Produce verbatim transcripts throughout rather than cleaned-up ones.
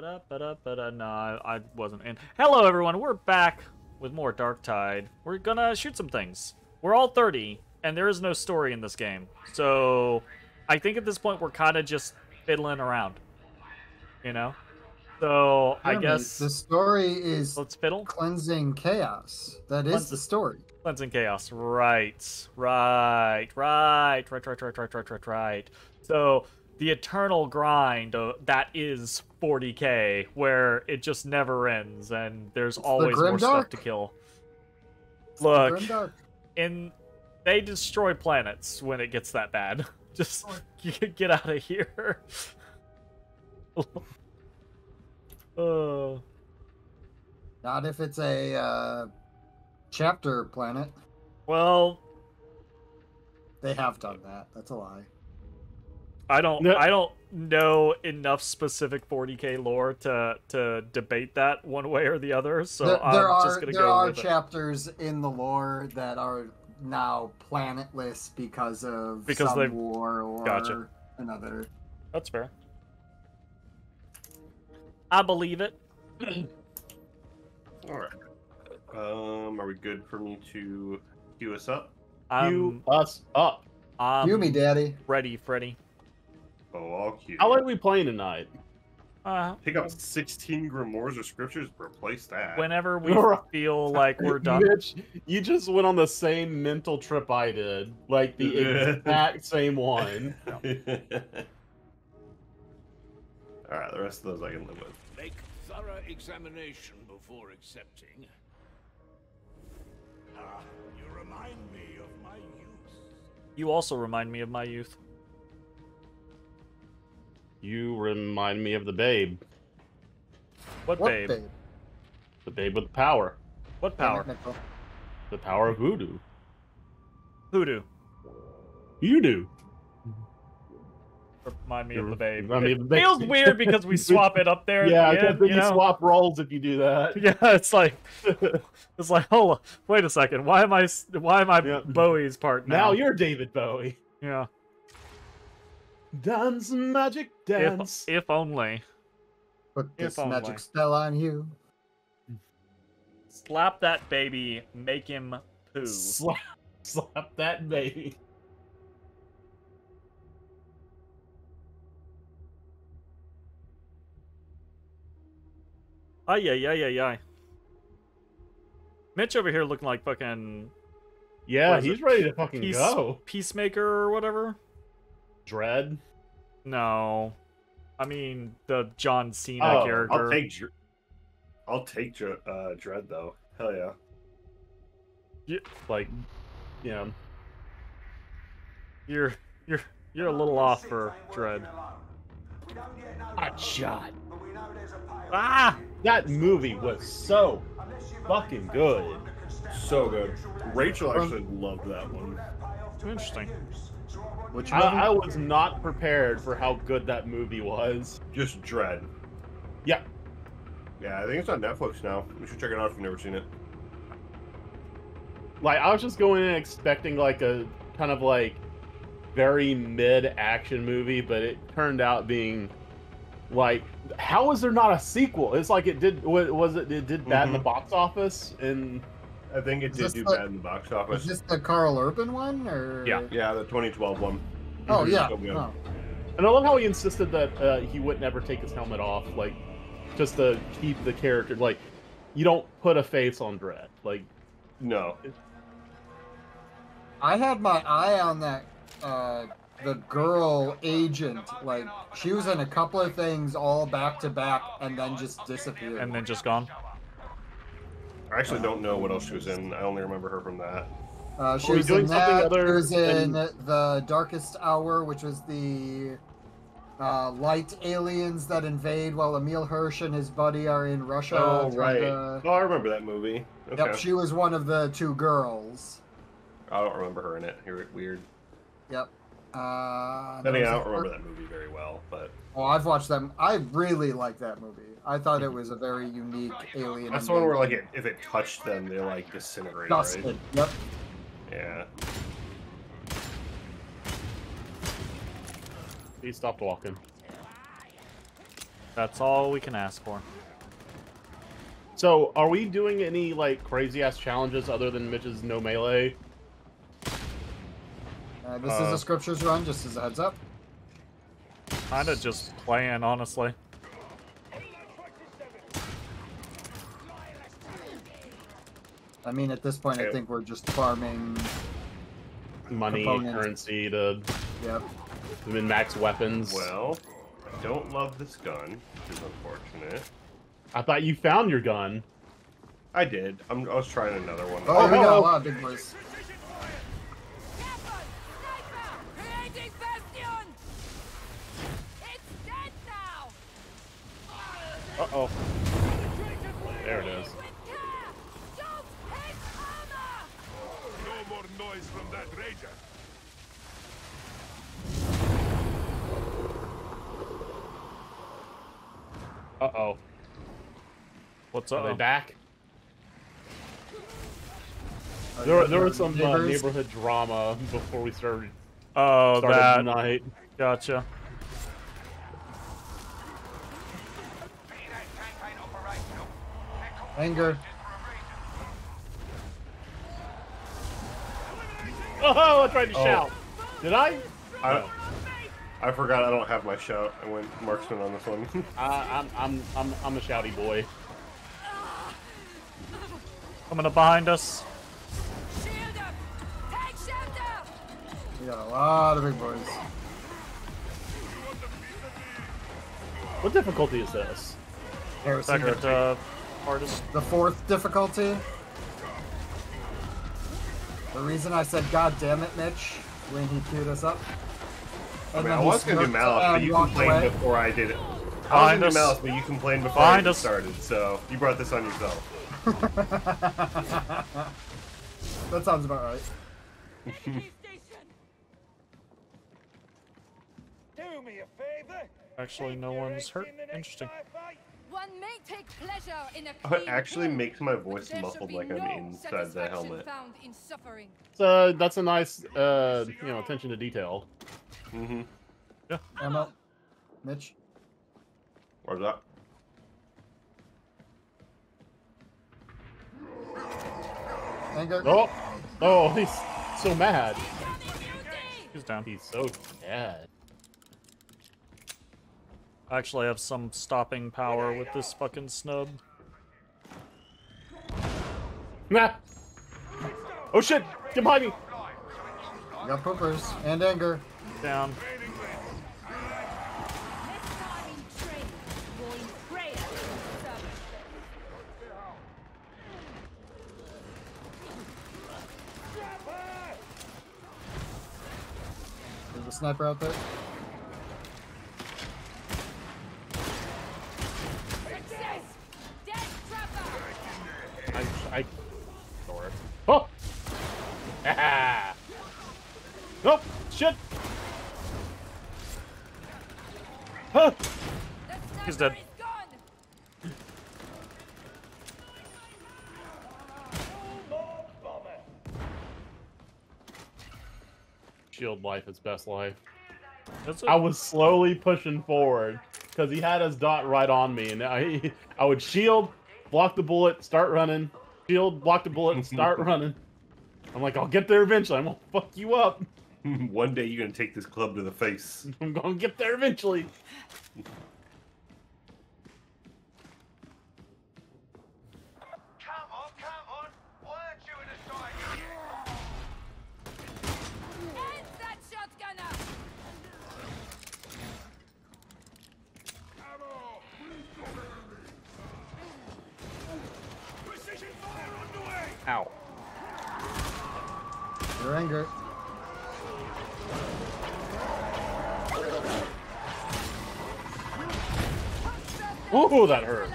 Ba-da, ba-da, ba-da. Nah, I wasn't in. Hello, everyone. We're back with more Dark Tide. We're gonna shoot some things. We're all thirty, and there is no story in this game. So, I think at this point, we're kind of just fiddling around. You know? So, I, I guess... The story is... Let's fiddle? Cleansing Chaos. That Cleans is the story. Cleansing Chaos. Right. Right. Right. Right, right, right, right, right, right, right. So... The eternal grind of, that is forty K, where it just never ends and there's it's always the more stuff to kill. It's Look, and the they destroy planets when it gets that bad. Just get out of here. Oh. Not if it's a uh, chapter planet. Well, they have done that. That's a lie. I don't no. I don't know enough specific forty K lore to to debate that one way or the other, so there, I'm there just going to go There are with chapters it. in the lore that are now planetless because of because some war or gotcha. another. That's fair. I believe it. All right. Um, are we good for me to queue us up? Um, queue us up. Queue me, Daddy. Ready, Freddy. Oh, all cute. How are we playing tonight? Uh, Pick up sixteen grimoires or scriptures, replace that. Whenever we feel like we're done. Mitch, you just went on the same mental trip I did. Like, the exact same one. No. Alright, the rest of those I can live with. Make thorough examination before accepting. Ah, you remind me of my youth. You also remind me of my youth. You remind me of the babe. What, what babe? babe? The babe with power. What power? The power of voodoo. Voodoo. You do. Remind me of the babe. It me of the babe. Feels weird because we swap it up there. Yeah, the I end, think you, you know? swap roles if you do that. Yeah, it's like, it's like, hold on, wait a second. Why am I? Why am I yeah. Bowie's part now? Now you're David Bowie. Yeah. Dance, magic, dance. If, if only. Put this magic spell on you. Slap that baby, make him poo. Slap, slap that baby. Ay, ay, ay, ay, ay. Mitch over here looking like fucking... Yeah, he's it? ready to fucking Peace, go. Peacemaker or whatever. Dredd? No, I mean the John Cena oh, character. I'll take, I'll take Dr uh, Dredd though. Hell yeah. You, like, yeah. You're you're you're a little off for Dredd. Hot shot. Ah, that movie was so fucking good. So good. Rachel actually loved that one. Interesting. Which I, I was not prepared for how good that movie was. Just Dredd. Yeah. Yeah, I think it's on Netflix now. We should check it out if you've never seen it. Like, I was just going in expecting, like, a kind of, like, very mid-action movie, but it turned out being, like, how is there not a sequel? It's like it did, was it, it did bad mm-hmm. in the box office, and... I think it did do bad in the box office. Is this the Karl Urban one? Or... Yeah, yeah, the twenty twelve one. Oh, yeah. Oh. And I love how he insisted that uh, he would never take his helmet off, like, just to keep the character. Like, you don't put a face on Dredd. Like, no. It... I had my eye on that, uh, the girl agent. Like, she was in a couple of things all back to back and then just disappeared. And then just gone. I actually don't know what else she was in. I only remember her from that. Uh, she, was doing that. Other she was in that. She was in The Darkest Hour, which was the uh, light aliens that invade while Emil Hirsch and his buddy are in Russia. Oh, right. The... Oh, I remember that movie. Okay. Yep, she was one of the two girls. I don't remember her in it. Weird. Yep. Uh, I mean, I don't remember that movie very well, but... Oh, I've watched them. I really like that movie. I thought it was a very unique alien. That's the one where, like, it, if it touched them, they like disintegrated. Dusted. Right? Yep. Yeah. He stopped walking. That's all we can ask for. So, are we doing any, like, crazy-ass challenges other than Mitch's no melee? Uh, this uh, is a scriptures run, just as a heads up. Kinda just playing, honestly. I mean, at this point, okay. I think we're just farming... money, components. Currency, to... Yep. Min-max weapons. Well, I don't love this gun, which is unfortunate. I thought you found your gun. I did. I'm, I was trying another one. Oh, oh we got oh. a lot of big boys. Uh-oh. There it is. No more noise from that rager. Uh-oh. What's up? Are they back? There, there was some uh, neighborhood drama before we started. Oh, started that night. Gotcha. Anger. Oh, I tried to oh. shout. Did I? I no. I forgot I don't have my shout. I went marksman on this one. uh, I'm I'm I'm I'm a shouty boy. Coming up behind us. Shield up. Take shelter. We got a lot of big boys. What difficulty is this? Second, uh, hardest. The fourth difficulty. The reason I said "God damn it, Mitch" when he queued us up. I, mean, I was going to do malice, but you complained away. before I did it. I was going to do malice, but you complained before I even started, so you brought this on yourself. That sounds about right. Do me a favor. Actually, no one's hurt. Interesting. One may take pleasure in a oh, it actually makes my voice muffled like I'm inside the helmet. So that's a nice, uh, you know, attention to detail. Mm-hmm. Yeah. Emma, Mitch. Where's that? Anger. Oh, oh, he's so mad. He's down. He's so mad. I actually have some stopping power with this fucking snub. Nah. Oh shit! Get behind me! I got poopers and anger. Down. There's a sniper out there. I, I, oh! Ah! Nope! Shit! Huh! He's dead. Shield life is best life. That's I was slowly pushing forward because he had his dot right on me, and I I would shield, block the bullet, start running, shield, block the bullet, and start running. I'm like, I'll get there eventually. I'm gonna fuck you up. One day you're gonna take this club to the face. I'm gonna get there eventually. Ow. Your anger. Ooh, that hurt.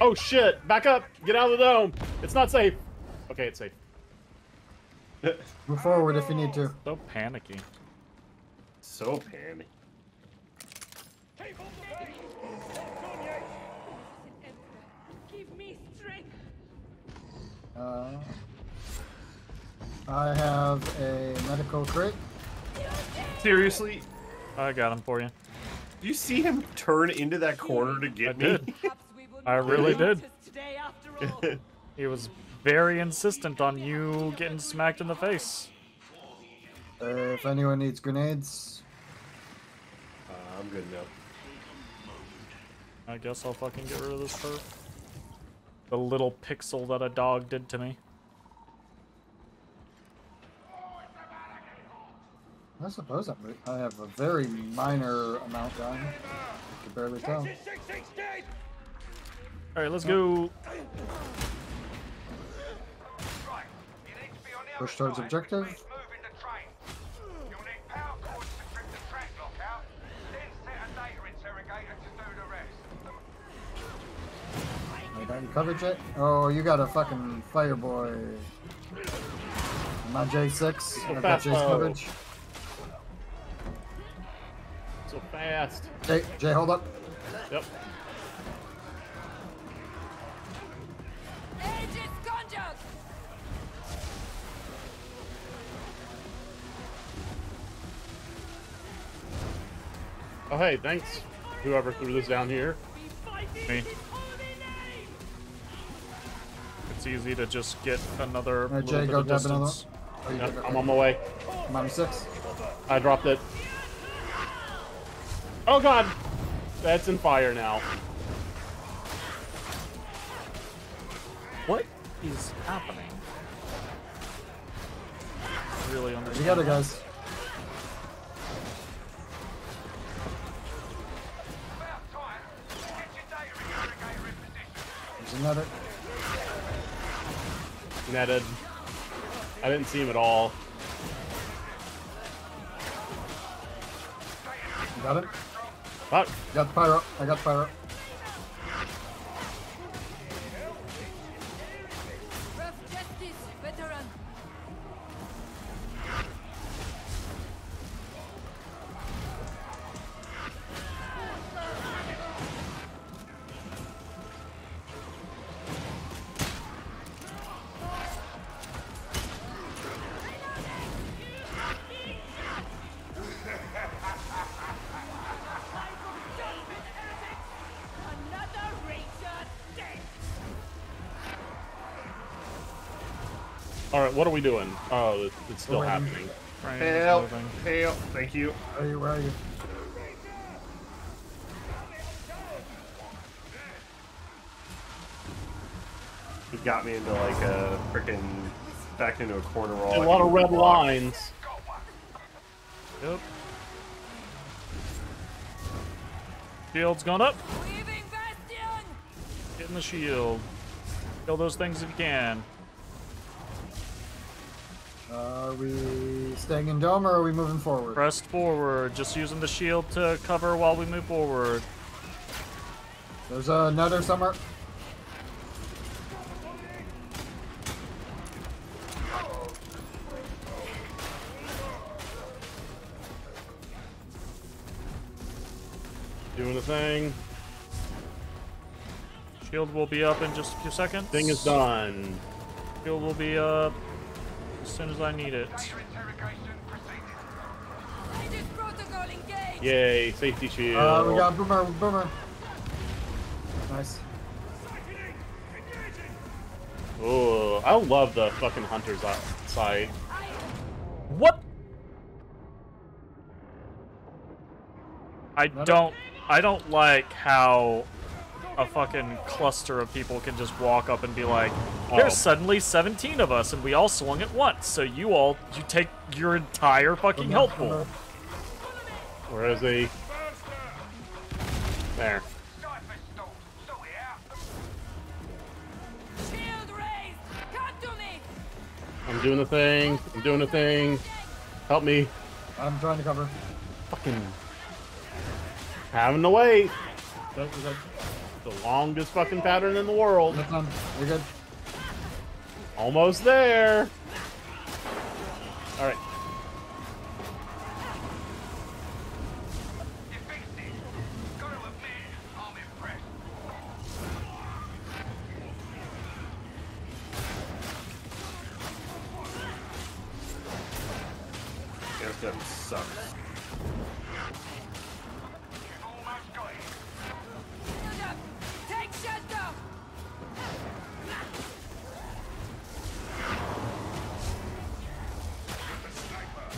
Oh shit, back up, get out of the dome. It's not safe. Okay, it's safe. Move forward if you need to. So panicky. So panicky. Uh, I have a medical crit. Seriously? I got him for you. Did you see him turn into that corner to get I me? Did. I really did. He was very insistent on you getting smacked in the face. Uh, if anyone needs grenades. Uh, I'm good now. I guess I'll fucking get rid of this perf. The little pixel that a dog did to me. I suppose I'm re I have a very minor amount done. I can barely tell. Alright, let's go. Push towards objective. I don't cover it. Oh, you got a fucking fire boy. My J six. I got J's coverage. So fast. Jay, Jay, hold up. Yep. Oh, hey, thanks. Whoever threw this down here. Me. It's easy to just get another right, Jay, little bit of distance. Another. Oh, yeah, I'm on my way. I'm on six. I dropped it. Oh god! That's in fire now. What is happening? Really understand. Together, guys. There's another. Netted. I didn't see him at all. You got it? Fuck. I got the pyro. I got the pyro. What are we doing? Oh, it's, it's still happening. Help! Help! Thank you. Where are you? Where are you? He got me into like a freaking back into a corner roll. A lot of red lines. Yep. Shield's gone up. Get in the shield. Kill those things if you can. Are we staying in dome or are we moving forward? Pressed forward, just using the shield to cover while we move forward. There's another somewhere. Doing the thing. Shield will be up in just a few seconds. Thing is done. Shield will be up. As soon as I need it. Yay, safety shield. Uh, we got Boomer, Boomer. Nice. Oh, I love the fucking hunters outside. What? I don't, I don't like how a fucking cluster of people can just walk up and be like, there's suddenly seventeen of us and we all swung at once, so you all, you take your entire fucking health pool. Where is he? There. I'm doing the thing, I'm doing the thing. Help me. I'm trying to cover. Fucking having to wait. That's the longest fucking pattern in the world. That's done. We're good. Almost there. All right. system sucks.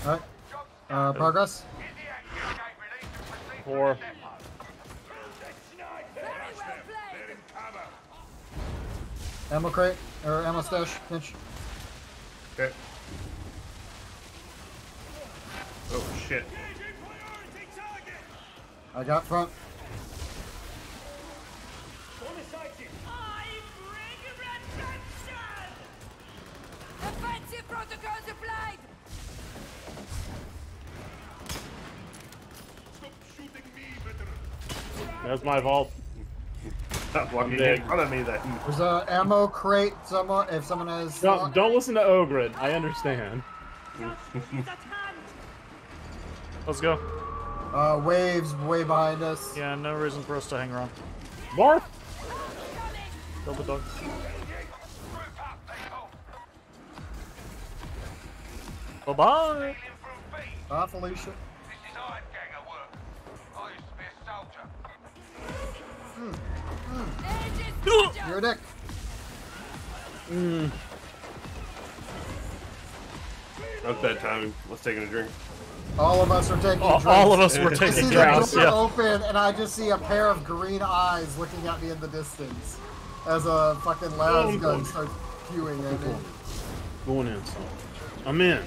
Alright. Uh, progress? Four. Ammo crate, or ammo stash, pinch. Okay. Oh shit. I got front. Offensive protocols applied! Stop shooting me, veteran! That's my fault. Stop walking in front of me then. There's an ammo crate somewhere if someone has... No, don't listen to Ogryn. I understand. Let's go. Uh, waves way behind us. Yeah, no reason for us to hang around. Barf! Kill the dog. Bye-bye! Bye, Felicia. This is iron gang at work. I used to be a soldier. Mm. Mm. You're a dick. Mm. Up that time. Let's take a drink. All of us are taking oh, drinks. All of us were taking drinks. Yeah. Open, and I just see a pair of green eyes looking at me in the distance as a fucking las oh, gun boy. starts queuing at me. Going in. So. I'm in.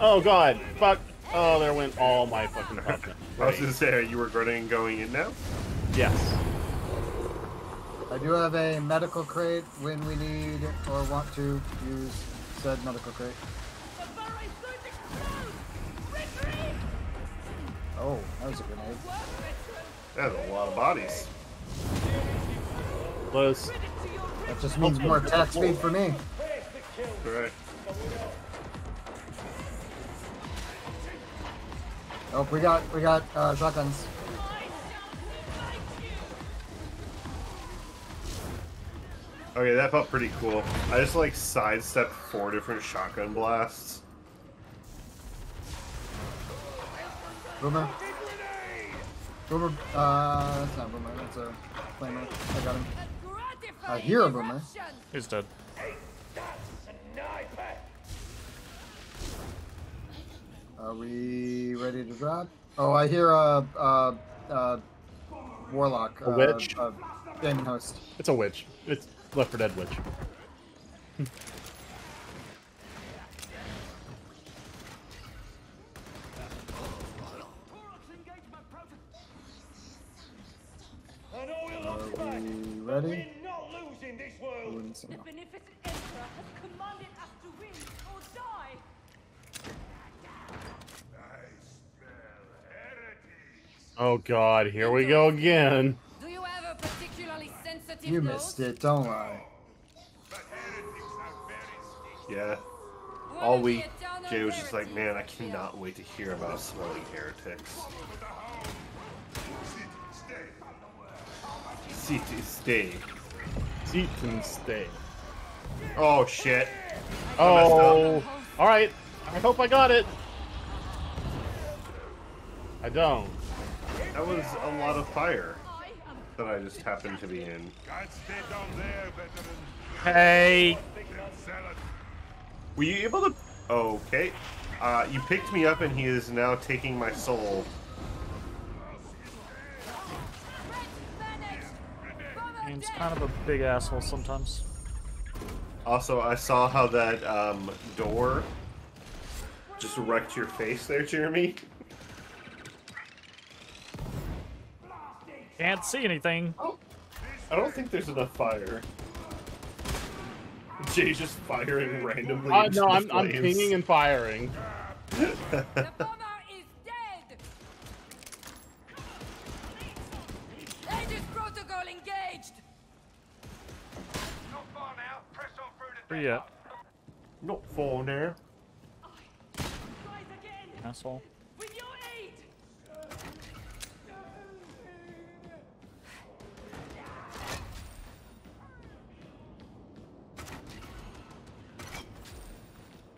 Oh god, fuck. Oh, there went all my fucking fucking. I was gonna say, are you regretting going in now? Yes. I do have a medical crate when we need or want to use said medical crate. Oh, that was a grenade. That's a lot of bodies. Close. That just means more attack speed for me. Correct. Oh, we got we got uh, shotguns. Okay, that felt pretty cool. I just like sidestepped four different shotgun blasts. Boomer. Boomer. Uh, that's not Boomer. That's a flamer. I got him. I hear a Boomer. He's dead. Are we ready to drop? Oh, I hear a, a, a warlock. A witch? A, a demon host. It's a witch. It's Left four Dead witch. Are we ready? The beneficent emperor has commanded us to win or die. Oh god, here we go again. Do you have a particularly sensitive You missed it, don't lie. Yeah. All week, Jay was just like, man, I cannot wait to hear about smelling heretics. Sit and stay. Seat and stay. Oh shit. Oh. Alright. I hope I got it. I don't. That was a lot of fire that I just happened to be in. Hey. Were you able to... Okay. Uh, you picked me up and he is now taking my soul. He's kind of a big asshole sometimes. Also, I saw how that um, door just wrecked your face there, Jeremy. Can't see anything. Oh, I don't think there's enough fire. Jay's just firing randomly. Uh, no, I'm, I'm pinging and firing. The bomber is dead. Aegis protocol engaged. Not far now. Press on through the door. Not far now. Asshole.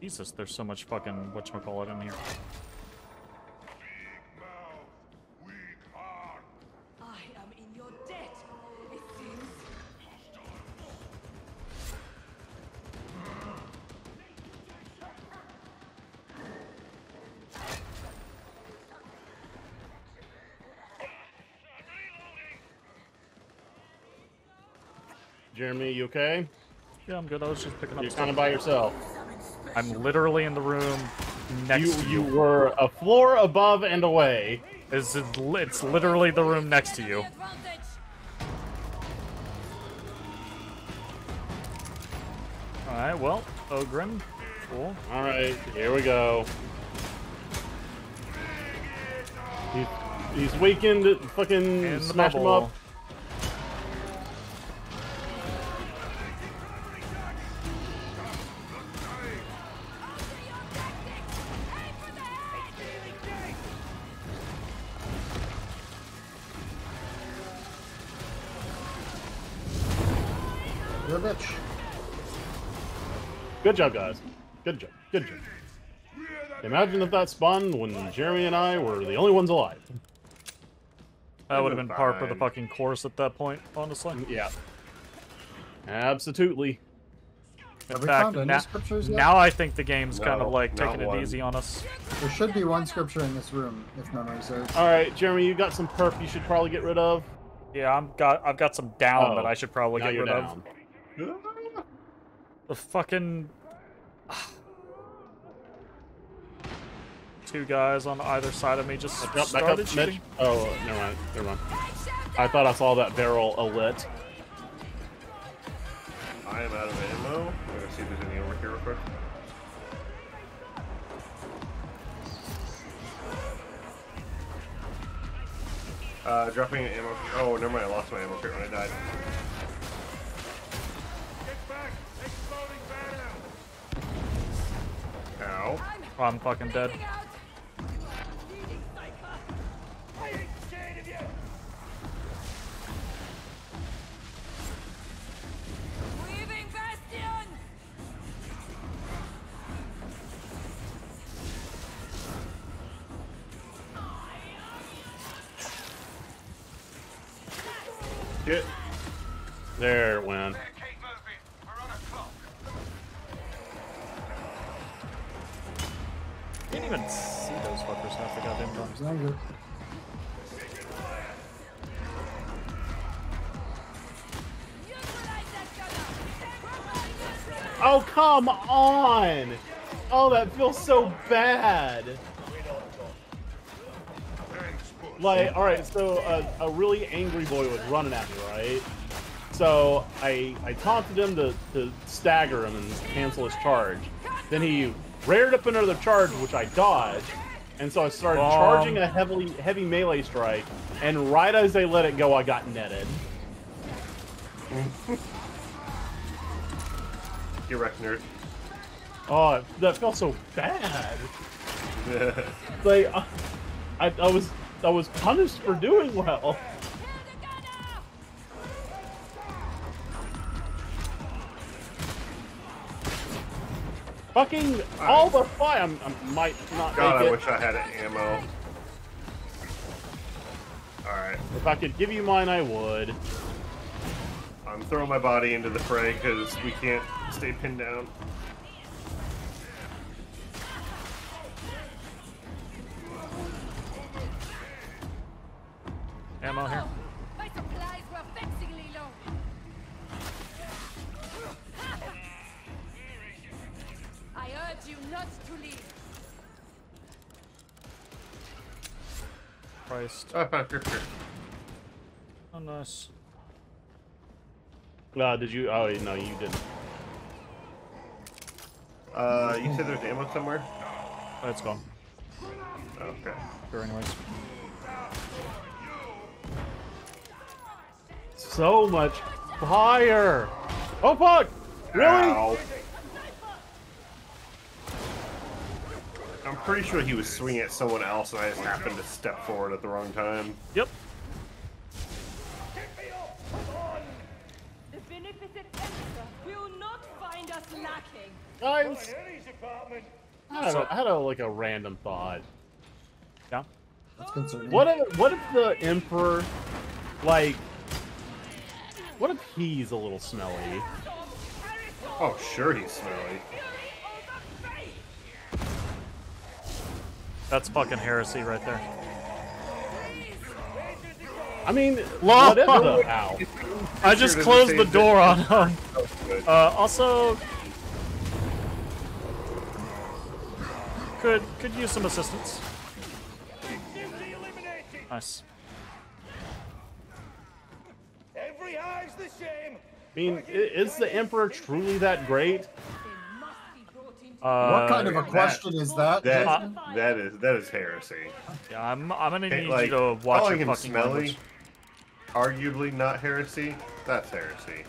Jesus, there's so much fucking whatchamacallit in here. Jeremy, you okay? Yeah, I'm good. I was just picking up. You're kind of by yourself. I'm literally in the room next you, to you. You were a floor above and away. It's, it's literally the room next to you. Alright, well, Ogryn. Cool. Alright, here we go. He, he's weakened. Fucking smash him up. Good job, guys. Good job. Good job. Imagine if that spun when Jeremy and I were the only ones alive. That would have been par for the fucking course at that point, honestly. Yeah. Absolutely. In have fact, we found any now, now I think the game's no, kind of like taking no it one. easy on us. There should be one scripture in this room, if memory serves. All right, Jeremy, you got some perf you should probably get rid of. Yeah, I'm got. I've got some down oh, that I should probably get rid down. of. The fucking. Two guys on either side of me just back started up, shooting. Mitch. Oh, uh, never mind. Never mind. I thought I saw that barrel alit. I am out of ammo. I'm gonna see if there's any over here real quick. Uh, dropping an ammo. Oh, never mind. I lost my ammo crate when I died. Ow. Oh, I'm fucking dead. Get. There it went. Can't even see those fuckers half the goddamn time. Oh, come on! Oh, that feels so bad! Like, alright, so a, a really angry boy was running at me, right? So I, I taunted him to, to stagger him and cancel his charge. Then he reared up another charge, which I dodged, and so I started um, charging a heavily heavy melee strike, and right as they let it go, I got netted. You're wrecked, nerd. Oh, that felt so bad. Like, I, I, I was, I was punished for doing well. Fucking all the fire! I'm, I might not God, make it. God, I wish I had ammo. Alright. If I could give you mine, I would. I'm throwing my body into the fray because we can't stay pinned down. Ammo here. Christ. Oh, nice. Uh, did you? Oh, no, you didn't. Uh, you said there's ammo somewhere? Oh, it's gone. Okay. Sure, anyways. So much fire! Oh, fuck! Really? Ow. I'm pretty sure he was swinging at someone else, and I just happened to step forward at the wrong time. Yep. The beneficent Emperor will not find us lacking. I'm coming. I don't know. I had a, like a random thought. Yeah. That's concerning. What if, what if the Emperor, like, what if he's a little smelly? Oh, sure he's smelly. That's fucking heresy right there. I mean, law. Ow. I just closed the door on him. Uh, also, could could use some assistance. Nice. Every eye's the shame. I mean, is the Emperor truly that great? Uh, what kind of a question that, is that? That, uh, that is that is heresy. Yeah, I'm I'm gonna need like, you to watch calling your him fucking smelly, language. Arguably not heresy. That's heresy.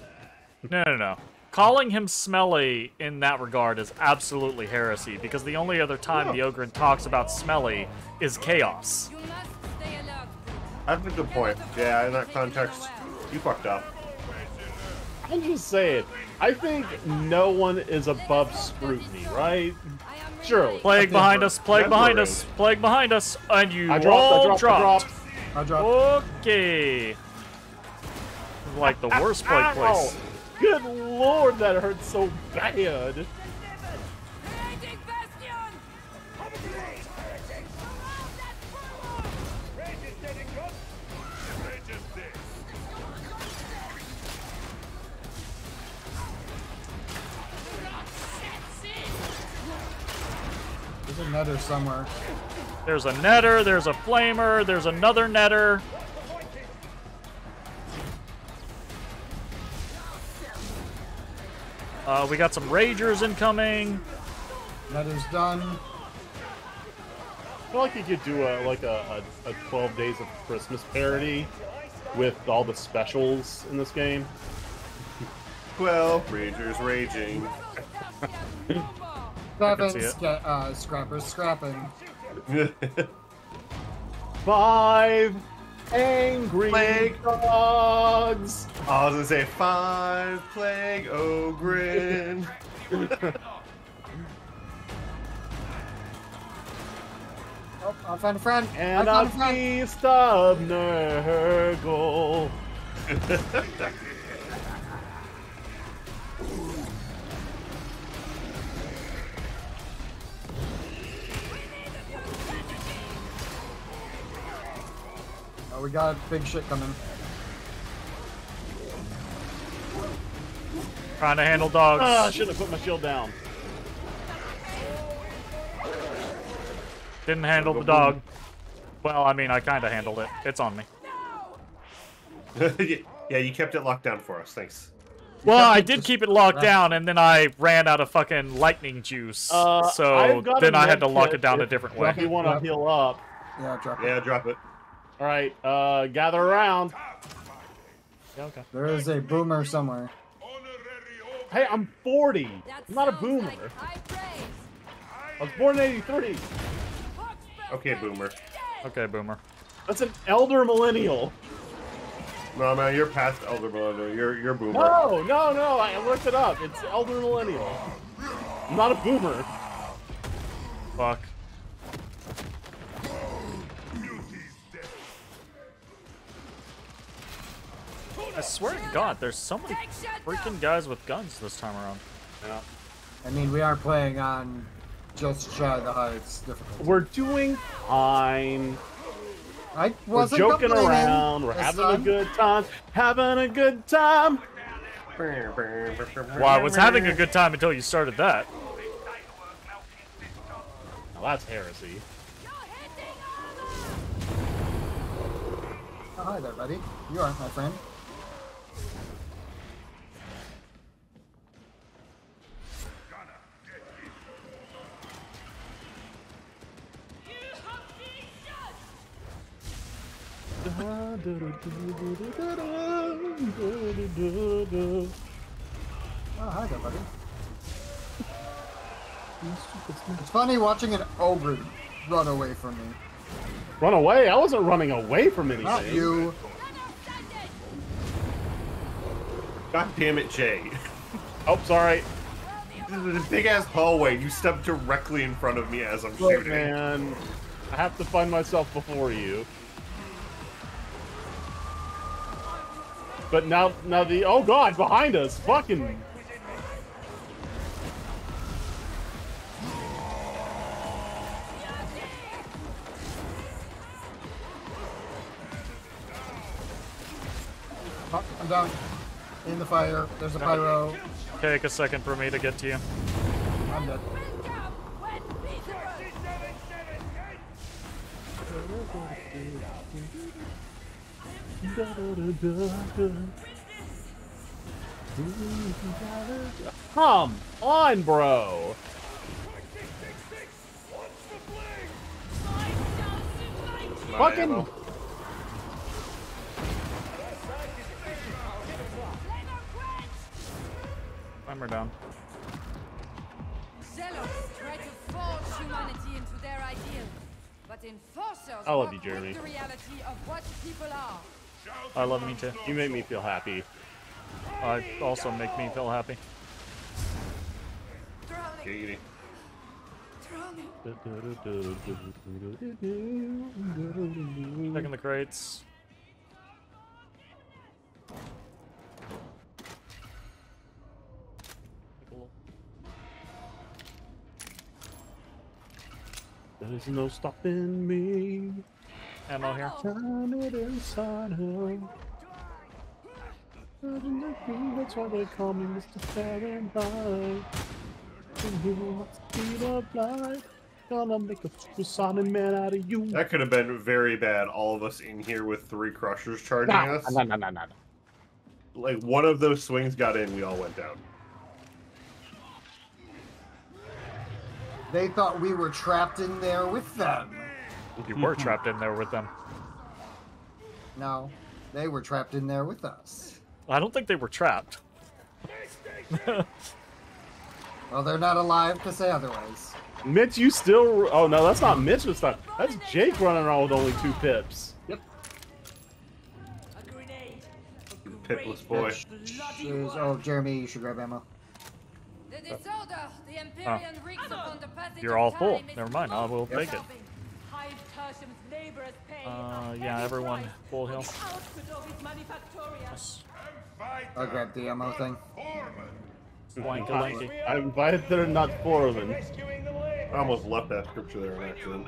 No, no, no. Calling him smelly in that regard is absolutely heresy because the only other time yeah. the Ogryn talks about smelly is chaos. That's a good point. Yeah, in that context, you fucked up. I'm just saying. I think no one is above scrutiny, right? Surely. Plague behind us, plague behind us, plague behind us, and you I dropped, all dropped. I dropped, I dropped. Okay. Like the worst plague place. Good lord, that hurts so bad. There's a netter somewhere. There's a netter, there's a flamer, there's another netter. Uh, we got some ragers incoming. Netter's done. I feel like you could do a, like a, a, a twelve Days of Christmas parody with all the specials in this game. twelve Ragers raging. Seven sc uh, scrappers scrapping. Five angry plague dogs. I was gonna say five plague Ogryn. Oh, I found a friend. And I found a, a beast of Nurgle. We got big shit coming. Trying to handle dogs. Oh, I should have put my shield down. Didn't handle the dog. Well, I mean, I kind of handled it. It's on me. Yeah, you kept it locked down for us. Thanks. You well, I did keep it locked right. down, and then I ran out of fucking lightning juice. Uh, so then I had to lock it down if, a different way. If you want to heal up. Yeah, drop it. Yeah, drop it. All right, uh, gather around. Yeah, okay. There is a boomer somewhere. Hey, I'm forty. I'm not a boomer. Like I was born in eighty-three. Okay, boomer. Okay, boomer. That's an elder millennial. No, man, you're past elder millennial. You're you're boomer. No, no, no. I looked it up. It's elder millennial. I'm not a boomer. Fuck. I swear to God, there's so many freaking guys with guns this time around. Yeah. I mean, we are playing on just shy of the highest difficulty. We're doing fine. I wasn't We're joking around. We're having time. a good time. Having a good time. Well, I was having a good time until you started that. Now that's heresy. Oh, hi there, buddy. You are my friend. Oh, hi there, buddy. It's funny watching an Ogryn run away from me. Run away? I wasn't running away from anything. Not you. God damn it, Jay. Oh, sorry. this big-ass hallway, and you stepped directly in front of me as I'm Look, shooting. Man, I have to find myself before you. But now, now the oh god, behind us, fucking. Oh, I'm down in the fire. There's a pyro. Take a second for me to get to you. I'm dead. Come on, bro. Fucking. Timer down. Zealots try to force humanity into their ideal, but enforcers I love you, Jeremy. The reality of what people are. I love me too. You make me feel happy. I also make me feel happy. Drowning. Drowning. Checking the crates. There's no stopping me. Ammo here. Turn it inside her. That's why they call me Mister Fahrenheit. And you must be the blind. Gonna make a Persona man out of you. That could have been very bad. All of us in here with three crushers charging nah, us. No, no, no, no, no. Like one of those swings got in, we all went down. They thought we were trapped in there with them. You were trapped in there with them. No, they were trapped in there with us. I don't think they were trapped. Well, they're not alive to say otherwise. Mitch, you still... Oh, no, that's not Mitch this time. That's Jake running around with only two pips. Yep. A grenade. A pipless boy. Oh, Jeremy, you should grab ammo. The disorder, the Empyrean oh. reeks upon the passage You're all full. Never mind, I will take it. Uh, yeah, everyone, full heal. Yes. I'll grab the ammo thing. Blanky, blanky. I'm glad they're not foreman. I almost left that scripture there on accident.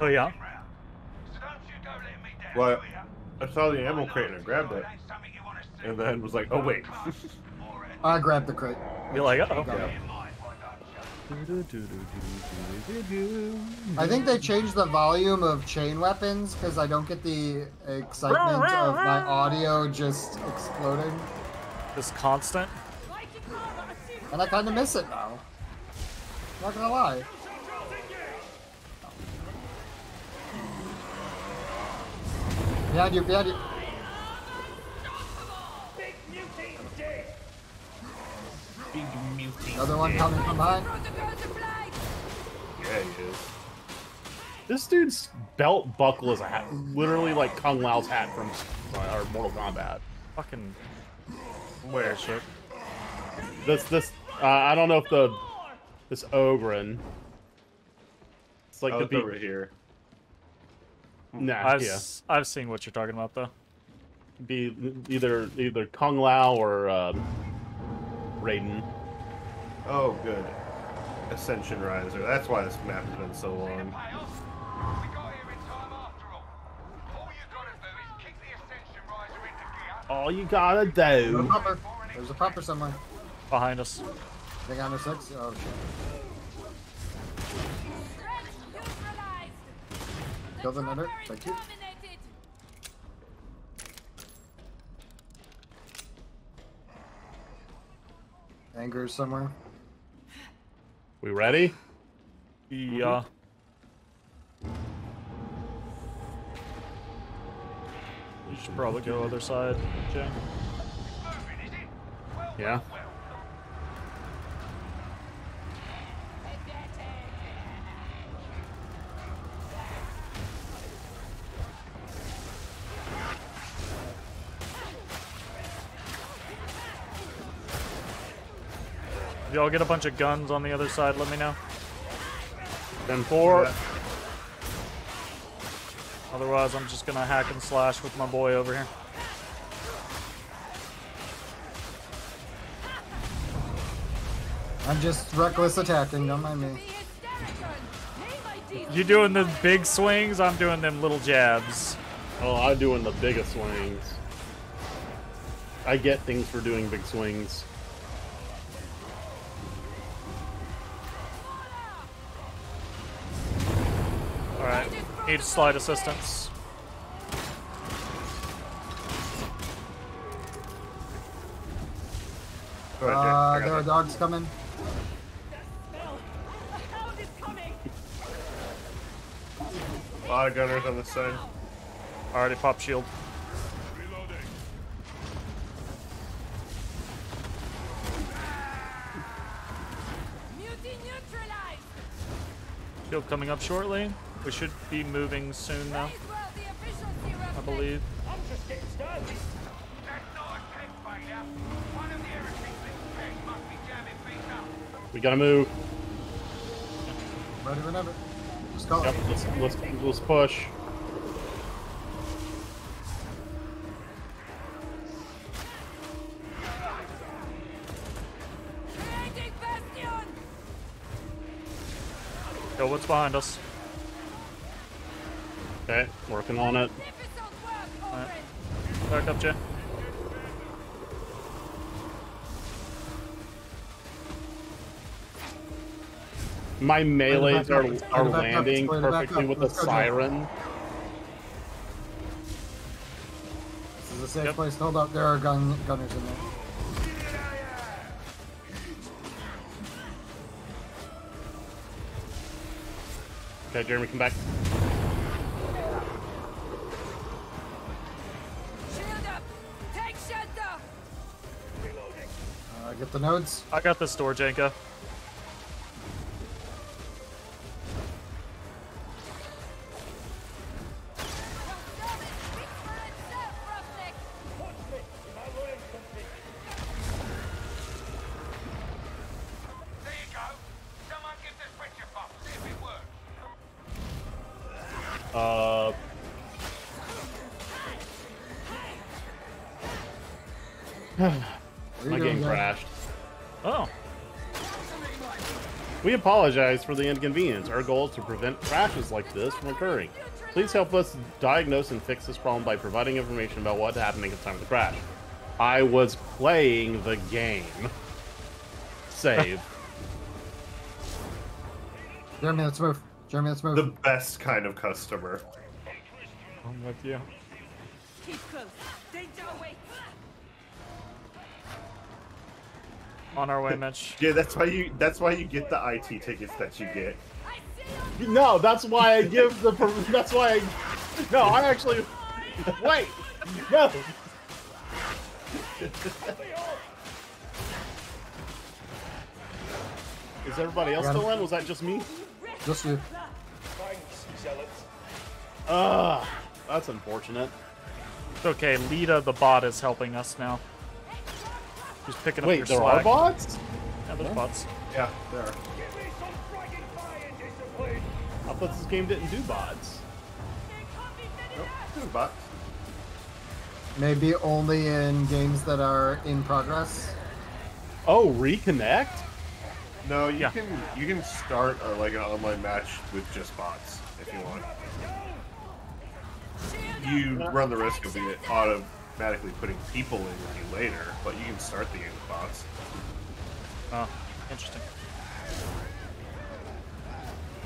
Oh, yeah? Well, I saw the ammo crate and I grabbed it. And then was like, oh, wait. I grabbed the crate. You're like, uh oh. Yeah. I think they changed the volume of chain weapons because I don't get the excitement of my audio just exploding. Just constant? And I kind of miss it now. Not gonna lie. Behind you, behind you. Another one coming from behind. Yeah, he is. This dude's belt buckle is a hat, literally like Kung Lao's hat from uh, or Mortal Kombat. Fucking where? Shit. This this uh, I don't know if the this Ogryn. It's like oh, the beat over here. Nah, I've yeah. s I've seen what you're talking about though. Be either either Kung Lao or. Uh, Raiden. Oh, good. Ascension Riser. That's why this map has been so long. All you gotta do. There's a popper. There's a popper somewhere. Behind us. They got under six? Oh, shit. Killed another. Thank you. Anger somewhere. We ready? Yeah. Mm-hmm. You should probably go other side, Jay. Yeah. y'all get a bunch of guns on the other side, let me know. ten four. Yeah. Otherwise, I'm just gonna hack and slash with my boy over here. I'm just reckless attacking, don't mind me. You doing the big swings, I'm doing them little jabs. Oh, I'm doing the biggest swings. I get things for doing big swings. Alright, need slide assistance. Uh, there are dogs coming. A lot of gunners on this side. Already pop shield. Reloading. Shield coming up shortly. We should be moving soon now, I believe. I'm just getting started. We gotta move. Ready whenever. Just go. Yep, let's, let's, let's push. Yo, what's behind us? Okay, working on it. Alright. Back up, Jay. My melees are, are landing perfectly with the siren. This is a safe yep. place. Hold up, there are gun gunners in there. Okay, Jeremy, come back. Shield up. Take shelter. Reloading. Uh, get the nodes. I got this door, Janka. I apologize for the inconvenience. Our goal is to prevent crashes like this from occurring. Please help us diagnose and fix this problem by providing information about what happened at the time of the crash. I was playing the game. Save. Jeremy, let's move. Jeremy, let's move. The best kind of customer. I'm with you. Keep close. Danger away. On our way, Mitch. Yeah, that's why you that's why you get the I T tickets that you get. No, that's why I give the that's why I No, I actually wait. No. Is everybody else still in? Was that just me? Just you. Uh, that's unfortunate. It's okay, Lita the bot is helping us now. Just picking up Wait, your there slack. Are bots? Yeah, there's yeah. bots. Yeah, there are. I thought this game didn't do bots. Nope, it didn't bots. Maybe only in games that are in progress. Oh, reconnect? No, you yeah. can you can start a, like an online match with just bots if you want. You run the risk of being auto. Automatically putting people in with you later, but you can start the game with bots. Oh, interesting.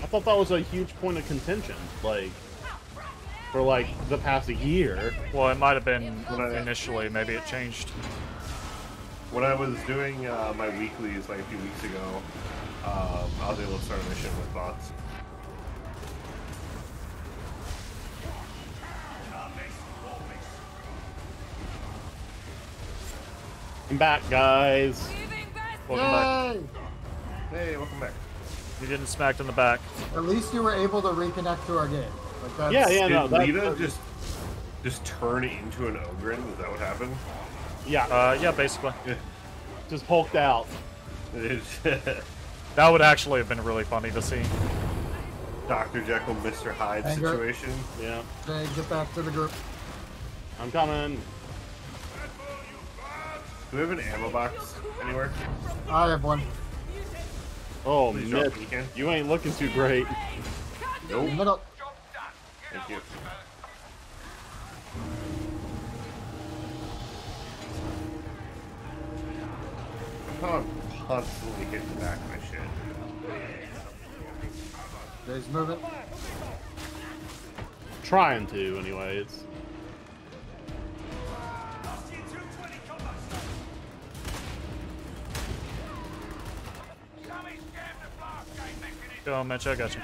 I thought that was a huge point of contention, like, for like the past year. Well, it might have been when I, initially, maybe it changed. When I was doing uh, my weeklies like a few weeks ago, um, I was able to start a mission with bots. I'm back, guys. Welcome Yay. back. Hey, welcome back. You getting smacked in the back. At least you were able to reconnect to our game. Like that's... Yeah, yeah, Did no. Did Lita just just turn into an Ogryn? Is that what happened? Yeah, uh, yeah, basically. Yeah. Just hulked out. That would actually have been really funny to see. Doctor Jekyll, Mister Hyde Anger. situation. Yeah. Okay, get back to the group. I'm coming. Do we have an ammo box anywhere? I have one. Oh, Nick, you ain't looking too great. Nope. Middle. Thank you. I'm constantly hitting the back of my shit. Dave's moving. Trying to, anyway. It's... Go on, Mitch, I got you.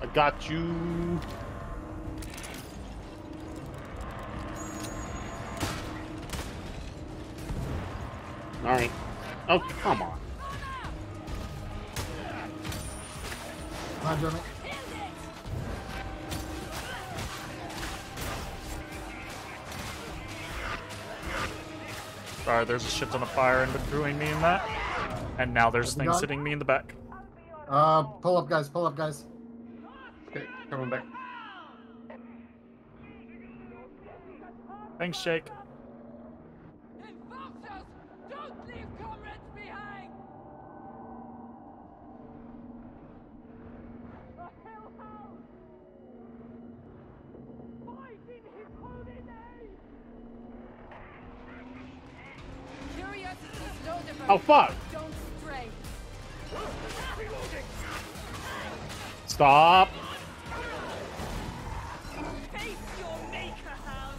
I got you. All right. Oh, come on. Come on, Jeremy. Sorry, there's a shift on the fire in between me and that. And now there's things hitting me in the back. Uh, pull up, guys. Pull up, guys. Okay, coming back. Thanks, Jake. Oh fuck! Stop! Face your maker, hound.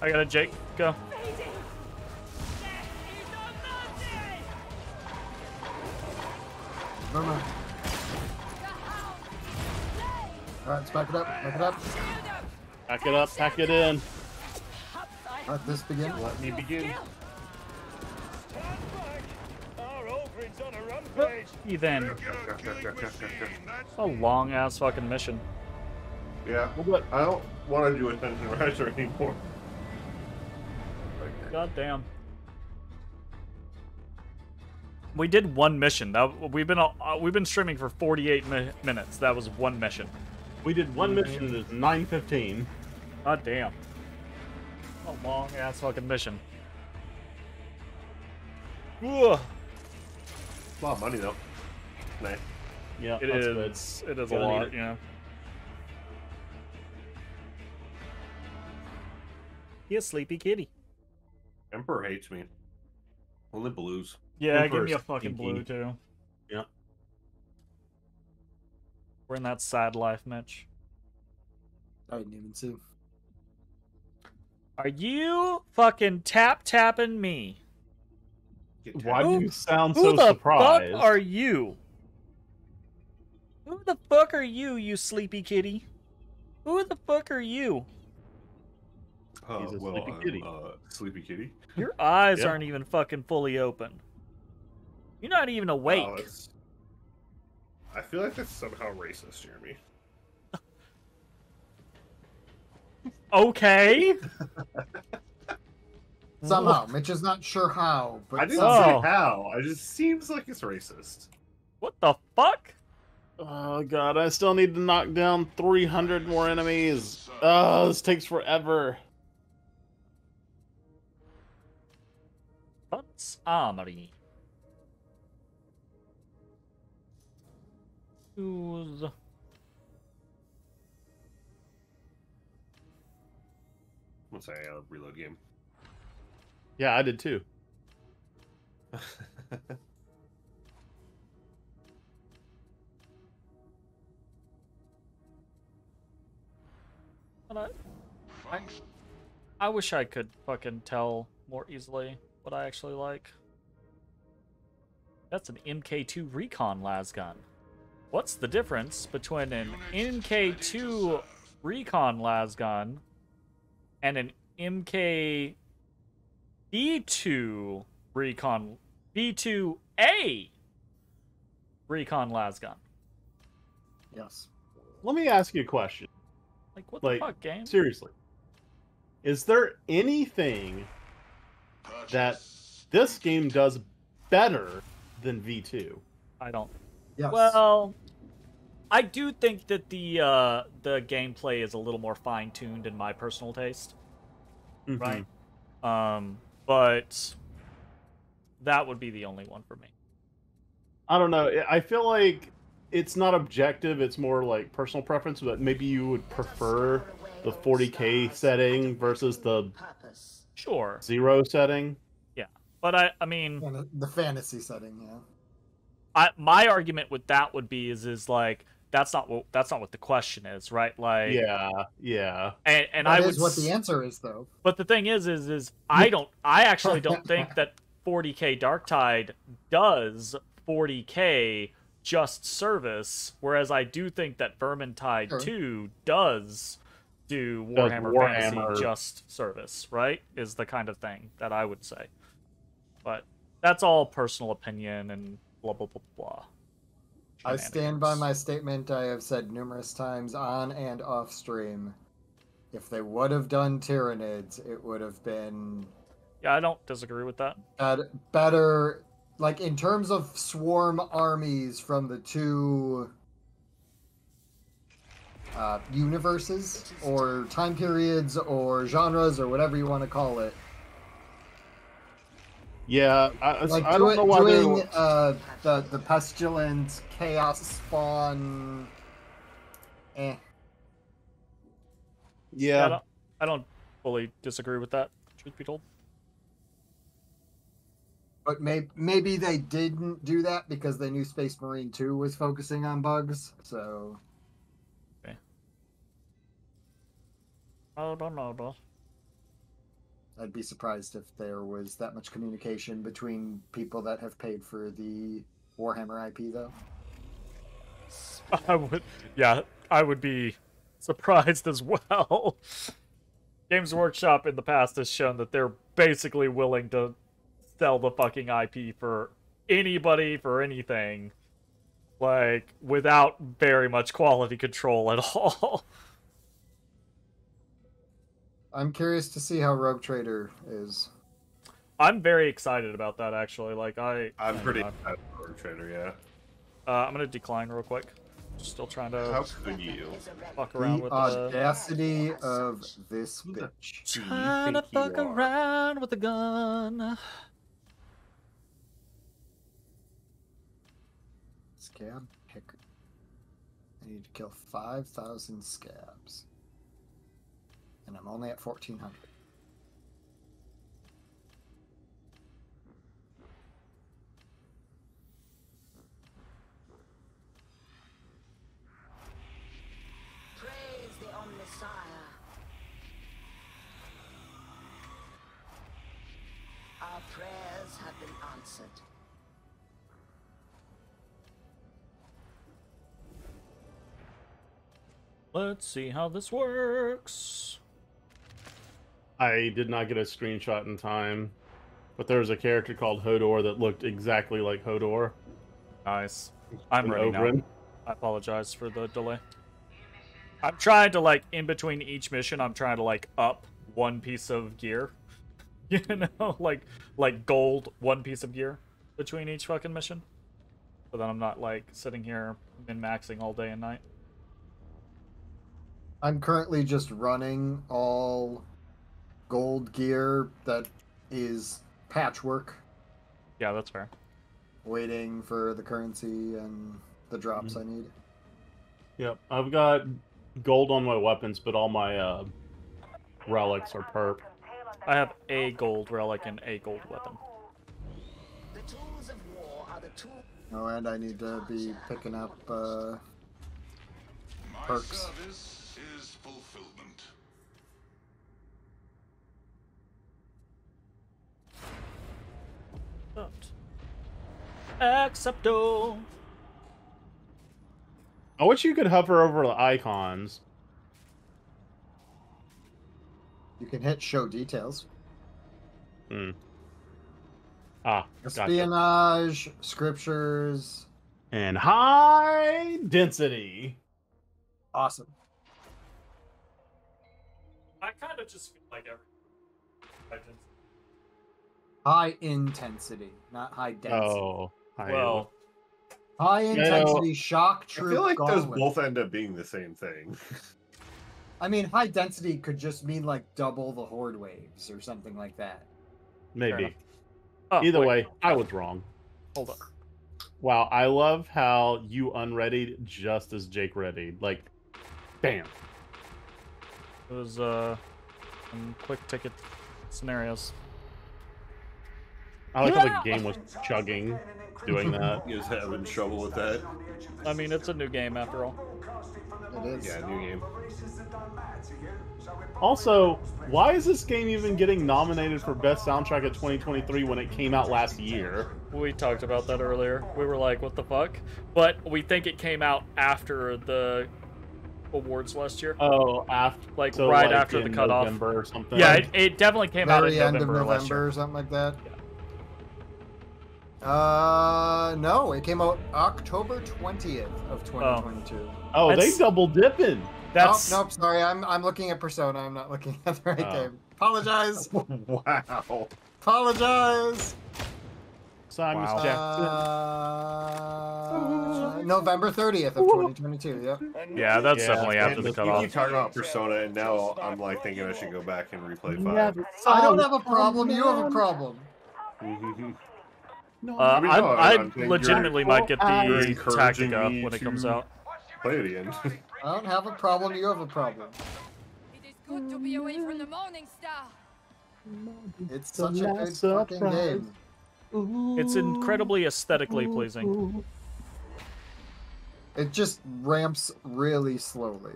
I got it, Jake. Go. Alright, let's back it up. Back it up. Pack it up. Pack it in. Let this begin. Let me begin. Then. A long ass fucking mission. Yeah. But I don't want to do a Dungeon Riser anymore. God damn. We did one mission. That we've been uh, we've been streaming for forty-eight mi minutes. That was one mission. We did one mission. It is nine fifteen. God damn. A long ass fucking mission. Ugh. A lot of money though. Nice. Yeah, it is. It's, it is a lot. It. Yeah. He a sleepy kitty. Emperor hates me. Only blues. Yeah, Emperor's give me a fucking stinky. Blue, too. Yeah. We're in that sad life, Mitch. I didn't even see. Are you fucking tap-tapping me? Why do you sound so surprised? Who the fuck are you? Who the fuck are you, you sleepy kitty? Who the fuck are you? Uh, He's a well, sleepy kitty. Uh, sleepy kitty. Your eyes yep. aren't even fucking fully open. You're not even awake. Wow, I feel like that's somehow racist, Jeremy. Okay. Somehow, Mitch is not sure how, but I didn't oh. say how. It just seems like it's racist. What the fuck? Oh god, I still need to knock down three hundred more enemies. Oh, this takes forever. Butt's armory. Ooh. Let's say I'll reload game. Yeah, I did too. I, I, I wish I could fucking tell more easily what I actually like. That's an M K two Recon lasgun. What's the difference between an M K two Recon lasgun and an M K B two Recon B two A Recon lasgun? Yes. Let me ask you a question. Like, what like, the fuck, game? Seriously. Is there anything that this game does better than V two? I don't. Yes. Well, I do think that the uh, the gameplay is a little more fine-tuned in my personal taste. Mm-hmm. Right? Um, but that would be the only one for me. I don't know. I feel like it's not objective. It's more like personal preference, but maybe you would prefer the forty K setting versus the sure zero setting. Yeah, but I, I mean the fantasy setting. Yeah. I my argument with that would be is is like that's not what that's not what the question is, right? Like yeah, yeah. And and that I is would, what the answer is though. But the thing is, is is I don't. I actually don't think that forty K Dark Tide does forty K. Just service, whereas I do think that Vermintide sure. two does do Warhammer, Warhammer Fantasy just service, right? Is the kind of thing that I would say. But that's all personal opinion and blah, blah, blah, blah. I stand by my statement I have said numerous times on and off stream. If they would have done Tyranids, it would have been... Yeah, I don't disagree with that. Better... Like, in terms of swarm armies from the two uh, universes, or time periods, or genres, or whatever you want to call it. Yeah, I, like I do don't it, know why doing, they're... Uh, the, the Pestilence, Chaos Spawn... Eh. Yeah. I don't, I don't fully disagree with that, truth be told. But may maybe they didn't do that because they knew Space Marine two was focusing on bugs, so... Okay. I don't know. I'd be surprised if there was that much communication between people that have paid for the Warhammer I P, though. I would... Yeah, I would be surprised as well. Games Workshop in the past has shown that they're basically willing to... sell the fucking I P for anybody for anything, like without very much quality control at all. I'm curious to see how Rogue Trader is. I'm very excited about that actually. Like I, I'm pretty excited for Rogue Trader. Yeah. Uh, I'm gonna decline real quick. I'm still trying to. How could you fuck around the with audacity the audacity of this bitch? Trying to fuck around with a gun. Scab picker. I need to kill five thousand scabs. And I'm only at fourteen hundred. Praise the Omnisire. Our prayers have been answered. Let's see how this works. I did not get a screenshot in time, but there was a character called Hodor that looked exactly like Hodor. Nice. I'm ready now. I apologize for the delay. I'm trying to, like, in between each mission, I'm trying to, like, up one piece of gear. You know? Like, like gold, one piece of gear between each fucking mission. So then I'm not, like, sitting here min-maxing all day and night. I'm currently just running all gold gear that is patchwork. Yeah, that's fair. Waiting for the currency and the drops mm-hmm. I need. Yep, I've got gold on my weapons, but all my uh, relics are perp. I have a gold relic and a gold weapon. Oh, and I need to be picking up uh, perks. Fulfillment. But accepto. I wish you could hover over the icons. You can hit show details. Hmm. Ah, espionage, gotcha. Scriptures, and high density. Awesome. I kind of just feel like everything. High density. High intensity, not high density. Oh, high well, in. High intensity, you know, shock troop. I feel like gauntlet. Those both end up being the same thing. I mean, high density could just mean like double the horde waves or something like that. Maybe. Oh, Either wait, way, no. I was wrong. Hold on. Wow, I love how you unreadied just as Jake readied. Like, bam. It was uh, some quick ticket scenarios. I like yeah! how the game was chugging, doing that. He was having trouble with that. I mean, it's a new game after all. It is. Yeah, new game. Also, why is this game even getting nominated for Best Soundtrack of twenty twenty-three when it came out last year? We talked about that earlier. We were like, what the fuck? But we think it came out after the awards last year. Oh, after, like so right like after the cutoff. November or something. Yeah, it, it definitely came Very out in end November, of November last year. Or something like that. Yeah. Uh, no, it came out October twentieth of twenty twenty-two. Oh, oh they double dipping. That's nope, nope, sorry, I'm I'm looking at Persona. I'm not looking at the right uh, game. Apologize. Wow. Apologize. Simon wow. Jackson. Uh, November thirtieth of twenty twenty-two. Yeah. Yeah, that's yeah, definitely after the cutoff. You talk about Persona, and now I'm like thinking I should go back and replay five. Yeah, I don't have a problem. You have a problem. No, uh, I, I, I legitimately might get the Tactica when it comes out. Play it again. I don't have a problem, you have a problem. It is good to be away from the morning star. It's, it's such a good fucking game. It's incredibly aesthetically pleasing. It just ramps really slowly.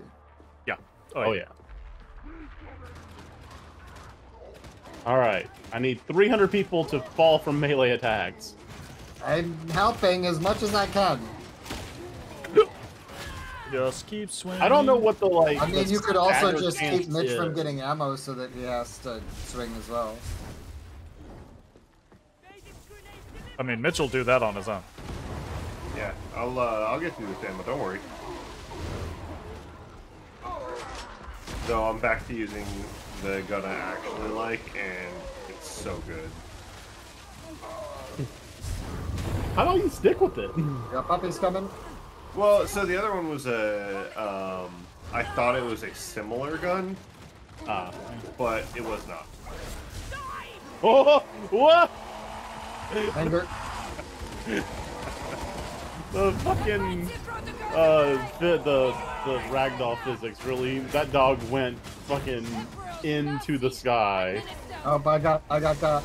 Yeah. Oh, oh yeah. yeah. Alright. I need three hundred people to fall from melee attacks. I'm helping as much as I can. Just keep swinging. I don't know what the like. I mean, you could also just keep Mitch is. from getting ammo so that he has to swing as well. I mean, Mitch will do that on his own. Yeah, I'll uh, I'll get through this ammo. Don't worry. So I'm back to using the gun I actually like, and it's so good. How do you stick with it? Got puppies coming. Well, so the other one was a, um, I thought it was a similar gun, uh, but it was not. Oh, what? Anger. The fucking, uh, the, the, the ragdoll physics, really, that dog went fucking into the sky. Oh, but I got, I got that.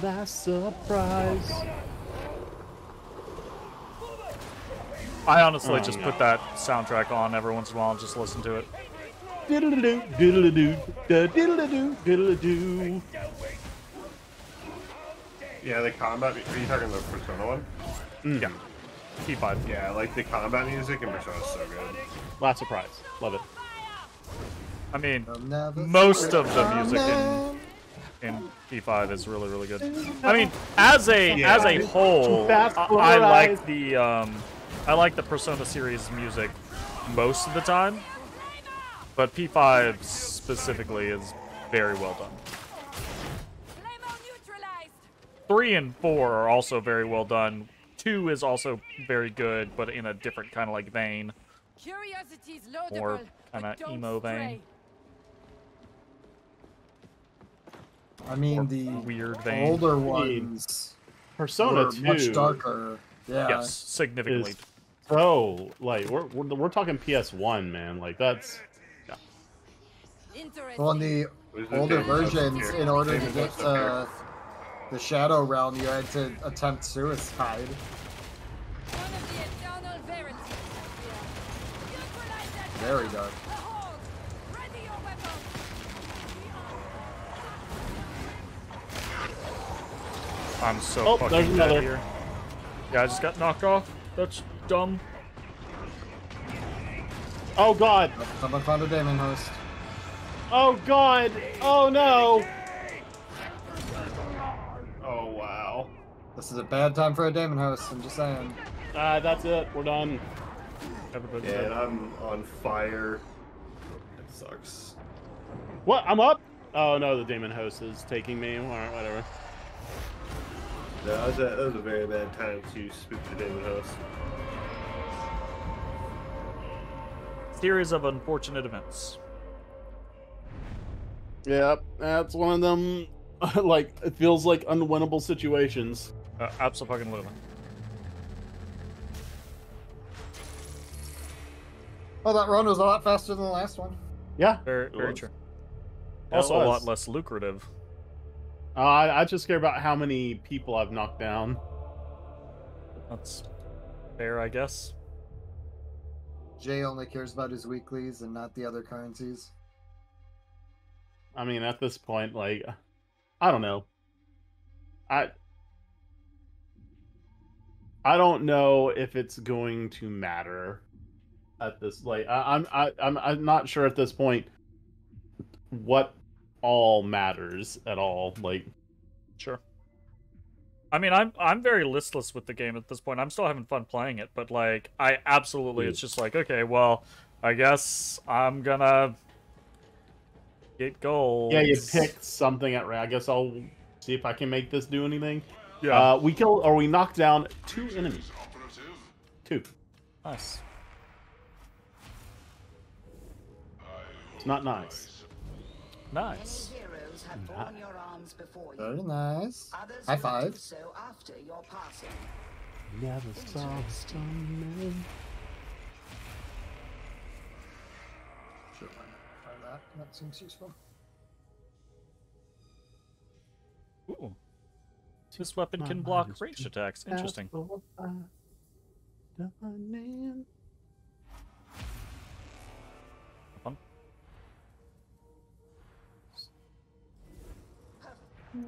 The last surprise. I honestly oh, just no. put that soundtrack on every once in a while and just listen to it. Diddle-a-doo, diddle-a-doo, diddle-a-doo, diddle-a-doo. Yeah, the combat. Are you talking about the Persona one? Mm. Yeah. Keep on. Yeah, like the combat music in Persona is so good. Last surprise. Love it. I mean, most of the music in. And P five is really, really good. I mean, as a yeah. as a whole, I, I like the um, I like the Persona series music most of the time, but P five specifically is very well done. Three and four are also very well done. Two is also very good, but in a different kind of like vein, more kind of emo vein. I mean, the weird vein. older ones, Persona two, much darker. Yeah, yes, significantly. So, like, we're, we're we're talking P S one, man. Like, that's. Yeah. Well, in the older versions, in order to get uh, the Shadow Realm, you had to attempt suicide. Very dark. I'm so oh, fucking there's another. Here. Yeah, I just got knocked off. That's dumb. Oh god! Someone found a demon host. Oh god! Oh no! Oh wow! This is a bad time for a demon host. I'm just saying. Ah, uh, that's it. We're done. Everybody's yeah, and I'm on fire. It sucks. What? I'm up? Oh no, the demon host is taking me. All right, whatever. No, that was, a, that was a very bad time to spook the demon host. Series of unfortunate events. Yep, that's one of them. Like, it feels like unwinnable situations. Uh, Absolutely. Well, that run was a lot faster than the last one. Yeah, very, very true. Also, a lot less lucrative. Uh, I, I just care about how many people I've knocked down. That's fair, I guess. Jay only cares about his weeklies and not the other currencies. I mean, at this point, like, I don't know. I I don't know if it's going to matter at this. Like, I, I'm I, I'm I'm not sure at this point what all matters at all. Like, sure. I mean, I'm I'm very listless with the game at this point. I'm still having fun playing it, but like, I absolutely, it's just like, okay, well, I guess I'm gonna get gold. Yeah, you picked something at random. I guess I'll see if I can make this do anything. Yeah. Uh, we killed, or we knocked down two enemies. Two. Nice. It's not nice. Nice. Not. Very nice. Others high five. So after your passing. Never saw so many. Sure, why not try that? That seems useful. Ooh. This weapon My can block ranged attacks. Interesting. Man. Oh,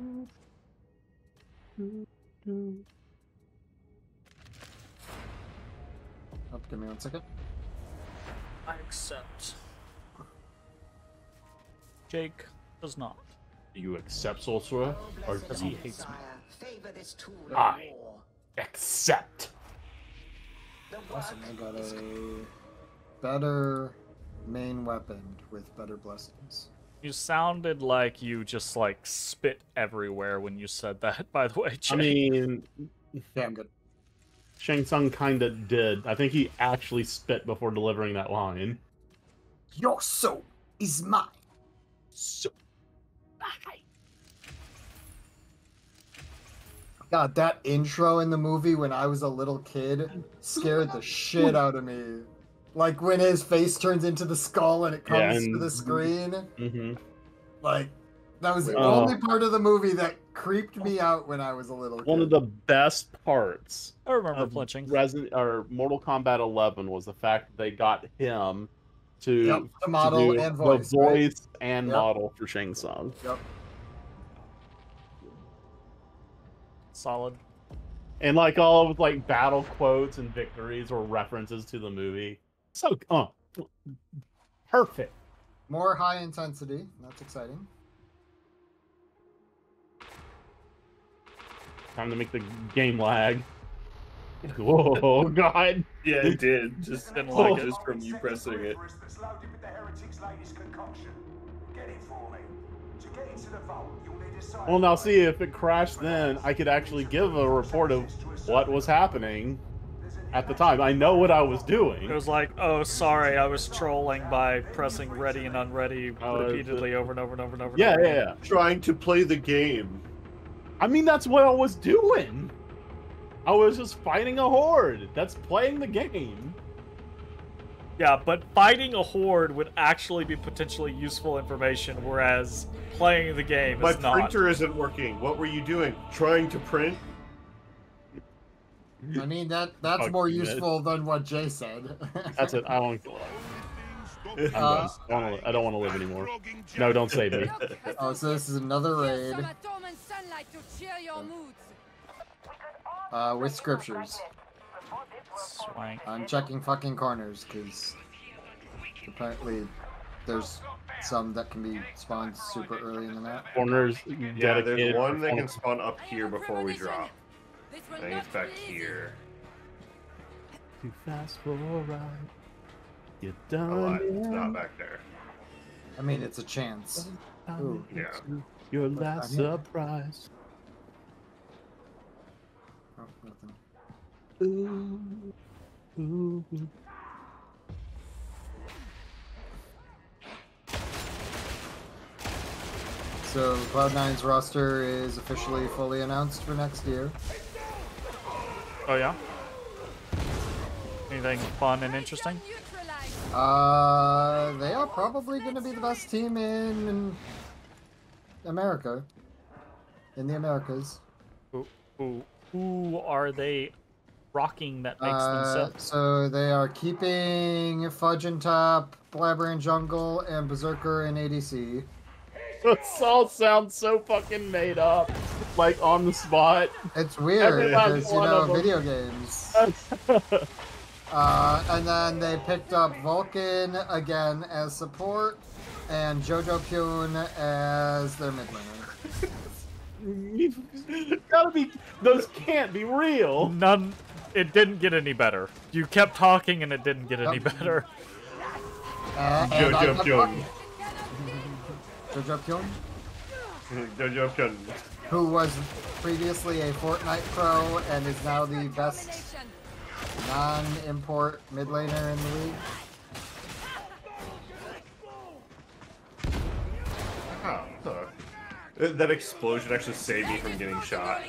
give me one second. I accept. Jake does not. Do you accept Sorcerer, or does he hate me? I accept. Awesome, I got a better main weapon with better blessings. You sounded like you just like spit everywhere when you said that, by the way, Jay. I mean, yeah, I'm good. Shang Tsung kind of did. I think he actually spit before delivering that line. Your soul is mine. So mine. God, that intro in the movie when I was a little kid scared the shit out of me. Like when his face turns into the skull and it comes yeah, and, to the screen. Mm-hmm. Like, that was the uh, only part of the movie that creeped me out when I was a little kid. One of the best parts. I remember flinching. Resident or Mortal Kombat eleven was the fact that they got him to, yep, the model to do and voice, the voice right? and yep. model for Shang Tsung. Yep. Solid. And like all of like battle quotes and victories or references to the movie. So, oh, perfect. More high intensity. That's exciting. Time to make the game lag. Whoa, God. Yeah, it did. Just didn't like it from you pressing it. That's loaded with the heretic's latest concoction. Get it for me. To get into the vault, you'll need a side. Well, now see if it crashed then, I could actually give a report of what was happening. At the time, I know what I was doing. It was like, oh, sorry, I was trolling by pressing ready and unready uh, repeatedly over and over and over and over. Yeah, and over. yeah, yeah. Trying to play the game. I mean, that's what I was doing. I was just fighting a horde. That's playing the game. Yeah, but fighting a horde would actually be potentially useful information, whereas playing the game My is not. My printer isn't working. What were you doing? Trying to print? I mean, that that's Fuck more useful it. than what Jay said. That's it. I don't uh, I don't want to live anymore. No, don't save me. Oh, so this is another raid. Uh, with scriptures. Swank. I'm checking fucking corners, because apparently there's some that can be spawned super early in the map. Corners, yeah, there's one that can spawn up here before we drop. I think it's back here. Too fast for a ride. You're done. Oh, I, it's not back there. I mean, it's a chance. Ooh. Yeah. Your last surprise. Oh, nothing. Ooh, ooh, ooh. So Cloud nine's roster is officially fully announced for next year. Oh yeah? Anything fun and interesting? Uh, they are probably going to be the best team in America. In the Americas. Ooh, ooh. Who are they rocking that makes uh, them sick? So they are keeping Fudge and Top, Blabber and Jungle, and Berserker and A D C. This all sounds so fucking made up, like on the spot. It's weird because, you know, video games. uh, and then they picked up Vulcan again as support, and JoJo-kun as their midlaner. Gotta be. Those can't be real. None. It didn't get any better. You kept talking, and it didn't get any better. Uh, JoJo-kun. JoJo-kun. JoJo-kun. Who was previously a Fortnite pro and is now the best non-import mid laner in the league. Oh, the... That explosion actually saved me from getting shot.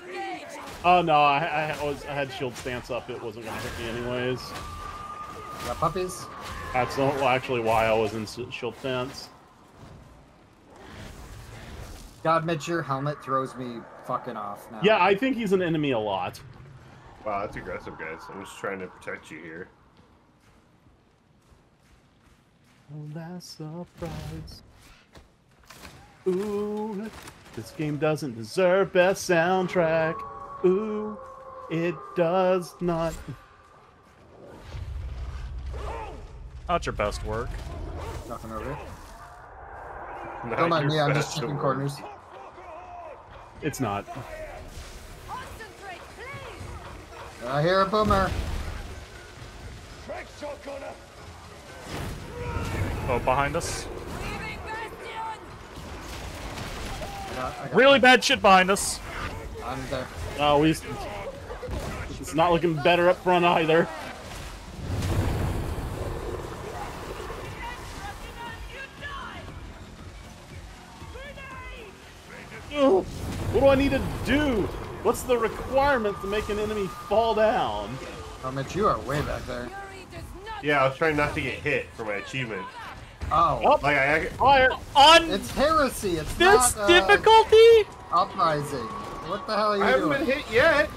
Oh no, I, I, was, I had shield stance up. It wasn't going to hit me anyways. You got puppies? That's not actually why I was in shield stance. God, Mitch, your helmet throws me fucking off now. Yeah, I think he's an enemy a lot. Wow, that's aggressive, guys. I'm just trying to protect you here. Last surprise. Ooh, this game doesn't deserve best soundtrack. Ooh, it does not. Not your best work. Nothing over here. Not Don't mind me, I'm just checking corners. It's not. I hear a boomer. Oh, behind us. I got really bad shit behind us. I'm there. Oh, we. It's not looking better up front either. Ugh. What do I need to do? What's the requirement to make an enemy fall down? Oh, Mitch, you are way back there. Yeah, I was trying not to get hit for my achievement. Oh, oh, like I, I, I, on it's heresy. It's this not, uh, difficulty. Uprising. What the hell are you I haven't doing? Been hit yet.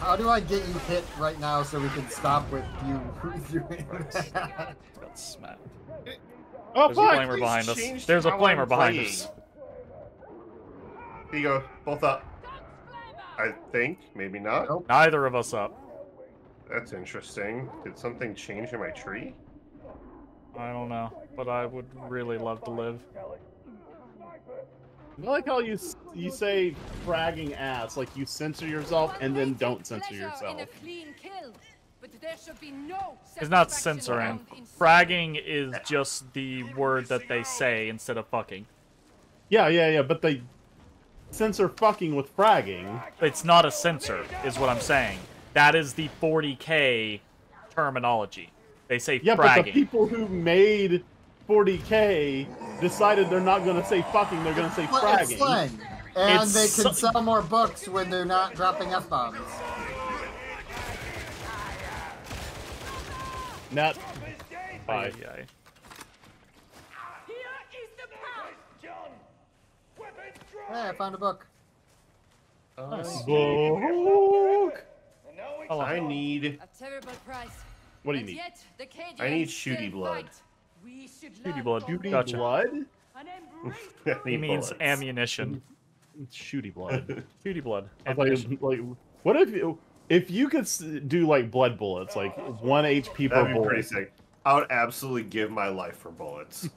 How do I get you hit right now so we can stop with you doing that? Got smacked. Oh, there's fuck, a flamer behind us. There's a flamer behind us. Here you go. Both up. I think. Maybe not. Nope. Neither of us up. That's interesting. Did something change in my tree? I don't know, but I would really love to live. I like how you you say fragging ass, like you censor yourself and then don't censor yourself. It's not censoring. Fragging is just the word that they say instead of fucking. Yeah, yeah, yeah, but they censor fucking with fragging. It's not a censor, is what I'm saying. That is the forty K terminology. They say yeah, fragging. But the people who made forty K decided they're not going to say fucking, they're going to say fragging. It's slang. And it's they can sell more books when they're not dropping F-bombs. Not... Bye. Here is the power. Hey, I found a book. A book. Oh, I need... A terrible price. What do you need? I need shooty blood. Shooty blood? Shooty gotcha. Blood? He means ammunition. Shooty blood. Shooty blood. Like, like, what if you, if you could do like blood bullets, like one H P per bullet? That'd be pretty sick. I would absolutely give my life for bullets.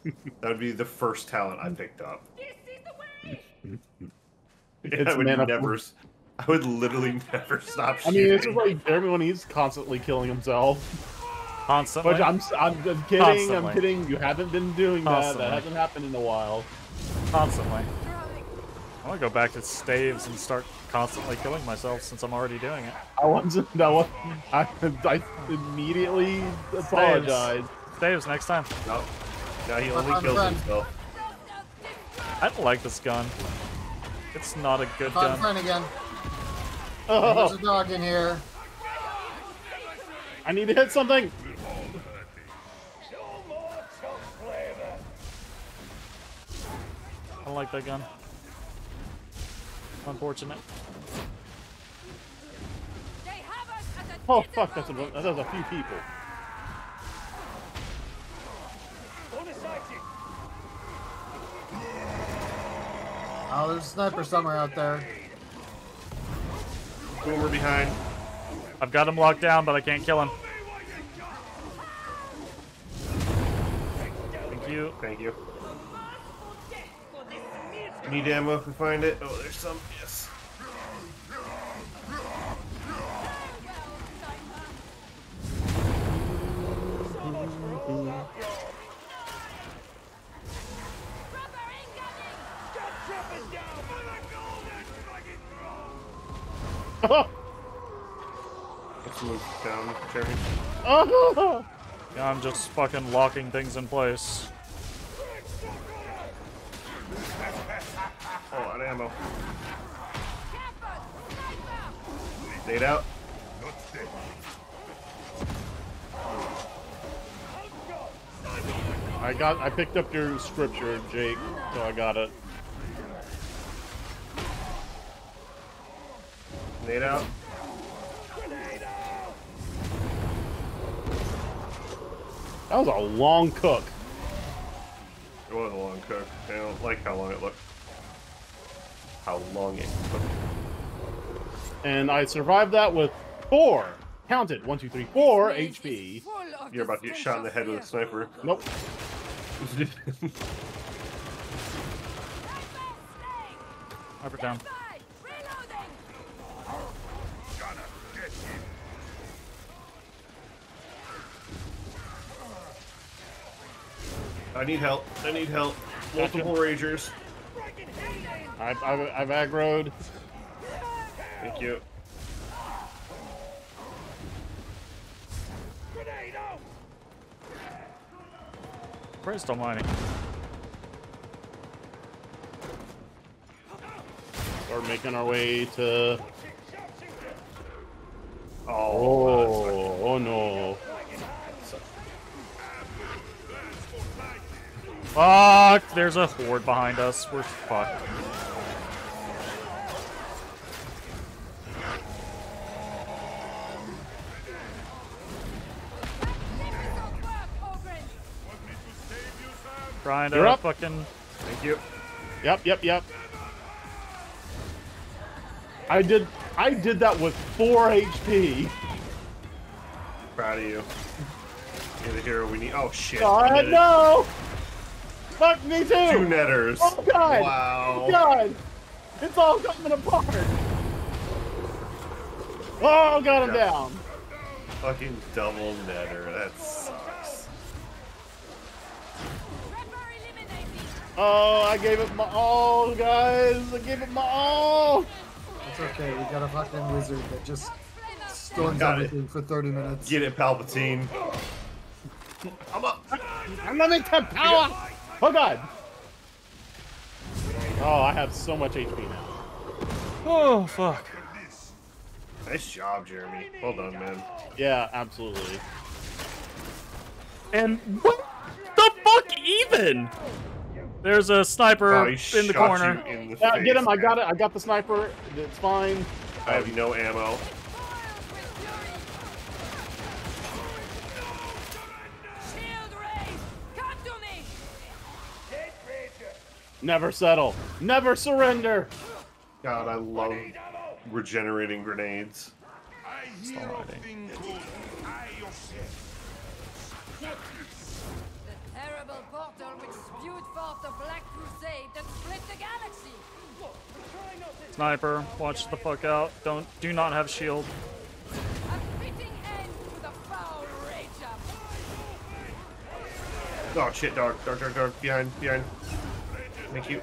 That would be the first talent I picked up. This is the way. Yeah, it's I would never. I would literally never stop shooting. I mean, it's just like everyone he's constantly killing himself. Constantly. Which I'm, I'm, I'm kidding. Constantly. I'm kidding. You haven't been doing Constantly. that. That hasn't happened in a while. Constantly. I want to go back to staves and start constantly killing myself since I'm already doing it. I wasn't. I, wasn't, I, I immediately staves. apologized. Staves next time. No, no he only I'm kills friend. himself. I don't like this gun. It's not a good I'm gun. Friend again. Oh. There's a dog in here. I need to hit something. I don't like that gun. Unfortunate. Oh fuck, that's a, that's a few people. Oh, there's a sniper somewhere out there. Boomer behind. I've got him locked down, but I can't kill him. Thank you. Thank you. Need ammo if we find it. Oh, there's some. Yes. Oh! Let's move down, Jeremy. Oh! Yeah, I'm just fucking locking things in place. Oh, out of ammo. Stayed out. I got. I picked up your scripture, Jake. So I got it. Stayed out. That was a long cook. It was a long cook. I don't like how long it looked. How long it took. And I survived that with four. Count it. One, two, three, four H P. You're about to get shot in the head with a sniper. Nope. Sniper down. I need help. I need help. Multiple gotcha. Ragers. I've, I've, I've aggroed. Thank you. Where's the mining? We're making our way to. Oh, oh, oh no. Fuck! There's a horde behind us. We're fucked. Trying to up. fucking. Thank you. Yep, yep, yep. I did. I did that with four H P. Proud of you. You're the hero we need. Oh shit! Oh no! Fuck me too! Two netters. Oh god! Wow. Oh god! It's all coming apart! Oh, got him yeah. down! Fucking double netter, that sucks. Oh, I gave it my all, guys! I gave it my all! That's okay, we got a fucking wizard that just storms everything it. for thirty minutes. Get it, Palpatine. I'm up! I'm gonna make that power! Oh god! Oh, I have so much H P now. Oh, fuck. Nice job, Jeremy. Well done, man. Yeah, absolutely. And what the fuck even? There's a sniper oh, in the corner. In the yeah, face, get him, man. I got it. I got the sniper. It's fine. I have no ammo. Never settle. Never surrender. God, I love regenerating grenades. Stop hiding. The terrible portal which spewed forth the Black Crusade that split the galaxy. Sniper, watch the fuck out. Don't, do not have shield. A fitting end to the foul rage. Oh shit, dog. Dark, dark, dark. Behind, behind. Thank you.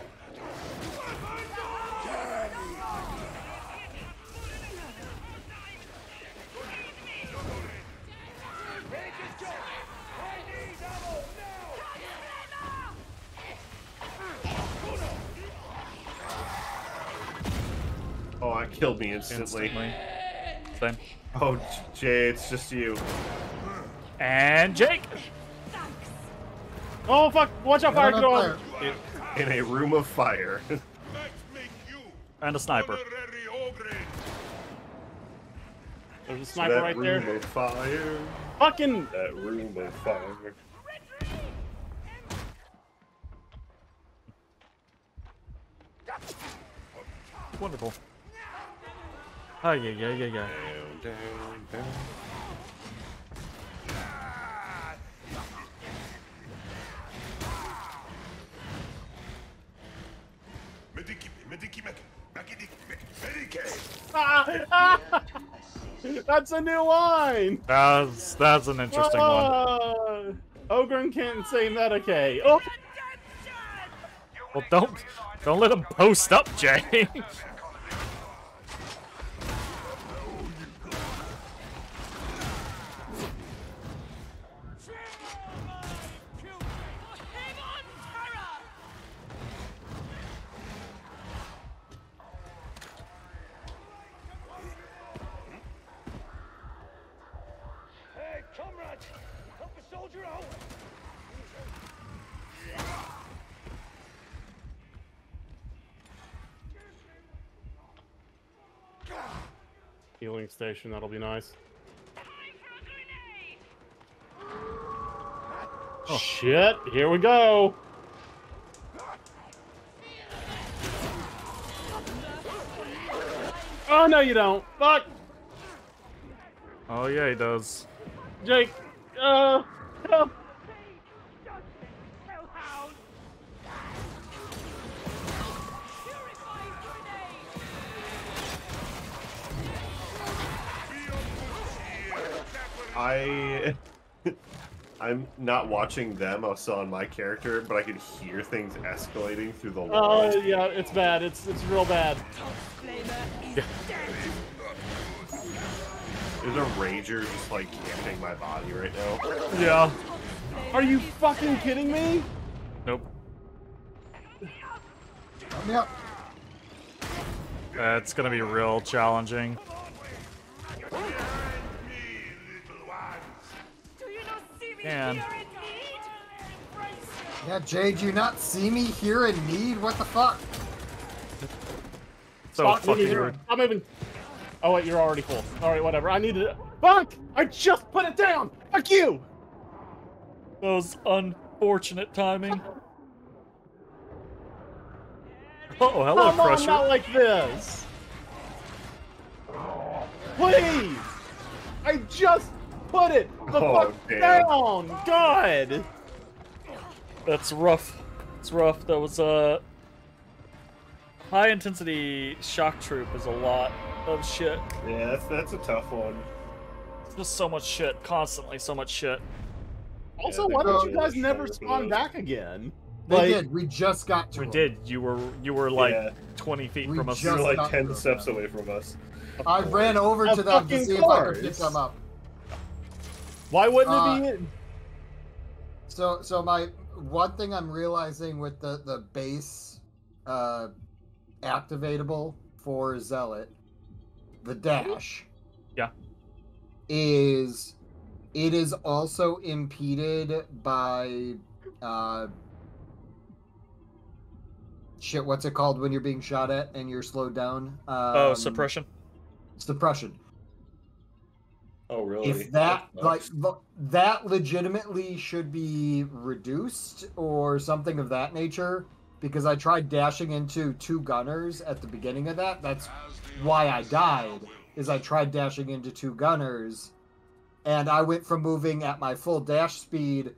Oh, it killed me instantly. instantly. Same. Oh, Jay, it's just you. And Jake! Oh, fuck! Watch out, fire control! In a room of fire. And a sniper. There's a sniper that right room there. Of fire. Fucking! That room of fire. Wonderful. Oh, yeah, yeah, yeah, yeah. Down, down, down. Ah, that's a new line! That's, that's an interesting uh, one. Ogryn can't say that, okay. Oh. Well, don't, don't let him post up, Jay. Healing station, that'll be nice. Oh shit, here we go. Oh no you don't. Fuck. Oh yeah he does. Jake, uh help. I, I'm not watching them. I was still on my character, but I could hear things escalating through the walls. Oh uh, yeah, it's bad. It's it's real bad. Yeah. There's a rager just like camping my body right now. Yeah. Are you fucking kidding me? Nope. Yep. That's gonna be real challenging. And yeah, Jay, do you not see me here in need? What the fuck? So Stop fucking rude. I'm even... Oh wait, you're already full. Alright, whatever. I needed it. Fuck! I just put it down! Fuck you! That was unfortunate timing. Uh-oh, hello, Come pressure. Come on, not like this! Please! I just... Put it the oh, fuck damn. down! God! That's rough. It's rough. That was a... Uh... High intensity shock troop is a lot of shit. Yeah, that's, that's a tough one. It's just so much shit. Constantly so much shit. Also, yeah, why did you guys never spawn back again? They like, did. We just got to We them. did. You were, you were like yeah. twenty feet we from us. You were like ten steps away from us. I ran over to them to see if I could pick them up. Why wouldn't uh, it be in? So, so my one thing I'm realizing with the the base uh, activatable for Zealot, the dash, yeah, is it is also impeded by uh, shit. What's it called when you're being shot at and you're slowed down? Um, oh, suppression. Suppression. Oh really? If that like that legitimately should be reduced or something of that nature, because I tried dashing into two gunners at the beginning of that. That's why I died, is I tried dashing into two gunners, and I went from moving at my full dash speed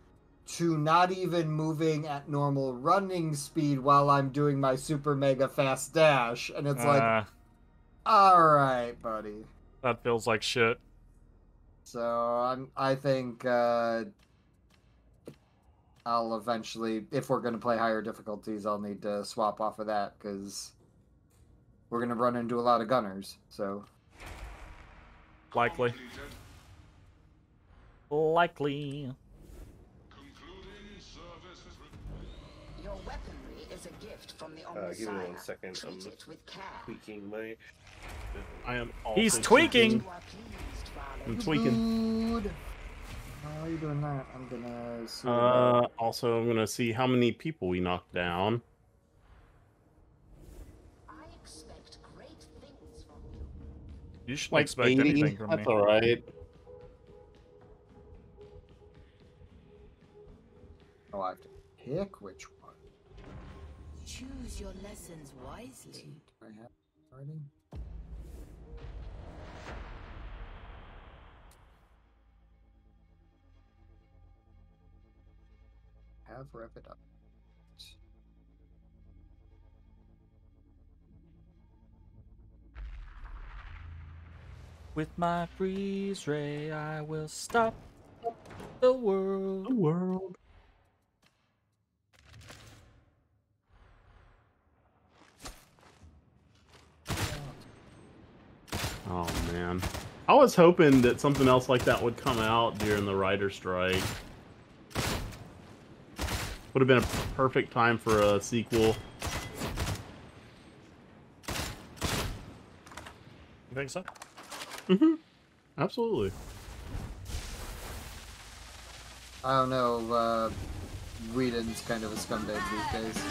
to not even moving at normal running speed while I'm doing my super mega fast dash. And it's uh, like, all right, buddy. That feels like shit. So I'm, I think uh, I'll eventually, if we're going to play higher difficulties, I'll need to swap off of that, because we're going to run into a lot of gunners. So Likely. Likely. From the uh, give me one second. I'm tweaking my. I am. He's tweaking. I'm tweaking. Dude. How are you doing that? I'm gonna. See uh, that. Also, I'm gonna see how many people we knocked down. I expect great things from you. You should like expect eighty anything from me. That's all right. Oh, I have to pick which one. Choose your lessons wisely. I have starting. Have rev it up. With my freeze ray, I will stop the world. The world. Oh man, I was hoping that something else like that would come out during the writer strike. Would have been a perfect time for a sequel. You think so? Mm-hmm. Absolutely. I don't know. Uh, Raiden's kind of a scumbag these days.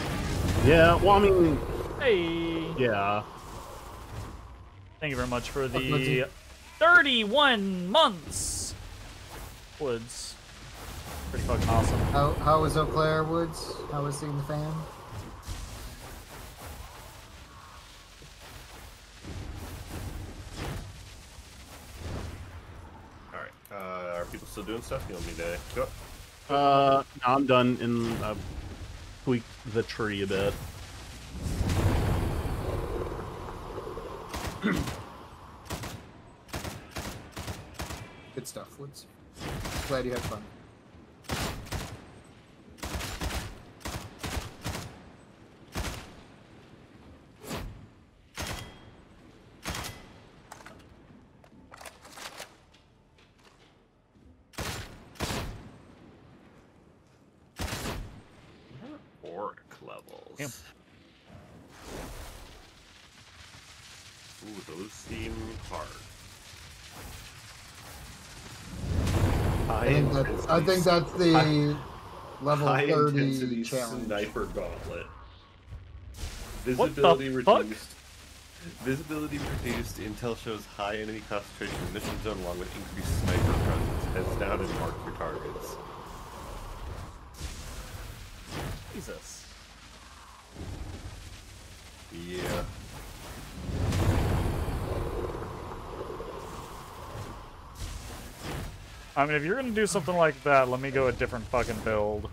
Yeah. Well, I mean, hey. Yeah. Thank you very much for the thirty-one months. Woods, pretty fucking awesome. How how was Eau Claire, Woods? How was seeing the fan? All right, uh, are people still doing stuff? You want me to go up? Uh, no, I'm done. In uh, tweaked the tree a bit. Good stuff, Woods. Glad you had fun. Orc levels. Damn. Ooh, those seem hard. I think that's, I think that's the high, level high thirty challenge. Sniper gauntlet. Visibility reduced. Fuck? Visibility reduced. Intel shows high enemy concentration in mission zone, along with increased sniper presence. Heads down and mark your targets. Jesus. Yeah. I mean, if you're gonna do something like that, let me go a different fucking build.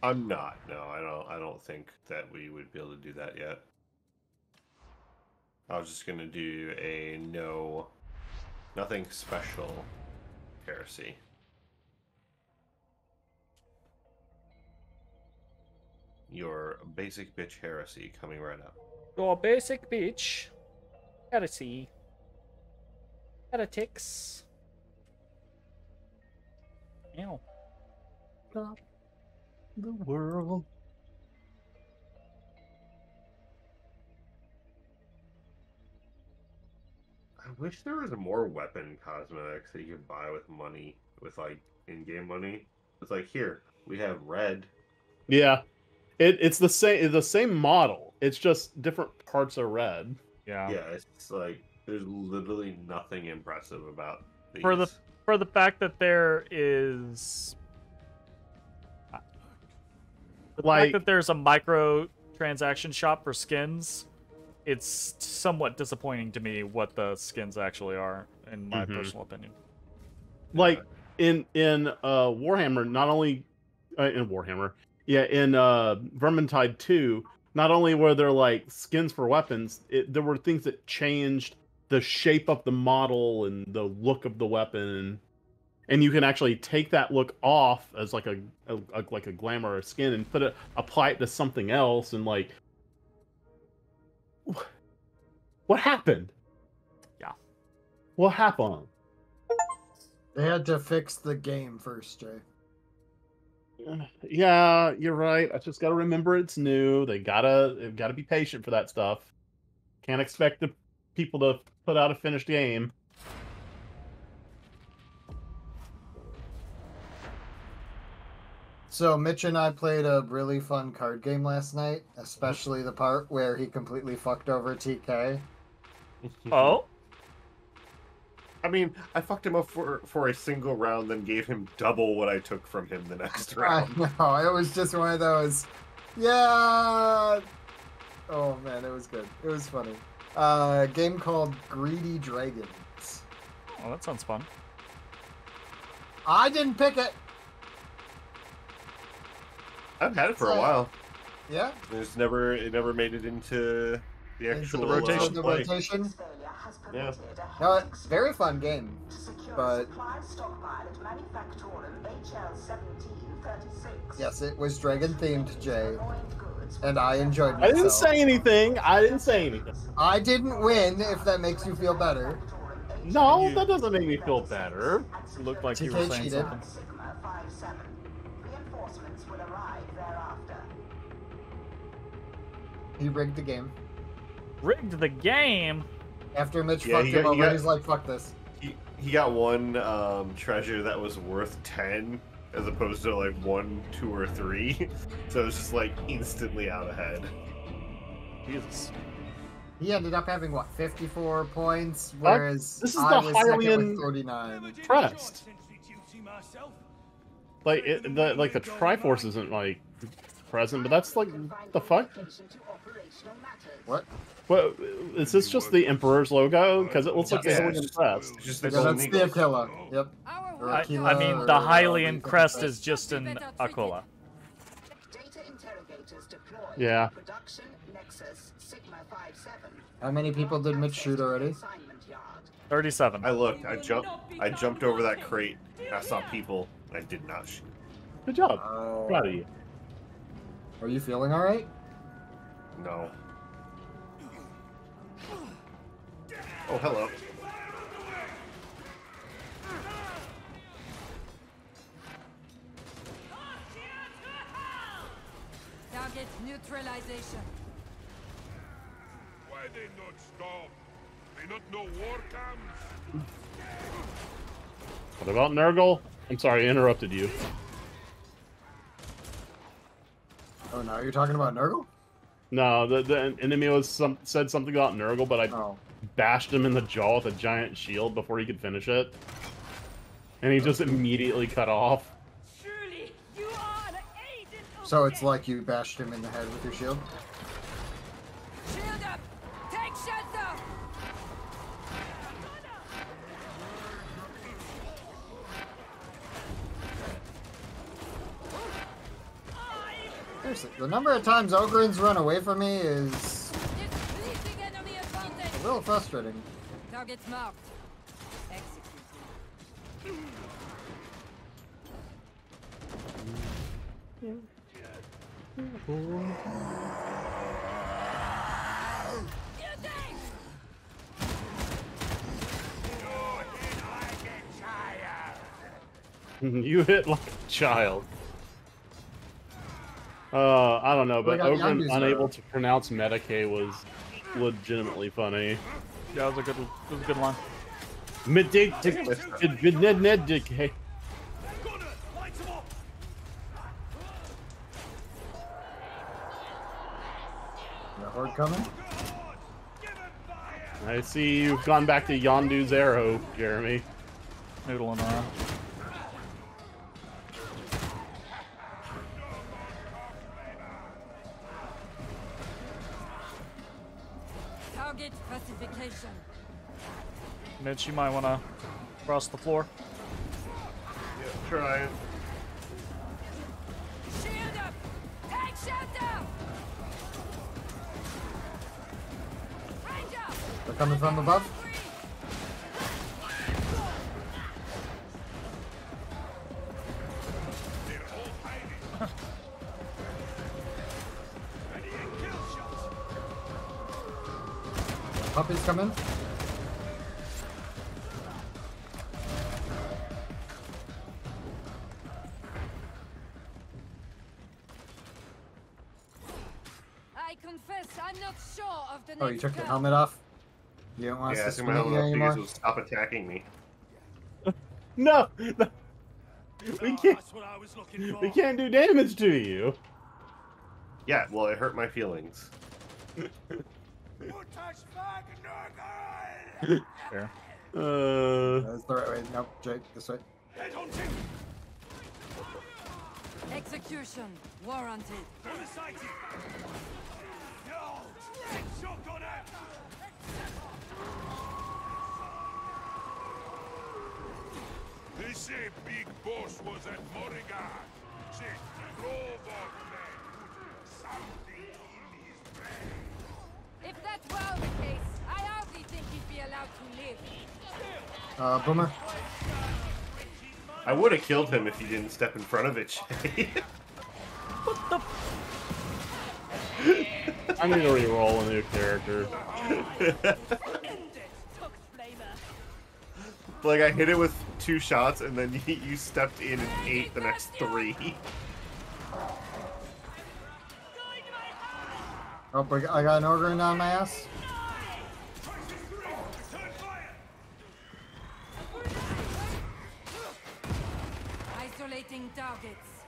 I'm not. No, I don't. I don't think that we would be able to do that yet. I was just gonna do a no, nothing special, heresy. Your basic bitch heresy coming right up. Your basic bitch heresy. Heretics. Ow. Stop the world. I wish there was more weapon cosmetics that you could buy with money, with like in-game money. It's like, here we have red. Yeah, it it's the same the same model. It's just different parts of red. Yeah. Yeah, it's like there's literally nothing impressive about these. For the. For the fact that there is The like, fact that there's a micro-transaction shop for skins, it's somewhat disappointing to me what the skins actually are, in my mm-hmm. personal opinion. Like, in in uh, Warhammer, not only... Uh, in Warhammer. Yeah, in uh, Vermintide two, not only were there, like, skins for weapons, it, there were things that changed the shape of the model and the look of the weapon. And you can actually take that look off as, like, a, a, a like a glamour or skin and put it, apply it to something else. And, like... What happened? Yeah. What happened? They had to fix the game first, Jay. Yeah, you're right. I just gotta remember it's new. They gotta they've gotta be patient for that stuff. Can't expect the people to put out a finished game. So Mitch and I played a really fun card game last night, especially the part where he completely fucked over T K. Oh? I mean, I fucked him up for, for a single round, then gave him double what I took from him the next round. I know, it was just one of those, yeah! Oh man, it was good. It was funny. Uh, a game called Greedy Dragons. Oh, that sounds fun. I didn't pick it! I've had it for so, a while. Yeah? It's never, it never made it into... The actual the rotation. The rotation. Yeah. No, it's a very fun game, but yes, it was dragon themed, Jay, and I enjoyed myself. I didn't say anything. I didn't say anything. I didn't win. If that makes you feel better. No, that doesn't make me feel better. It looked like you were saying something. He rigged the game. Rigged the game. After Mitch yeah, fucked got, him over, he got, he's like, "Fuck this." He he got one um, treasure that was worth ten, as opposed to like one, two, or three. So it's just like instantly out ahead. Jesus. He ended up having what, fifty-four points, whereas that, this is I the was Hylian with forty-nine. Crest. Like it, the like the Triforce isn't like present, but that's like the fuck. What? Well, is this just the Emperor's logo? Because it looks yeah, like the Hylian Crest. It's just the yeah, that's the Aquila. Yep. I, Aquila I mean, the Hylian Crest is just an Aquila. Yeah. How many people did Mitch shoot already? thirty-seven. I looked. I jumped. I jumped over that crate. I saw people. I did not shoot. Good job. Uh, proud of you. Are you feeling all right? No. Oh, hello. Target neutralization. Why they not stop? They not know war comes. What about Nurgle? I'm sorry, I interrupted you. Oh, now you're talking about Nurgle? No, the, the enemy was some, said something about Nurgle, but I oh. bashed him in the jaw with a giant shield before he could finish it. And he just immediately cut off. Surely you are an agent of so it's like you bashed him in the head with your shield? Shield up! Take shelter! Seriously, the number of times Ogryn's run away from me is a little frustrating. Target's marked. Executed. You hit like a child. Uh, I don't know, but Ogryn unable to pronounce Medicaid was legitimately funny. Yeah, that was a good, that was a good line. Medicaid. The horde coming? I see you've gone back to Yondu's arrow, Jeremy. Noodling around. Target pacification. Mitch, you might want to cross the floor. Yeah, try it. Shield up! Take shelter! Ranger! They're coming from above. Puppies coming. I confess I'm not sure of the. Oh, you took the helmet off? You don't want yeah, us to swing you anymore? Will stop attacking me. No, no. We can't. That's what I was looking for. We can't do damage to you. Yeah, well, it hurt my feelings. You touch back, Nurgle! There. Uh, That's the right way. Nope, Jake, this way. Execution warranted. They say Big Boss was at Moriga. She drove off men. Something in his brain. If that were the case, I hardly think he'd be allowed to live. Uh, bummer. I would have killed him if he didn't step in front of it, Shay. What the f- I'm gonna re-roll a new character. Like, I hit it with two shots, and then you, you stepped in and ate the next three. Oh, I got an Ogryn on my ass. Isolating targets.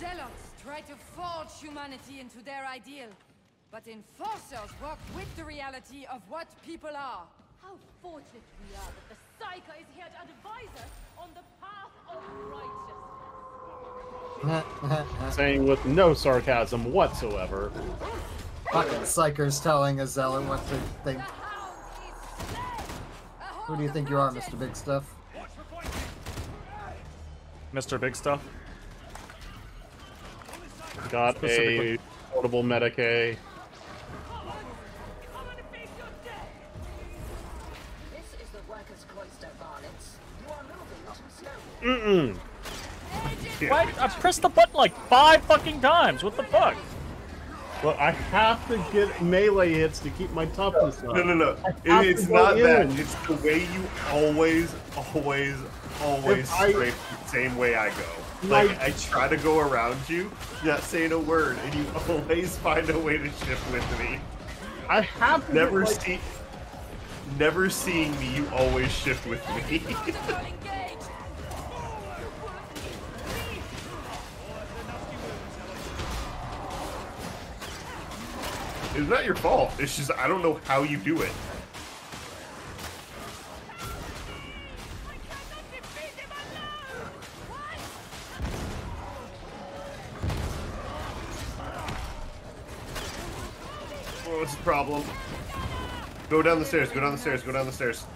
Zealots try to forge humanity into their ideal, but enforcers work with the reality of what people are. How fortunate we are that the Psyker is here to advise us on the path of righteousness. Saying with no sarcasm whatsoever. Fucking Psyker's telling a Zealot what to think. Who do you think you are, Mister Big Stuff? Mister Big Stuff? Got a portable Medicaid. This is the workers' cloister, varlets. You are moving, not slowly. Mm-mm. Why? I pressed the button like five fucking times. What the fuck? Well, I have to get melee hits to keep my toughness up. No, no, no. It, it's not that. In. It's the way you always, always, always strafe the same way I go. Like, my... I try to go around you, not saying a word, and you always find a way to shift with me. I have to never get, see, like... never seeing me. You always shift with me. It's not your fault. It's just, I don't know how you do it. Oh, what's the problem? Go down the stairs, go down the stairs, go down the stairs.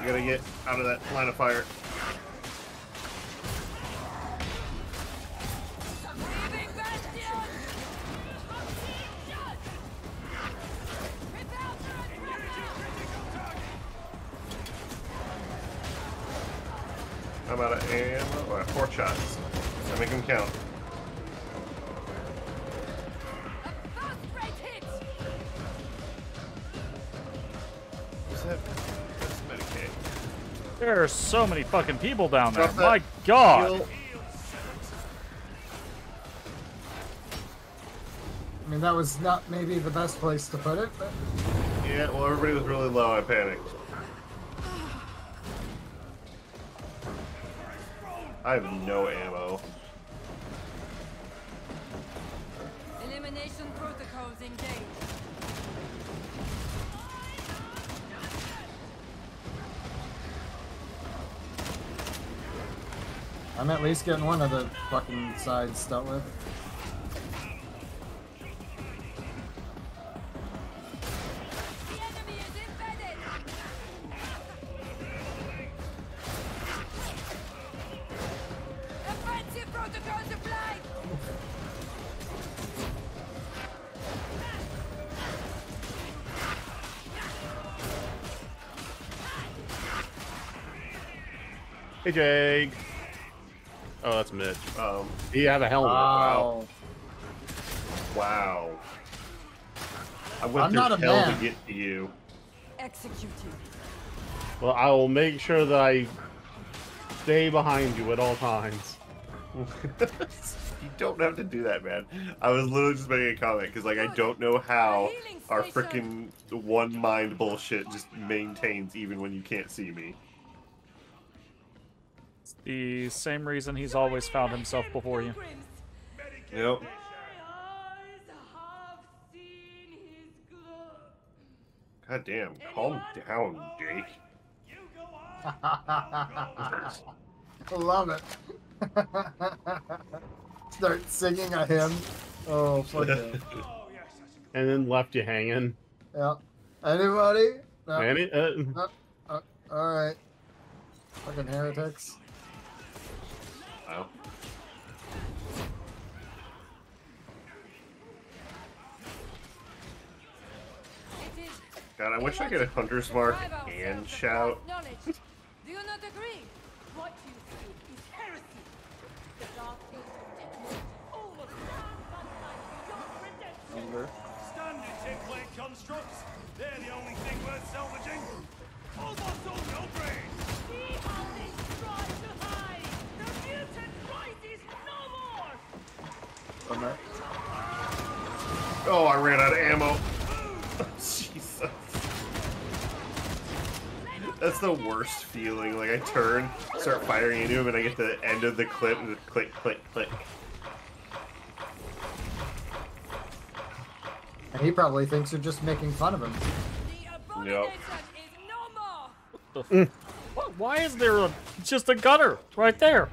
You gotta get out of that line of fire. I'm out of ammo. All right, four shots. I make them count. A fast break hit. What's that? That's Medicaid. There are so many fucking people down there. My God. Heal. I mean, that was not maybe the best place to put it, but. Yeah, well, everybody was really low. I panicked. I have no ammo. Elimination protocols engaged. I'm at least getting one of the fucking sides dealt with. Hey, Jake. Oh, that's Mitch. Um, he have a helmet. Wow. Wow. I went I'm through not a hell man. to get to you. Executed. Well, I will make sure that I stay behind you at all times. You don't have to do that, man. I was literally just making a comment because, like, I don't know how our freaking one mind bullshit just maintains even when you can't see me. It's the same reason he's always found himself before you. Yep. God damn! Calm down, Jake. I love it. Start singing a hymn. Oh, fuck it. And then left you hanging. Yeah. Anybody? No. Any, uh, no. Uh, all right. Fucking heretics. Wow. God, I wish I could Hunter's Mark and shout. Do you not agree? What you see is heresy. The dark things all of the beyond redemption. Standard template constructs. They're the only thing worth salvaging. Almost all your brain. See how they strive to hide. The mutant right is no more. Okay. Oh, I ran out of ammo. Jesus. That's the worst feeling. Like, I turn, start firing into him, and I get to the end of the clip, and it's click, click, click. And he probably thinks you're just making fun of him. Yep. Nope. Why is there a, just a gutter right there?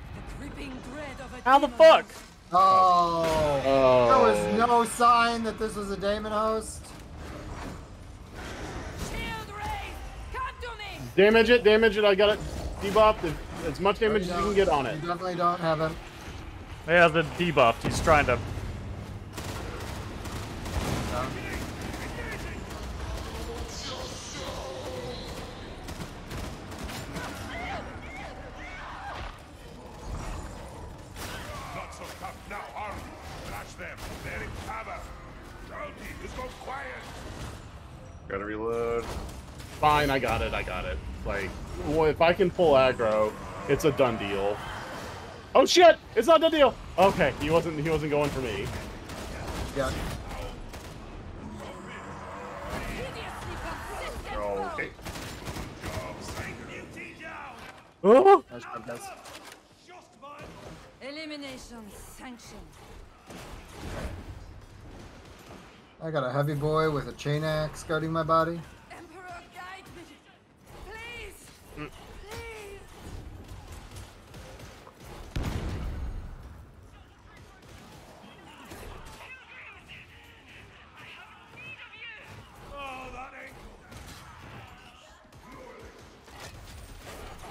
How the fuck? Oh. Oh. There was no sign that this was a daemon host. Damage it, damage it, I got it debuffed. As much damage oh, you as you can get on it. You definitely don't have it. He has been debuffed, he's trying to... No. Not so tough now, arm. Flash them, they're in cover. Don't be so quiet. Gotta reload. Fine, I got it, I got it. Like, well, if I can pull aggro, it's a done deal. Oh shit! It's not a done deal! Okay, he wasn't he wasn't going for me. Yeah. Oh, okay. Oh! Elimination sanction. I got a heavy boy with a chain axe guarding my body.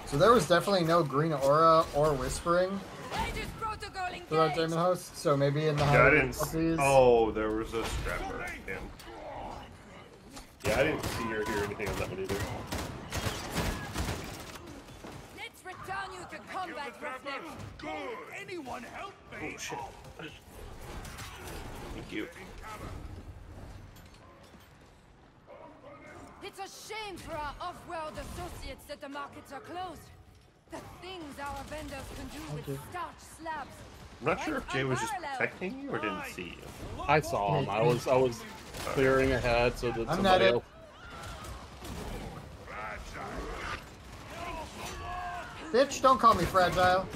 So there was definitely no green aura or whispering throughout Demon Host, so maybe in the high. Oh, there was a strapper. Damn. Yeah, I didn't see or hear anything on that one either. Let's return you to combat, Reflex. Good. Anyone help me? Oh, shit. Thank you. It's a shame for our off-world associates that the markets are closed. The things our vendors can do with okay. starch slabs. I'm not sure if Jay was just protecting you or didn't see you. I saw him. I was I was clearing ahead so that I'm somebody else. Bitch, don't call me fragile.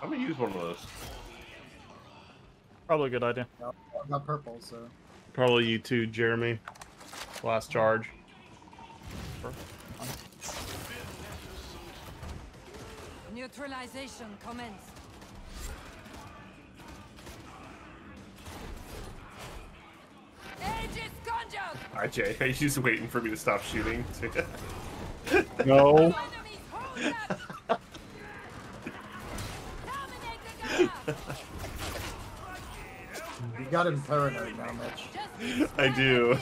I'm gonna use one of those. Probably a good idea. No, I'm not purple, so. Probably you too, Jeremy. Last charge. Neutralization commenced. Alright, Jay, are you just waiting for me to stop shooting? No. You got him paranoid now, Mitch. I do.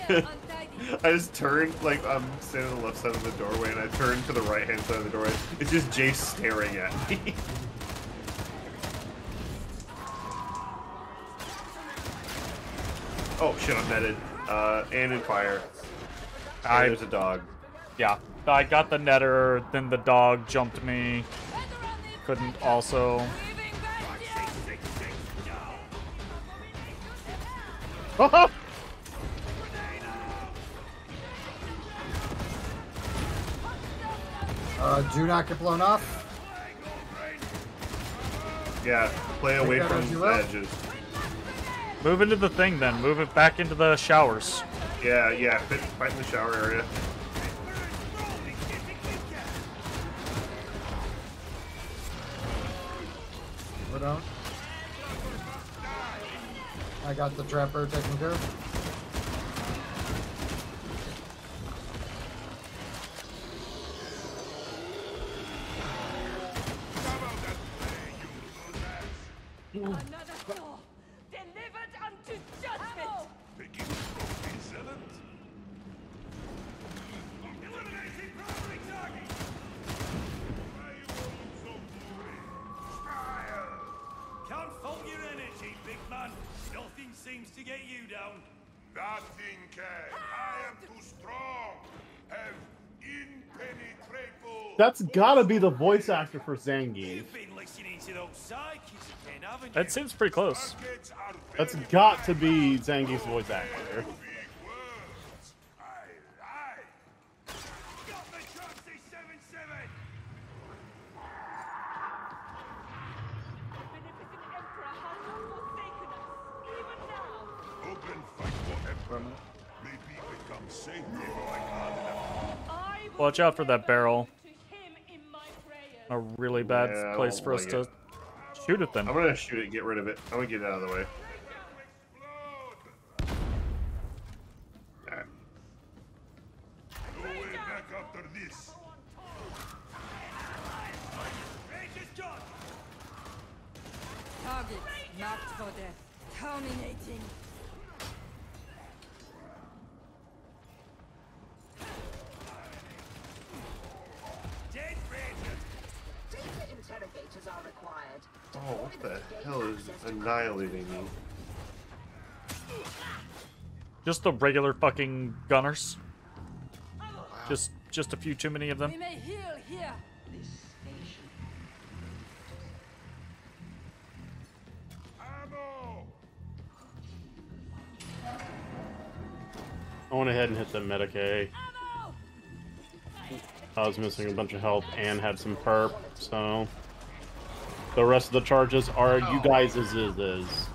I just turned, like, I'm standing on the left side of the doorway, and I turned to the right-hand side of the doorway. It's just Jace staring at me. Oh, shit, I'm netted. Uh, and in fire. And I, there's a dog. Yeah. I got the netter, then the dog jumped me. Couldn't also... Oh! Uh, do not get blown off. Yeah, play away from the edges. Move into the thing then. Move it back into the showers. Yeah, yeah. Fight in the shower area. We're down. I got the trapper taken care of. That's gotta be the voice actor for Zangief. That seems pretty close. That's got to be Zangief's voice actor. Watch out for that barrel. A really bad yeah, place for us to it. shoot at them. I'm gonna shoot it, get rid of it. I'm gonna get it out of the way. All right. No way back after this. Target marked for death. Terminating. Oh, what the hell is annihilating me? Just the regular fucking gunners. Wow. Just, just a few too many of them. We may heal here. This station. I went ahead and hit the Medicaid. I was missing a bunch of health and had some perp, so. The rest of the charges are you guys' is is is.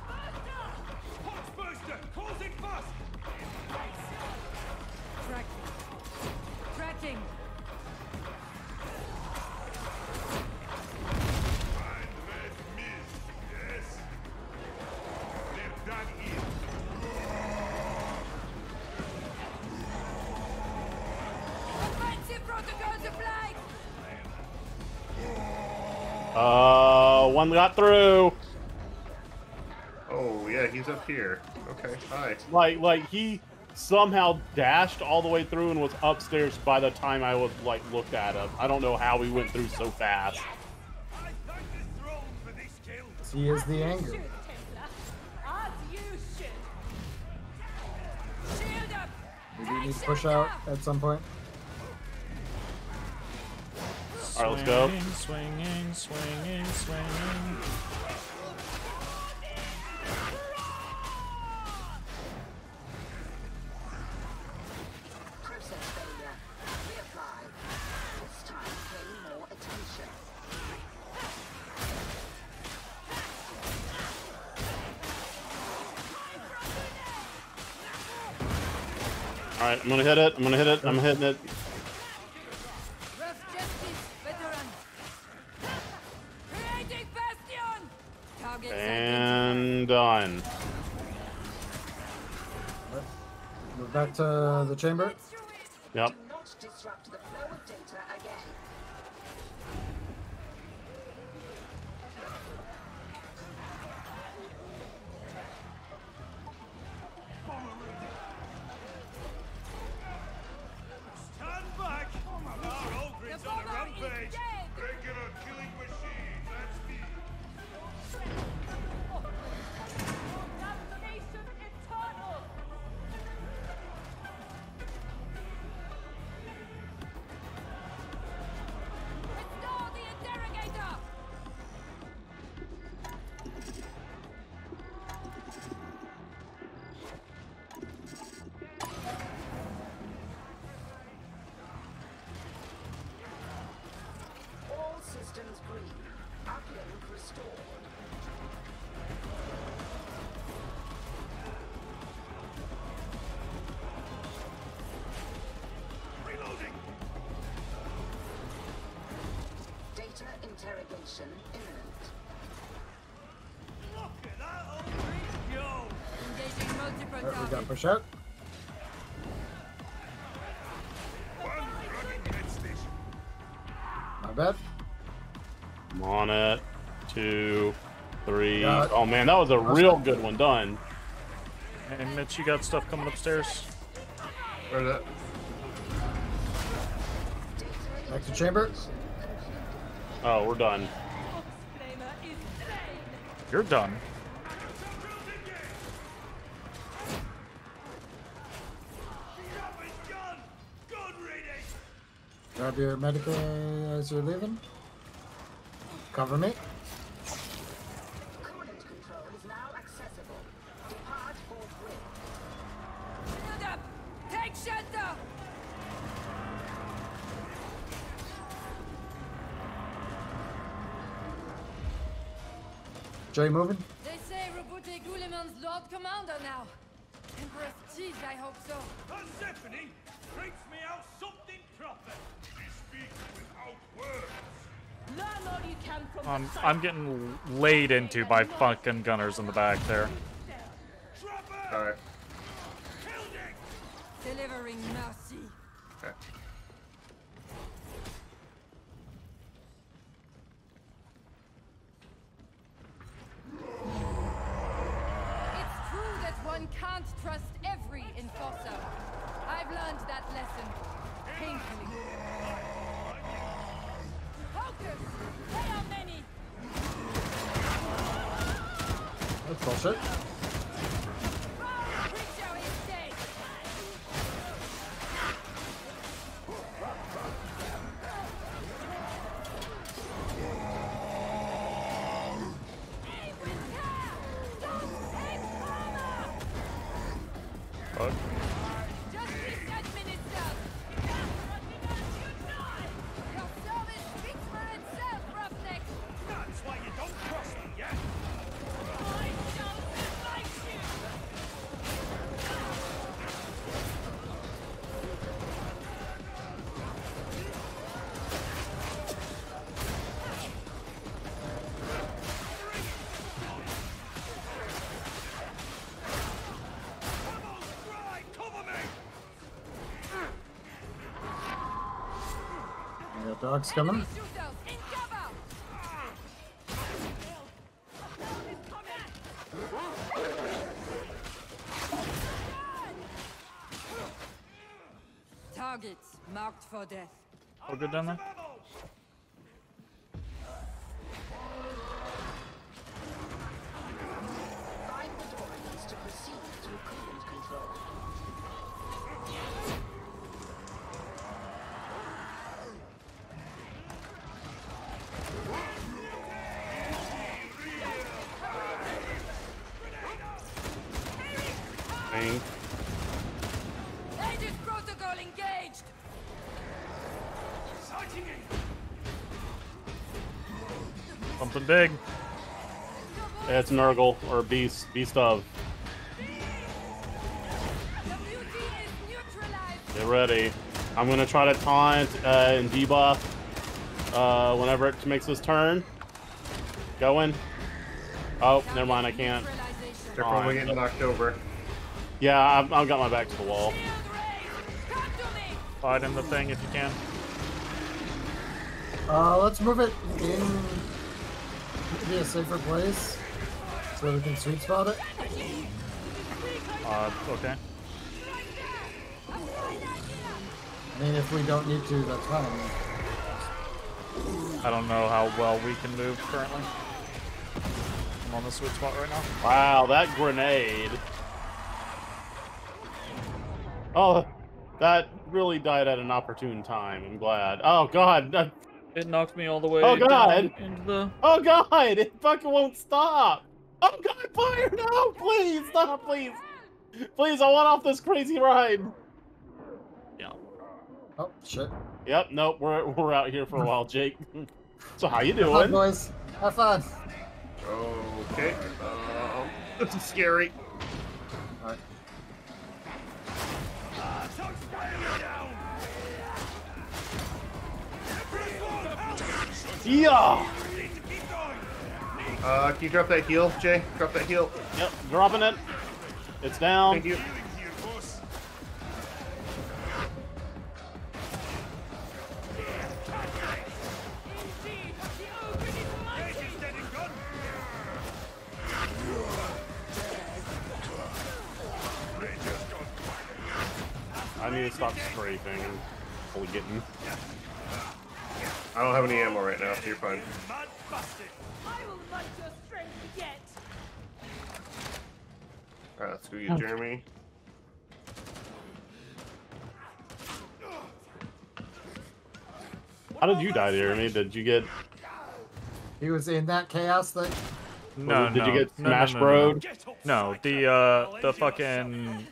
Got through. Oh yeah, he's up here. Okay, hi. Like, like he somehow dashed all the way through and was upstairs by the time I was like looked at him. I don't know how we went through so fast. He is the anger. Maybe we need to push out at some point. All right, let's go. Swinging, swinging, swinging. All right, I'm gonna hit it. I'm gonna hit it. I'm hitting it. Done. Move back to the chamber. Yep. interrogation imminent. Look at that old Rufio! Engaging multiple targets. We got push out. One running head station. Not bad. I'm on it. Two, three. Oh man, that was a That's real good one done. Hey Mitch, you got stuff coming upstairs. Where's that? Back to chamber. Oh, we're done. You're done. Grab your medical as you're leaving. Cover me. Jay moving? They say Robute Guliman's Lord Commander now. Empress Tease, I hope so. Persephone breaks me out something proper. She speaks without words. Learn all you can from um, the I'm getting laid into by fucking gunners in the back there. Alright. Delivering mercy. Okay. One can't trust every enforcer. I've learned that lesson painfully. Focus! There are many! That's bullshit. Dogs coming. Targets marked for death. All good down there? Something big. Yeah, it's Nurgle or Beast, Beast of. Get ready. I'm gonna try to taunt uh, and debuff uh, whenever it makes this turn. Going. Oh, never mind. I can't. They're probably getting knocked over. Yeah, I've, I've got my back to the wall. Fight in the thing if you can. Uh, let's move it in a safer place so we can sweet spot it. Uh, okay. I mean, if we don't need to, that's fine. I don't know how well we can move currently. I'm on the sweet spot right now. Wow, that grenade. Oh, that really died at an opportune time. I'm glad. Oh, God. That... It knocked me all the way. Oh God! Into the... Oh God! It fucking won't stop! Oh God! Fire! No! Please stop! Please! Please! I want off this crazy ride. Yeah. Oh shit. Yep. Nope. We're we're out here for a while, Jake. So how you doing? Have fun, boys. Have fun. Okay. Uh, this is scary. All right. Uh, down. Shut Yeah. Uh, can you drop that heal, Jay? Drop that heal. Yep, dropping it. It's down. Thank you. I need to stop scraping and fully getting. I don't have any ammo right now, so you're fine. Alright, let's go get Jeremy. How did you die, Jeremy? Did you get... He was in that chaos thing? No, Did no. you get Smash Bro? No, no, no, no. no, the, uh, the fucking...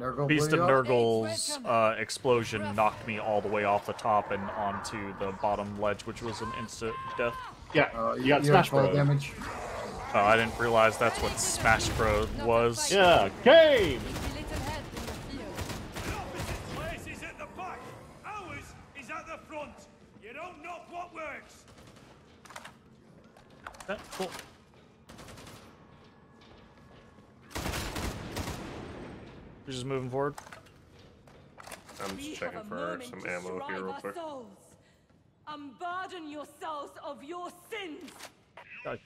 Nurgle Beast of Nurgle's uh, explosion knocked me all the way off the top and onto the bottom ledge, which was an instant death. Yeah, uh, you, you got Smash Bro damage. Oh, I didn't realize that's what Smash Bro was. Yeah, game! That's cool. You're just moving forward. I'm just checking for some ammo here real quick. Unburden yourselves of your sins. Yikes.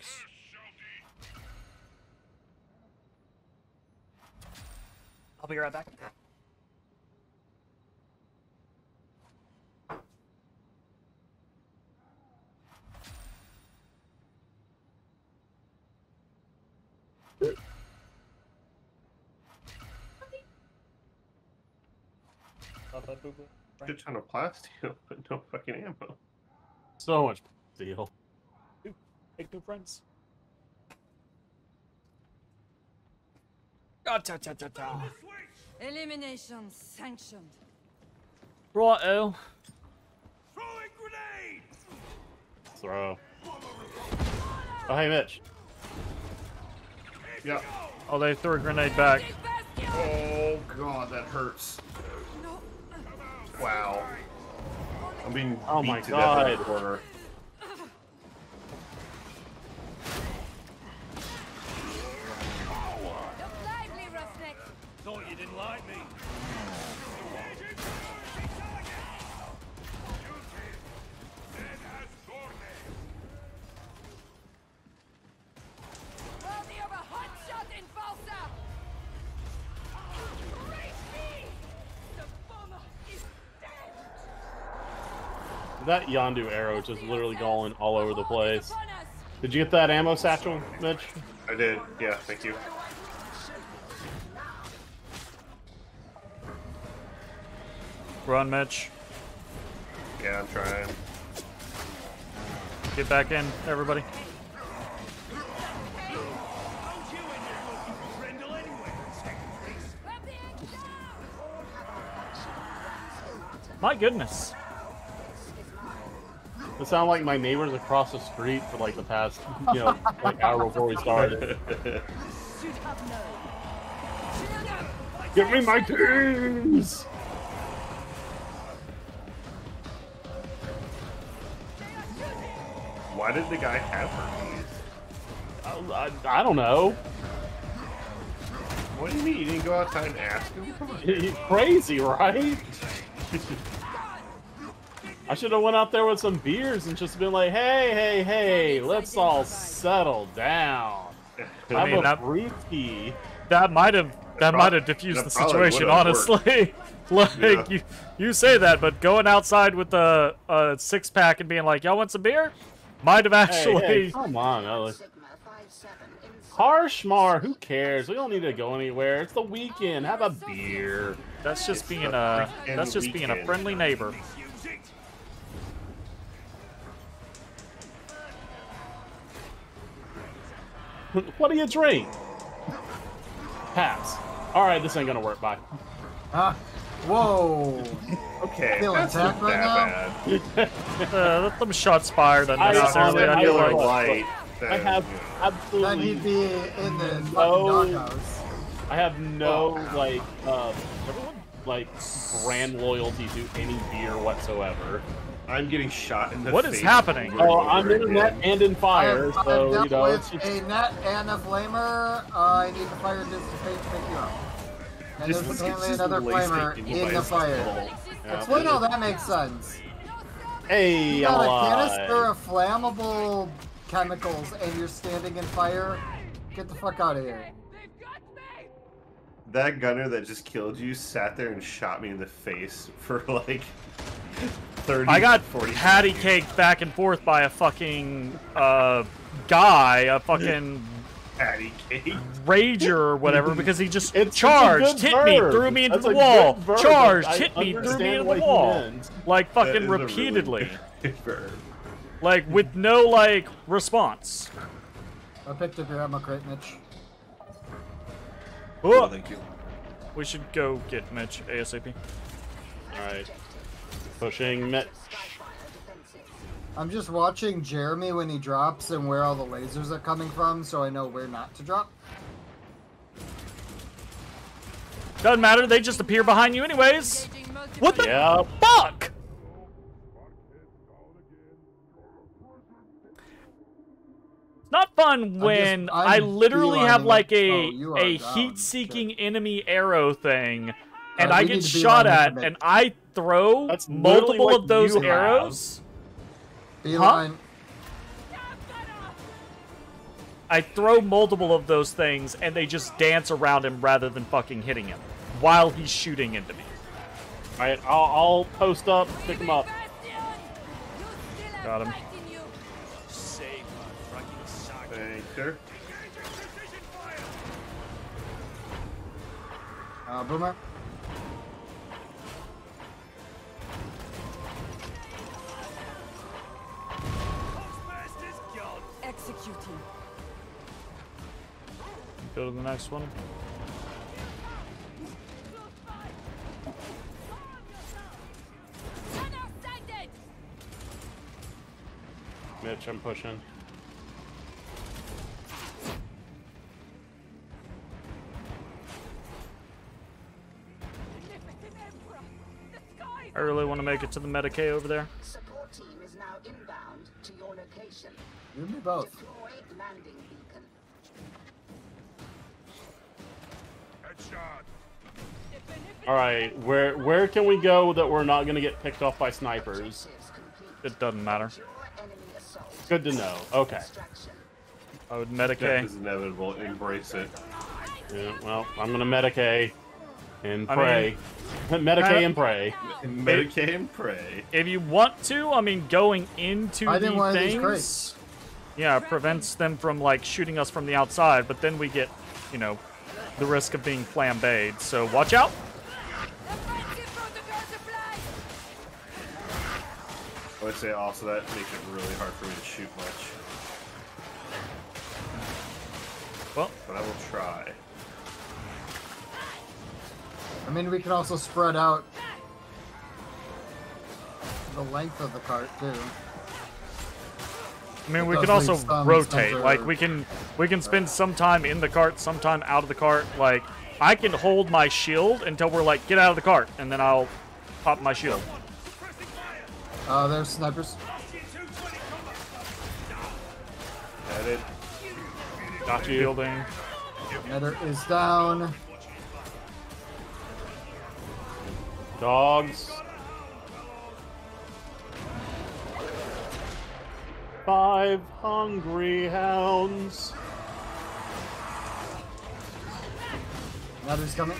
I'll be right back. Shit ton of plasteel, but no fucking ammo. So much steel. Dude, make new friends. Ah, ta, ta, ta, ta. Elimination sanctioned. Righto. Throw a grenade. Throw. Oh, hey, Mitch. Yeah. Oh, they threw a grenade back. Oh god, that hurts. Wow. I'm being oh beat my to god. death in the corner. Thought you didn't like me. That Yondu arrow is just literally going all over the place. Did you get that ammo satchel, Mitch? I did, yeah, thank you. Run, Mitch. Yeah, I'm trying. Get back in, everybody. My goodness. It sounded like my neighbors across the street for like the past, you know, like hour before we started. Give me my teams! Why did the guy have herpes? I, I, I don't know. What do you mean? You didn't go outside and ask him? He's crazy, right? I should have went out there with some beers and just been like, hey, hey, hey, let's all settle down. I mean, I'm a brewski. That might have that might have diffused the situation, honestly. Like, yeah. you you say that, but going outside with a, a six pack and being like, y'all want some beer? Might have actually. Hey, hey, come on, Alex. Harshmar, who cares? We don't need to go anywhere. It's the weekend. Have a beer. That's just it's being a that's just weekend. being a friendly neighbor. What do you drink? Pass. Alright, this ain't gonna work, bye. Ah. Uh, whoa. Okay. That's not that right bad. uh, let them shots fired unnecessarily. I, I, I, I, like, light, I have absolutely. I need to be in the no, I have no, oh, like, uh, like, brand loyalty to any beer whatsoever. I'm getting shot in the what face. What is happening? Oh, I'm in a net and in fire, I'm, so, I'm you know. With a net and a flamer. Uh, I need the fire distance page to pick you up. And just, there's apparently another flamer in the fire. Yeah. Explain how that makes sense. Hey, you got a canister of flammable chemicals and you're standing in fire? Get the fuck out of here. That gunner that just killed you sat there and shot me in the face for like thirty. I got forty patty caked back and forth by a fucking uh, guy, a fucking patty cake rager or whatever, because he just it's, charged, it's hit verb. me, threw me into That's the wall, charged, I hit me, threw me into the wall, like fucking repeatedly, really like with no like response. I picked up your ammo crate, Mitch. Oh, oh, thank you. We should go get Mitch ASAP. Alright. Pushing Mitch. I'm just watching Jeremy when he drops and where all the lasers are coming from, so I know where not to drop. Doesn't matter, they just appear behind you anyways. What the yeah. fuck? Not fun when I'm just, I'm I literally have like a oh, a heat-seeking sure. enemy arrow thing, and uh, I get shot at, and I throw That's multiple of those arrows. Huh? I throw multiple of those things, and they just dance around him rather than fucking hitting him while he's shooting into me. All right, I'll, I'll post up, pick him up. Got him. Sure. Uh, Boomer. Executing. Go to the next one. Mitch, I'm pushing. I really want to make it to the Medicaid over there. Support team is now inbound to your location. You and me both. Deploy landing beacon. Headshot. All right, where where can we go that we're not gonna get picked off by snipers? It doesn't matter. Good to know. Okay. I would Medicaid. Death is inevitable. Embrace it. Yeah, well, I'm gonna Medicaid. And pray. I mean, Medicaid and pray. Medicaid and pray. If you want to, I mean, going into I the didn't things, yeah, prevents them from like shooting us from the outside. But then we get, you know, the risk of being flambéed. So watch out. I would say also that makes it really hard for me to shoot much. Well, but I will try. I mean, we can also spread out the length of the cart too. I mean, we can also rotate. Like, we can we can spend some time in the cart, some time out of the cart. Like, I can hold my shield until we're like, get out of the cart, and then I'll pop my shield. Uh, there's snipers. Got it. Got you. Building. Nether is down. Dogs. Five hungry hounds. Another's coming.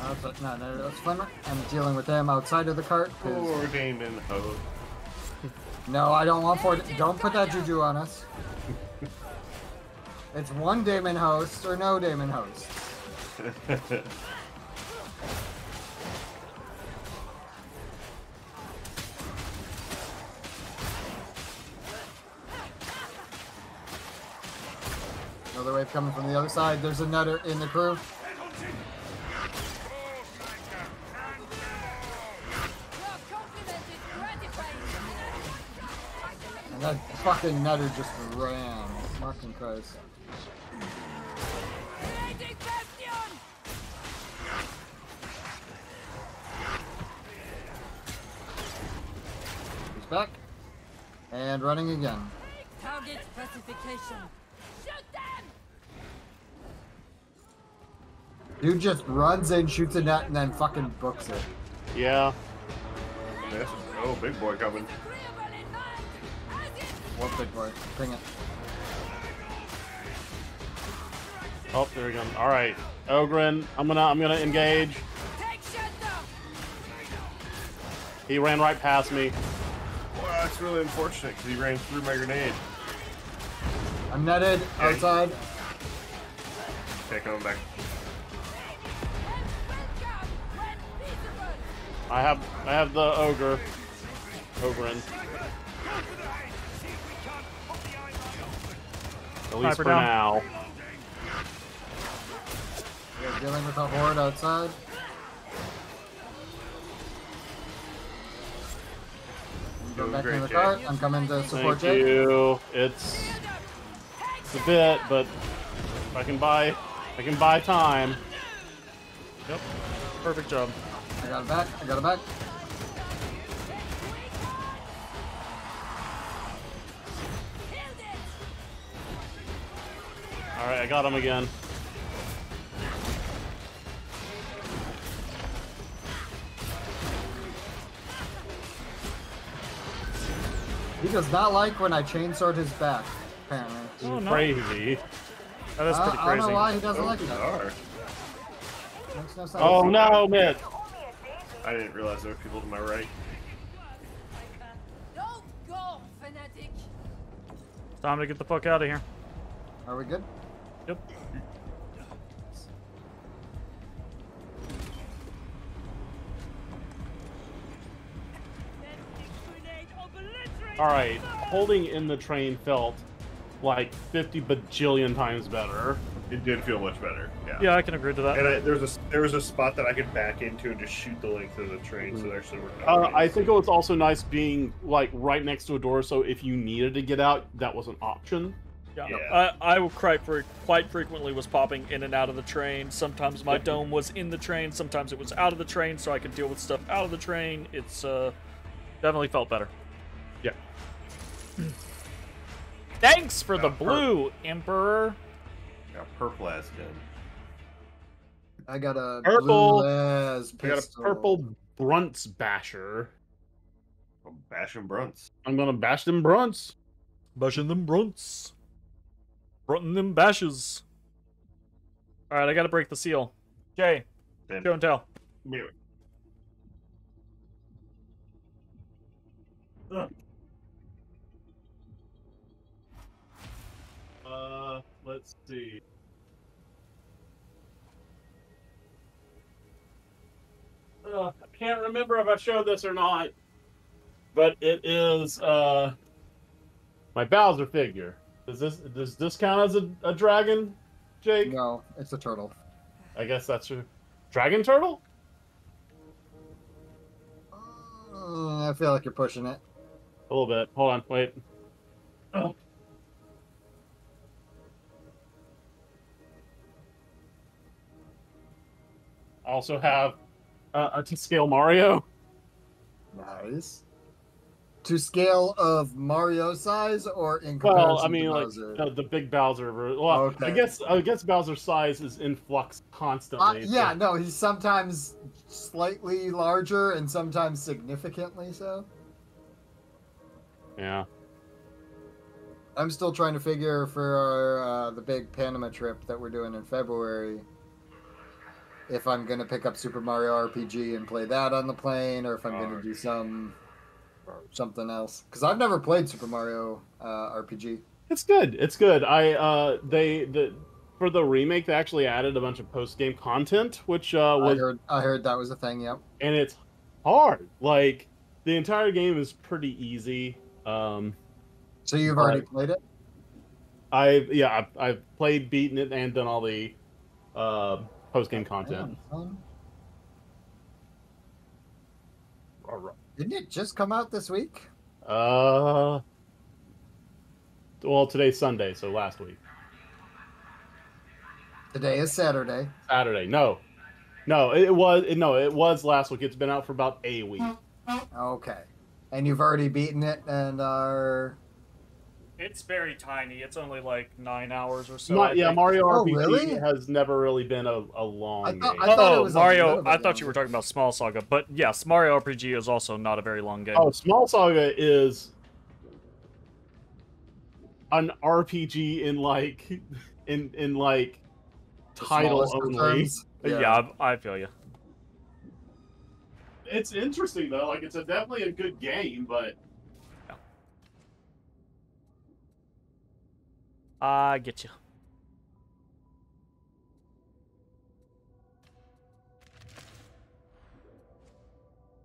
Uh, but no, no, that's Flimmer. I'm dealing with them outside of the cart. Poor Damon Ho. No, I don't want for. Don't put that juju on us. It's one Damon host or no Damon host. Another wave coming from the other side. There's another in the crew. And that fucking nutter just ran. Fucking Christ. And running again. Target specification. Shoot them! Dude just runs and shoots a net and then fucking books it. Yeah. Yes. Oh, big boy coming. What big boy? Bring it. Oh, there we go. All right, Ogryn, I'm gonna, I'm gonna engage. He ran right past me. Well, that's really unfortunate because he ran through my grenade. I'm netted okay. outside. Okay, coming back. I have, I have the ogre, Ogryn. At least for now. We're dealing with a horde outside. Go back in the cart. I'm coming to support you. Thank you. It's, it's a bit, but I can buy, I can buy time. Yep. Perfect job. I got it back. I got it back. All right, I got him again. He does not like when I chainsawed his back, apparently. Oh, no. Crazy. Oh, that's pretty uh, crazy. I don't know why he doesn't oh, like bizarre. that. Makes no sense. Oh no, man. I didn't realize there were people to my right. Don't go, fanatic. It's time to get the fuck out of here. Are we good? Yep. Alright, holding in the train felt like fifty bajillion times better. It did feel much better, yeah. Yeah, I can agree to that. And I, there, was a, there was a spot that I could back into and just shoot the length of the train, mm-hmm. so it actually worked out. Uh, I think it was also nice being like right next to a door, so if you needed to get out, that was an option. Yeah, yeah. I, I quite, quite frequently was popping in and out of the train. Sometimes my dome was in the train, sometimes it was out of the train, so I could deal with stuff out of the train. It's uh, definitely felt better. Yeah. Thanks for Got the blue, perp. Emperor. Got purple as good. I got a purple. Blue I got a purple Brunts basher. I'm bashing Brunts. I'm gonna bash them Brunts. Bashing them Brunts. Brunting them bashes. All right, I gotta break the seal. Jay, Damn. show and tell. Anyway. Ugh. Uh, let's see. Uh, I can't remember if I showed this or not, but it is uh my Bowser figure. Does this does this count as a, a dragon, Jake? No, it's a turtle. I guess that's true. Dragon turtle? Uh, I feel like you're pushing it. A little bit. Hold on. Wait. Oh. I also have uh, a to-scale Mario. Nice. To scale of Mario size, or in comparison well, I mean, to like Bowser? Uh, the big Bowser. Well, okay. I guess I guess Bowser's size is in flux constantly. Uh, yeah, so. no, he's sometimes slightly larger and sometimes significantly so. Yeah. I'm still trying to figure for our, uh, the big Panama trip that we're doing in February. If I'm going to pick up Super Mario R P G and play that on the plane, or if I'm oh, going to do some something else. Because I've never played Super Mario uh, R P G. It's good. It's good. I uh, they the for the remake they actually added a bunch of post game content, which uh, was I heard, I heard that was a thing. Yep. And it's hard. Like the entire game is pretty easy. Um, so you've already played it? I've yeah, I've, I've played, beaten it, and done all the uh, post game content. Damn, all right. Didn't it just come out this week? Uh, well, today's Sunday, so last week. Today is Saturday. Saturday, no, no, it was no, it was last week. It's been out for about a week. Okay. And you've already beaten it and are... It's very tiny. It's only like nine hours or so. Not, yeah, Mario oh, R P G really? has never really been a, a long I th game. I thought oh, it was Mario! I thought long. you were talking about Small Saga, but yes, Mario R P G is also not a very long game. Oh, Small Saga is an R P G in like in in like the title only. Yeah, yeah I, I feel you. It's interesting though. Like, it's a, definitely a good game, but. I get you.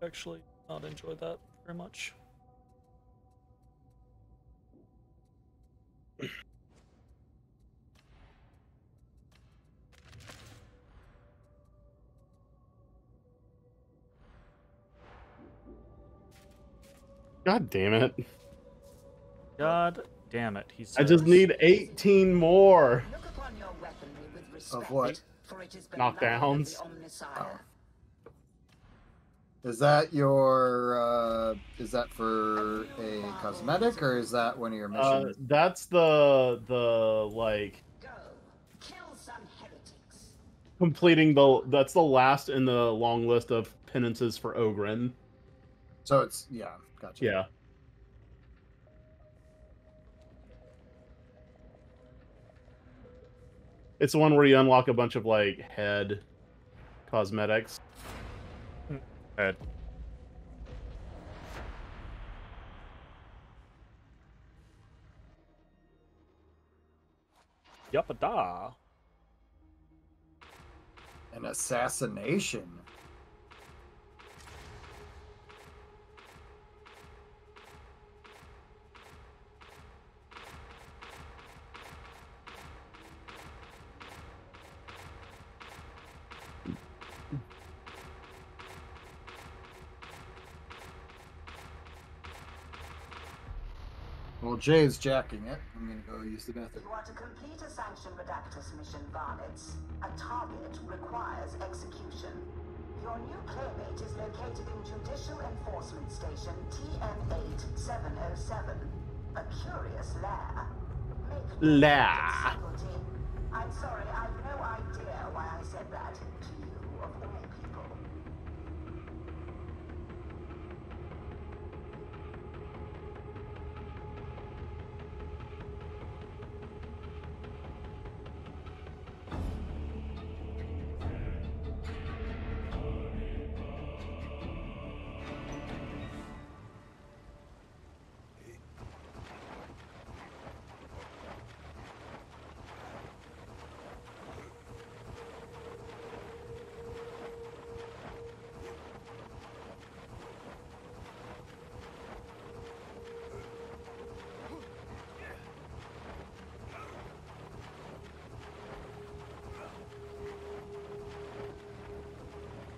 Actually, not enjoy that very much. God damn it. God. Damn it! He says, I just need eighteen more. Look upon your weaponry with respect, of what? For it has been knockdowns. Oh. Is that your? Uh, is that for a cosmetic, or is that one of your missions? Uh, that's the the like. Go kill some heretics. Completing the that's the last in the long list of penances for Ogryn. So it's yeah, gotcha. Yeah. It's the one where you unlock a bunch of, like, head cosmetics. Head. Yuppa-da. An assassination. Well, Jay's jacking it. I'm gonna go use the bathroom. You are to complete a sanctioned Redactus mission, Varnitz. A target requires execution. Your new playmate is located in Judicial Enforcement Station T N eight seven oh seven. A curious lair. Make lair. I'm sorry, I've no idea why I said that to you of all people.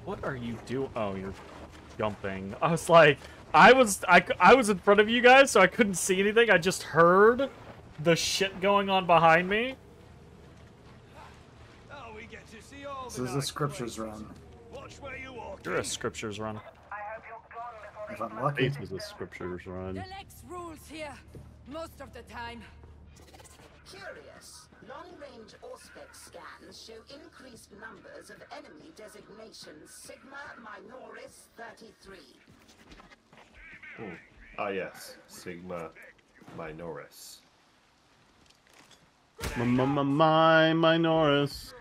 What are you doing? Oh, you're jumping. I was like, I was, I, I was in front of you guys, so I couldn't see anything. I just heard the shit going on behind me. Oh, we get to see all this is a scriptures run. Watch where you walk. You're a scriptures run. I hope you're gone before. If I'm lucky, this is a scriptures run. The Lex rules here most of the time. Curious. Long-range Auspex scans show increased numbers of enemy designations Sigma Minoris thirty-three. Ah, oh, yes. Sigma Minoris. My, my, my, my Minoris.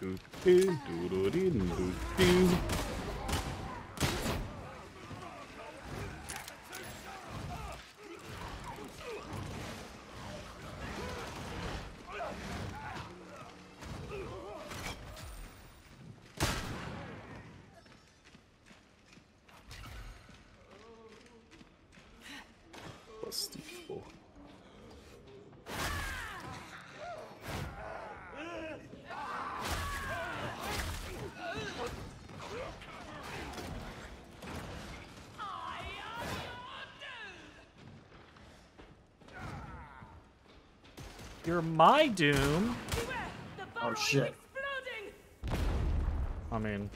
Do, do, do, do, do, do. You're my doom. Oh shit. I mean,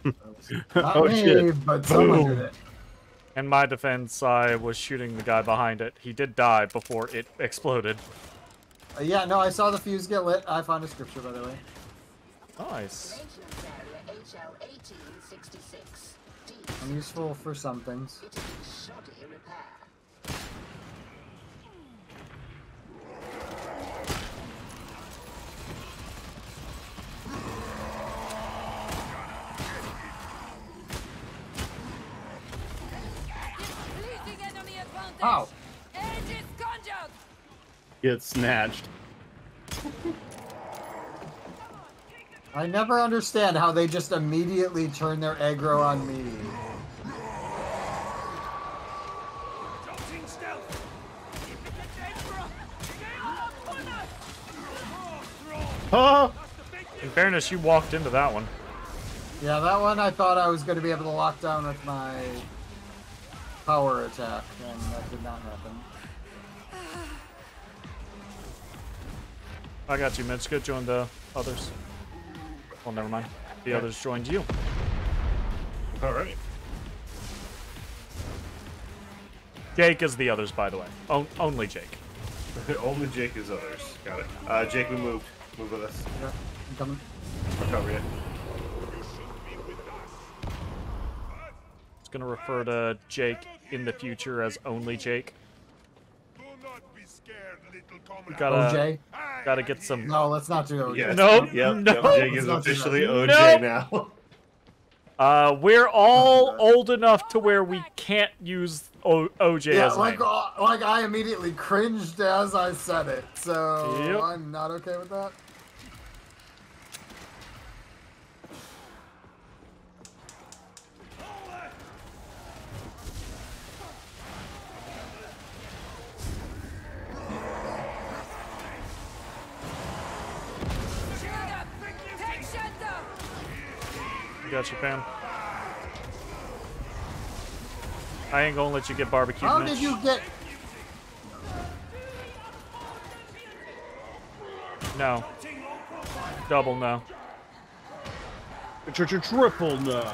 not oh, me, shit. but someone did it. In my defense, I was shooting the guy behind it. He did die before it exploded. Uh, yeah, no, I saw the fuse get lit. I found a scripture, by the way. Nice. I'm useful for some things. Ow. Get snatched. I never understand how they just immediately turn their aggro on me. Huh? In fairness, you walked into that one. Yeah, that one I thought I was going to be able to lock down with my power attack, and that did not happen. I got you, Mitch. Go join the others. Well, never mind. The okay. others joined you. Alright. Jake is the others, by the way. O only Jake. Only Jake is others. Got it. Uh, Jake, we moved. Move with us. Yeah, I'm coming. I'll cover you. It's going to refer to Jake in the future as only Jake. Gotta, O J? Gotta get some... No, let's not do O J. Yes. Nope. Yep. No. O J is officially O J now. Uh, we're all old enough to where we can't use o OJ yeah, as like, uh, like I immediately cringed as I said it, so yep. I'm not okay with that. Got you, Pam. I ain't gonna let you get barbecued. How Mitch. did you get? No. Double no. Triple no.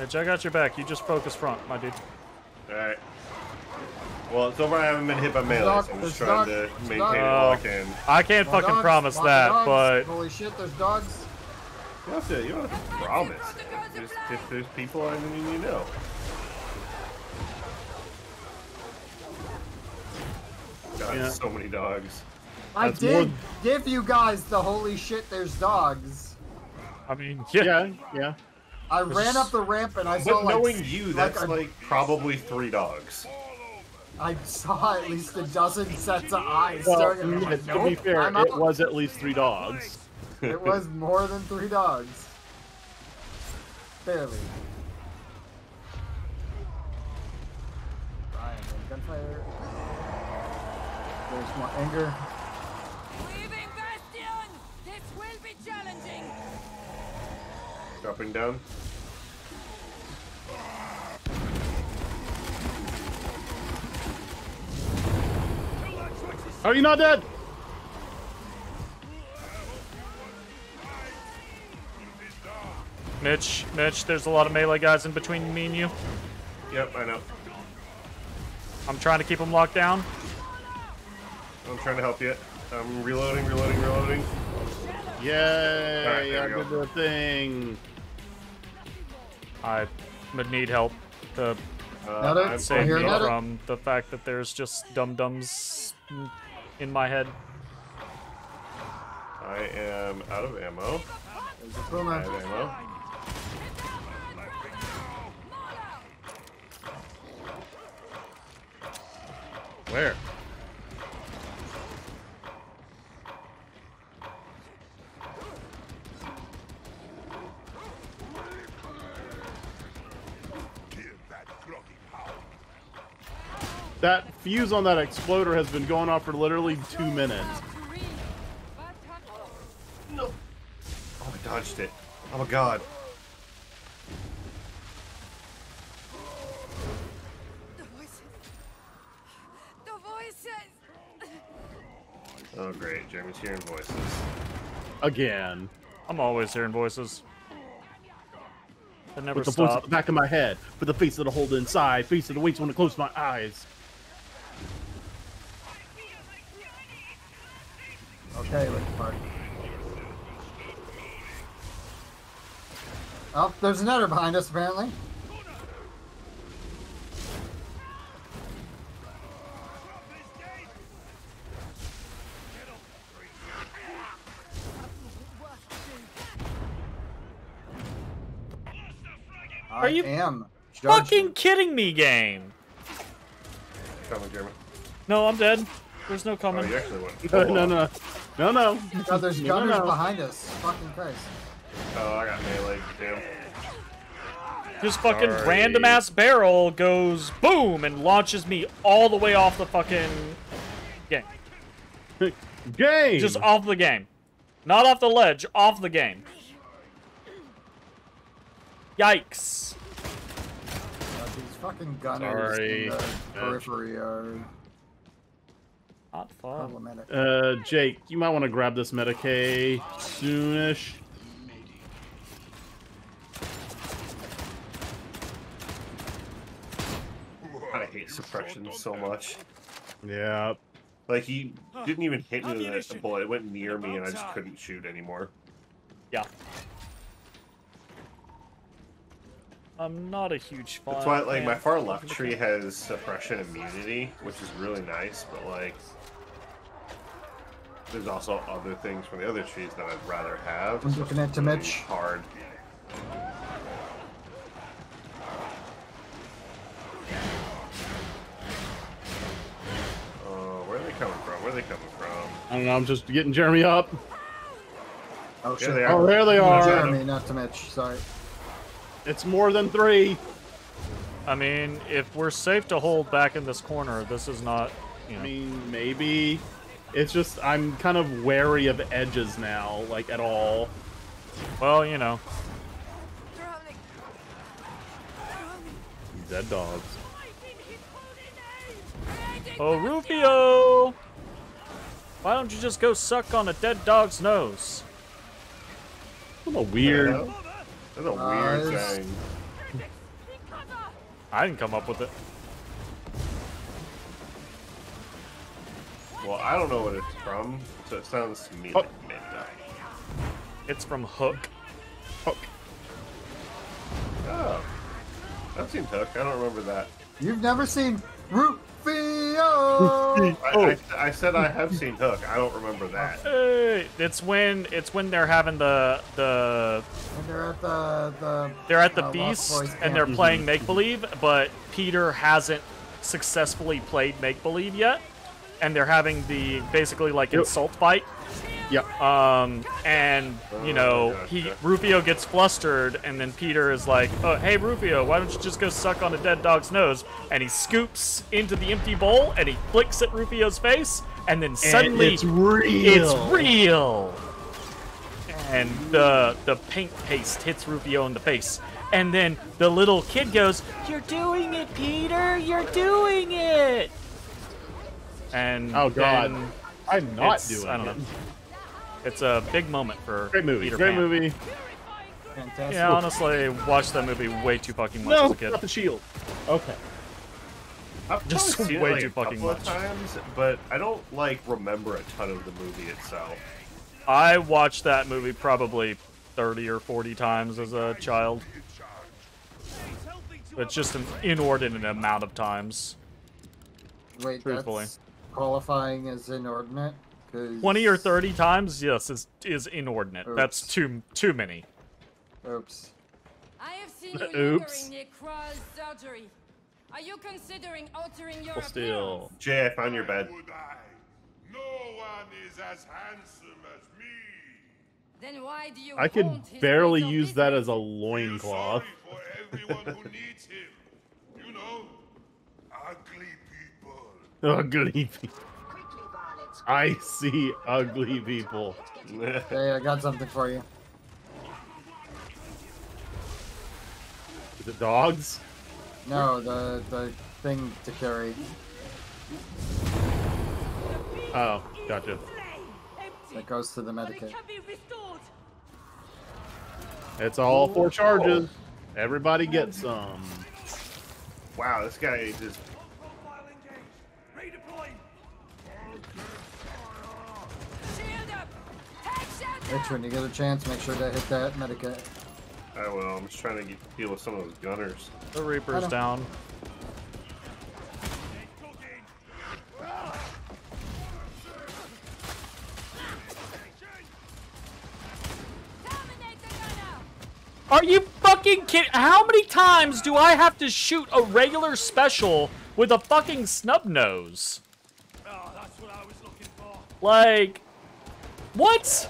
Mitch, I got your back. You just focus front, my dude. All right. Well, so far I haven't been hit by melee. Dog, so I'm just trying dog, to maintain uh, it all I can. I can't my fucking dogs, promise that, dogs. but holy shit, there's dogs. You don't have to, you don't have to promise. There's, if there's people, I mean, you know. God, yeah. So many dogs. I That's did more... give you guys the holy shit, there's dogs. I mean, yeah. Yeah. yeah. I there's... ran up the ramp and I but saw like... knowing you, that's like, a... like probably three dogs. I saw at least a dozen sets of eyes. Well, starting yeah, like, nope, to be fair, I'm it out. was at least three dogs. It was more than three dogs. Barely. Ryan, there's gunfire. There's more anger. Leaving Bastion! This will be challenging! Dropping down. Are you not dead? Mitch, Mitch, there's a lot of melee guys in between me and you. Yep, I know. I'm trying to keep them locked down. I'm trying to help you. I'm reloading, reloading, reloading. Yay! Right, I go. did the thing. I would need help to uh, save me from the fact that there's just dum-dums in my head. I am out of ammo. I have ammo. Where? That fuse on that exploder has been going off for literally two minutes. No. Oh, I dodged it. Oh my god. Oh great, Jeremy's hearing voices. Again. I'm always hearing voices. That never with the voice at the back of my head, with the face that I hold inside, face that waits when I close my eyes. Okay, let's party. Oh, there's another behind us, apparently. Are you am fucking kidding me, game? Coming, Jeremy. No, I'm dead. There's no coming. Oh, you actually went. No, no, no. No, no. No, there's gunners no, no. behind us. Fucking Christ. Oh, I got melee too. This fucking Sorry. random ass barrel goes boom and launches me all the way off the fucking game. Game! Just off the game. Not off the ledge, off the game. Yikes. Uh, these fucking gunners Sorry. in the periphery are not fun. Uh, Jake, you might want to grab this Medicaid soonish. I hate suppression so much. Yeah. Like, he didn't even hit me with that bullet. It went near me and I just couldn't shoot anymore. Yeah. I'm not a huge fan. That's why, like, my far left tree has suppression immunity, which is really nice, but, like, there's also other things from the other trees that I'd rather have. I'm looking at to Mitch. Hard. Coming from? Where are they coming from? I don't know, I'm just getting Jeremy up. Oh, shit. They oh, there they are. Jeremy, not to Mitch, sorry. It's more than three. I mean, if we're safe to hold back in this corner, this is not, you know. I mean, maybe. It's just, I'm kind of wary of edges now, like, at all. Well, you know. Dead dogs. Oh, Rufio! Why don't you just go suck on a dead dog's nose? That's a weird... Yeah. That's a nice. weird thing. I didn't come up with it. Well, I don't know what it's from, so it sounds to me oh. like midnight. It's from Hook. Hook. Oh. I've seen Hook. I don't remember that. You've never seen Rufio? I, I, I said I have seen Hook. I don't remember that. Hey, it's when it's when they're having the the. When they're at the, the They're at the uh, Beast and they're playing Make Believe, but Peter hasn't successfully played Make Believe yet, and they're having the basically like yep. insult fight. Yeah. Um, and you know oh he Rufio gets flustered, and then Peter is like, "Oh, hey Rufio, why don't you just go suck on a dead dog's nose?" And he scoops into the empty bowl, and he flicks at Rufio's face, and then suddenly and it's real. It's real. And the the paint paste hits Rufio in the face, and then the little kid goes, "You're doing it, Peter. You're doing it." And oh god, I'm not doing I don't it. Know. It's a big moment for Peter Pan. Great movie. Great movie. Fantastic. Yeah, honestly, watched that movie way too fucking much no, as a kid. No, not the shield. Okay. I've just way it, like, too fucking much. Times, but I don't like remember a ton of the movie itself. I watched that movie probably thirty or forty times as a child. It's just an inordinate amount of times. Wait, truthfully. That's qualifying as inordinate. twenty or thirty times, yes, is is inordinate. Oops. That's too too many. Oops. I have seen you Oops. surgery. Are you considering altering your well, still. Jay, I found your bed. No one is as handsome as me. Then why do you I could barely use that as a loincloth. You know, ugly people. Ugly people. I see ugly people. Hey, I got something for you. The dogs? No, the the thing to carry. Oh, gotcha. That goes to the medikit. It's all four charges. Everybody get some. Wow, this guy just... Hey, when you get a chance, make sure to hit that medikit. I will. I'm just trying to get, deal with some of those gunners. The Reaper's down. Are you fucking kidding? How many times do I have to shoot a regular special with a fucking snub nose? Oh, that's what I was looking for. Like, what?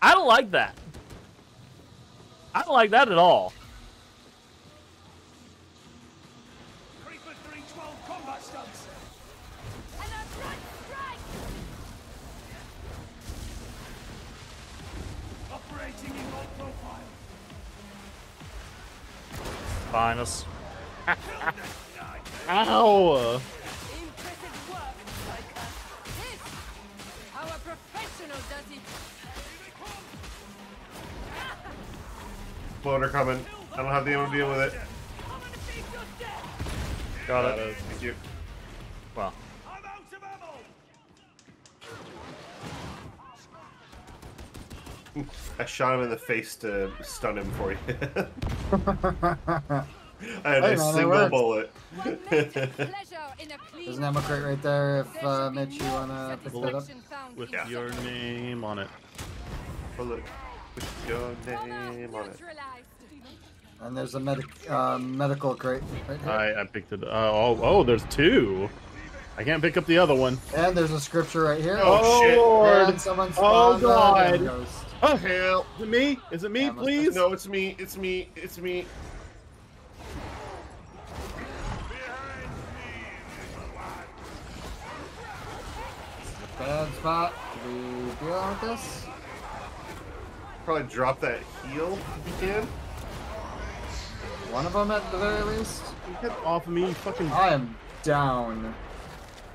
I don't like that. I don't like that at all. Finest. Ow! Bloater coming. I don't have the ammo to deal with it. Got, Got it. it. Thank you. Well. I'm out of ammo. I shot him in the face to stun him for you. I had hey, a man, single bullet. There's an ammo crate right there if uh, Mitch, you wanna pick that up. With yeah. your name on it. Bullet. With your name on it. And there's a medic, uh, medical crate right here. I, I picked it. Uh, oh, oh, there's two. I can't pick up the other one. And there's a scripture right here. Oh, oh shit. Lord. And someone's oh, God. Oh, hell. Is it me? Is it me, yeah, please? No, it's me. It's me. It's me. This is a bad spot. Do we deal with this? Probably drop that heal if you can. One of them at the very least. Get off of me, you fucking. I am down.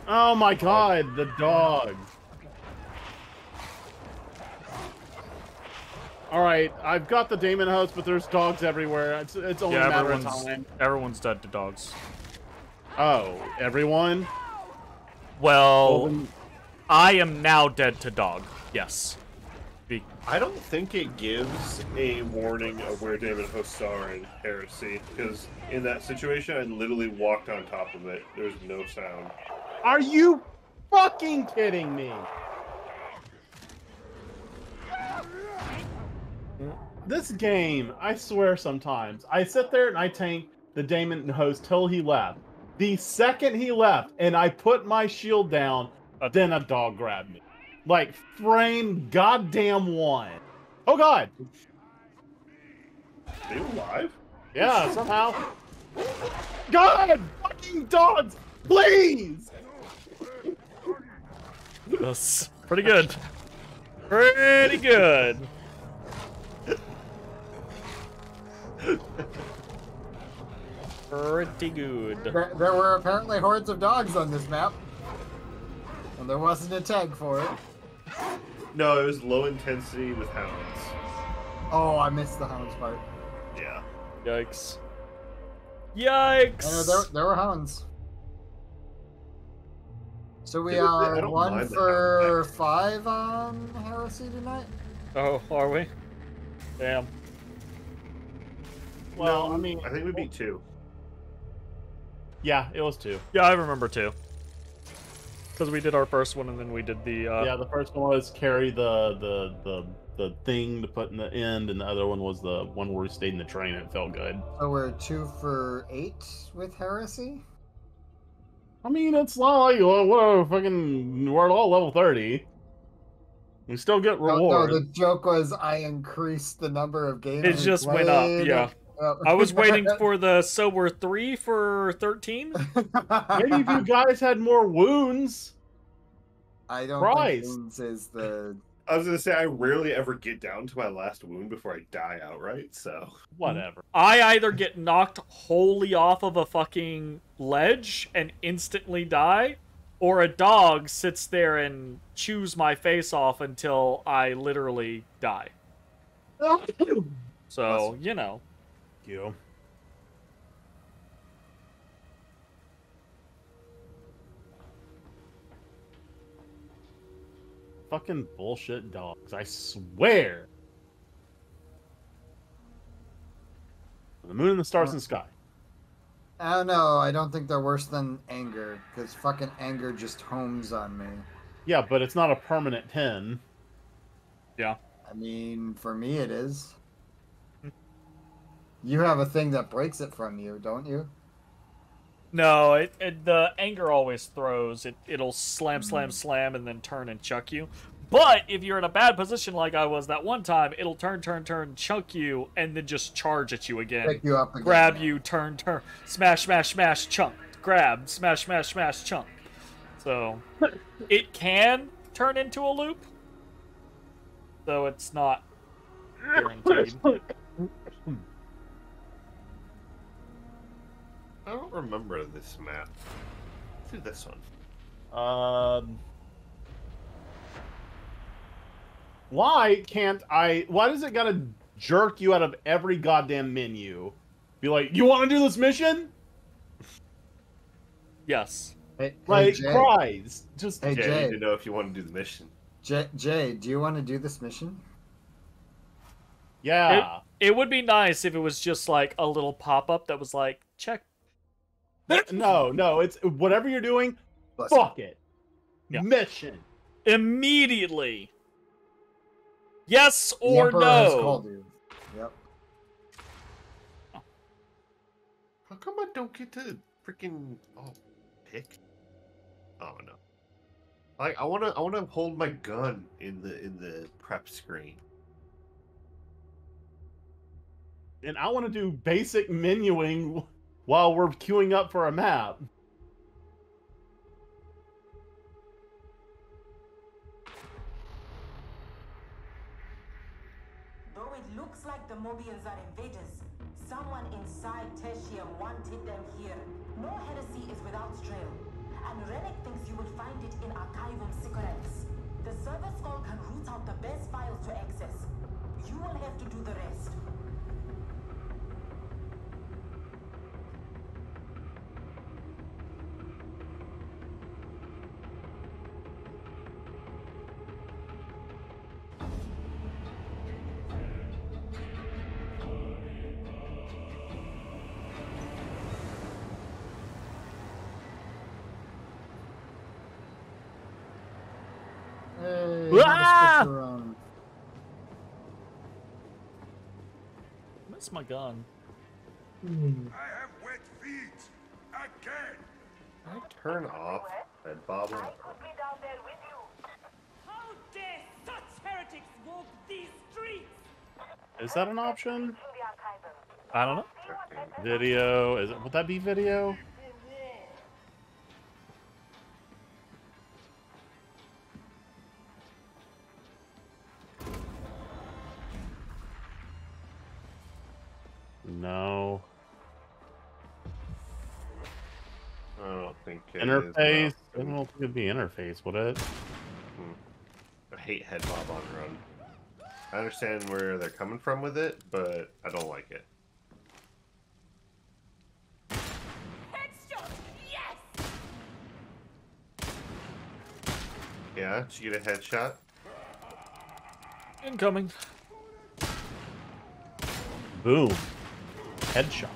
Oh my God, the dog. All right, I've got the Daemon Host, but there's dogs everywhere. It's it's only yeah, a matter of time. Everyone's dead to dogs. Oh, everyone? Well, well I am now dead to dog. Yes. I don't think it gives a warning of where David Hosts are in Heresy, because in that situation, I literally walked on top of it. There's no sound. Are you fucking kidding me? This game, I swear sometimes, I sit there and I tank the Daemon Host till he left. The second he left and I put my shield down, then a dog grabbed me. Like, frame goddamn one. Oh, God. Are you alive? Yeah, somehow. God, fucking dogs, please! That's pretty good. Pretty good. Pretty good. There, there were apparently hordes of dogs on this map. And there wasn't a tag for it. No, it was low intensity with hounds. Oh, I missed the hounds part. Yeah. Yikes. Yikes! Uh, there, there were hounds. So we are one for five on Heresy tonight? Oh, are we? Damn. Well, no, I mean... I think we beat two. Yeah, it was two. Yeah, I remember two. Because we did our first one, and then we did the... Uh... Yeah, the first one was carry the, the the the thing to put in the end, and the other one was the one where we stayed in the train, and it felt good. So we're two for eight with Heresy? I mean, it's not like, well, we're, fucking, we're all level thirty. We still get reward. No, no, the joke was I increased the number of games. It just went up, yeah. Oh. I was waiting for the sober three for thirteen. Maybe if you guys had more wounds. I don't Christ. think wounds is the... I was going to say, I rarely ever get down to my last wound before I die outright, so... Whatever. I either get knocked wholly off of a fucking ledge and instantly die, or a dog sits there and chews my face off until I literally die. So, you know. Thank you. Fucking bullshit dogs, I swear. The moon and the stars in the sky. I don't know. I don't think they're worse than anger, because fucking anger just homes on me. Yeah, but it's not a permanent pin. Yeah. I mean, for me it is. You have a thing that breaks it from you, don't you? No, it, it, the anger always throws. It, it'll slam, slam, slam, and then turn and chuck you. But if you're in a bad position like I was that one time, it'll turn, turn, turn, chunk you, and then just charge at you again. Pick you up again. Grab you, turn, turn, smash, smash, smash, chunk. Grab, smash, smash, smash, chunk. So it can turn into a loop, though it's not guaranteed. I don't remember this map. Let's do this one. Um, why can't I... Why does it gotta jerk you out of every goddamn menu? Be like, you want to do this mission? Yes. Hey, like, hey, cries. Just, hey, Jay, Jay, I need to know if you want to do the mission. Jay, Jay, do you want to do this mission? Yeah. It, it would be nice if it was just like a little pop-up that was like, check. No, no, it's whatever you're doing, Bless fuck you. It. Yeah. Mission. Immediately. Yes or the no. Has called you. Yep. How come I don't get to freaking oh pick? Oh no. Like I wanna I wanna hold my gun in the in the prep screen. And I wanna do basic menuing while we're queuing up for a map. Though it looks like the Mobians are invaders, someone inside Tertia wanted them here. No heresy is without trail, and Rennick thinks you will find it in archival secrets. The server skull can root out the best files to access. You will have to do the rest. My gun. Mm. I have wet feet again. I turn off that bobble. I could be down there with you. How dare such heretics walk these streets? Is that an option? I don't know. Video is it? Would that be video? No. I don't think it interface. Is I don't think it'd be interface, would it? I hate head bob on run. I understand where they're coming from with it, but I don't like it. Headshot! Yes! Yeah, did you get a headshot? Incoming. Boom. Headshot.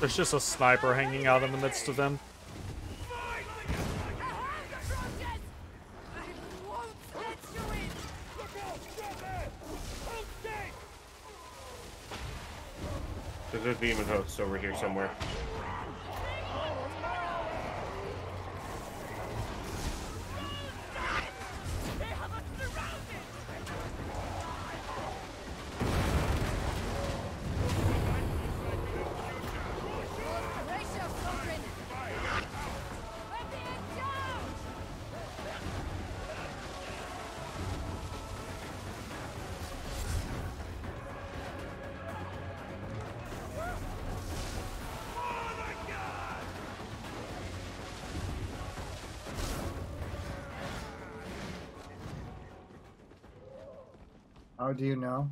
There's just a sniper hanging out in the midst of them. There's a demon host over here somewhere. How do you know?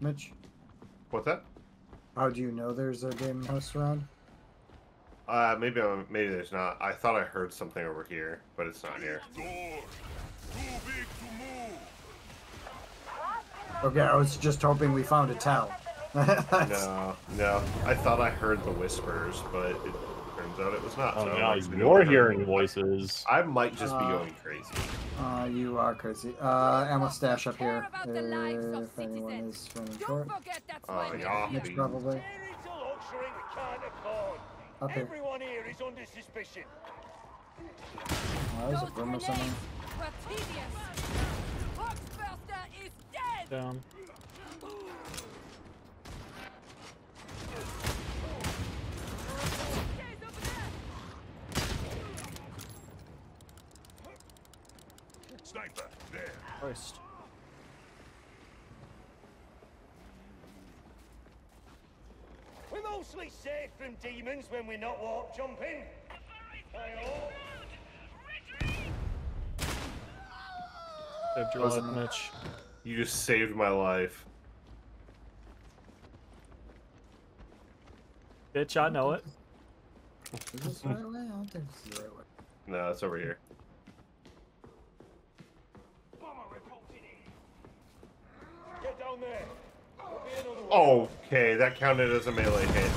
Mitch? What's that? How do you know there's a game host around? Uh, maybe maybe there's not. I thought I heard something over here, but it's not here. Door. Too big to move. Okay, I was just hoping we found a towel. No, no. I thought I heard the whispers, but it turns out it was not. Oh, so now you're hearing voices. I might just uh, be going crazy. Uh, you are crazy. Uh, Emma stash up here. If anyone is swimming short. Oh, yeah. Mitch, probably. Up here. Oh, there's a broom or something. Down. Sniper, there. First. We're mostly safe from demons when we're not warp jumping. Saved your life, Mitch. You just saved my life. Bitch, I know it. Is this the right way? I don't think this is the right way. No, it's over here. Okay, that counted as a melee hit.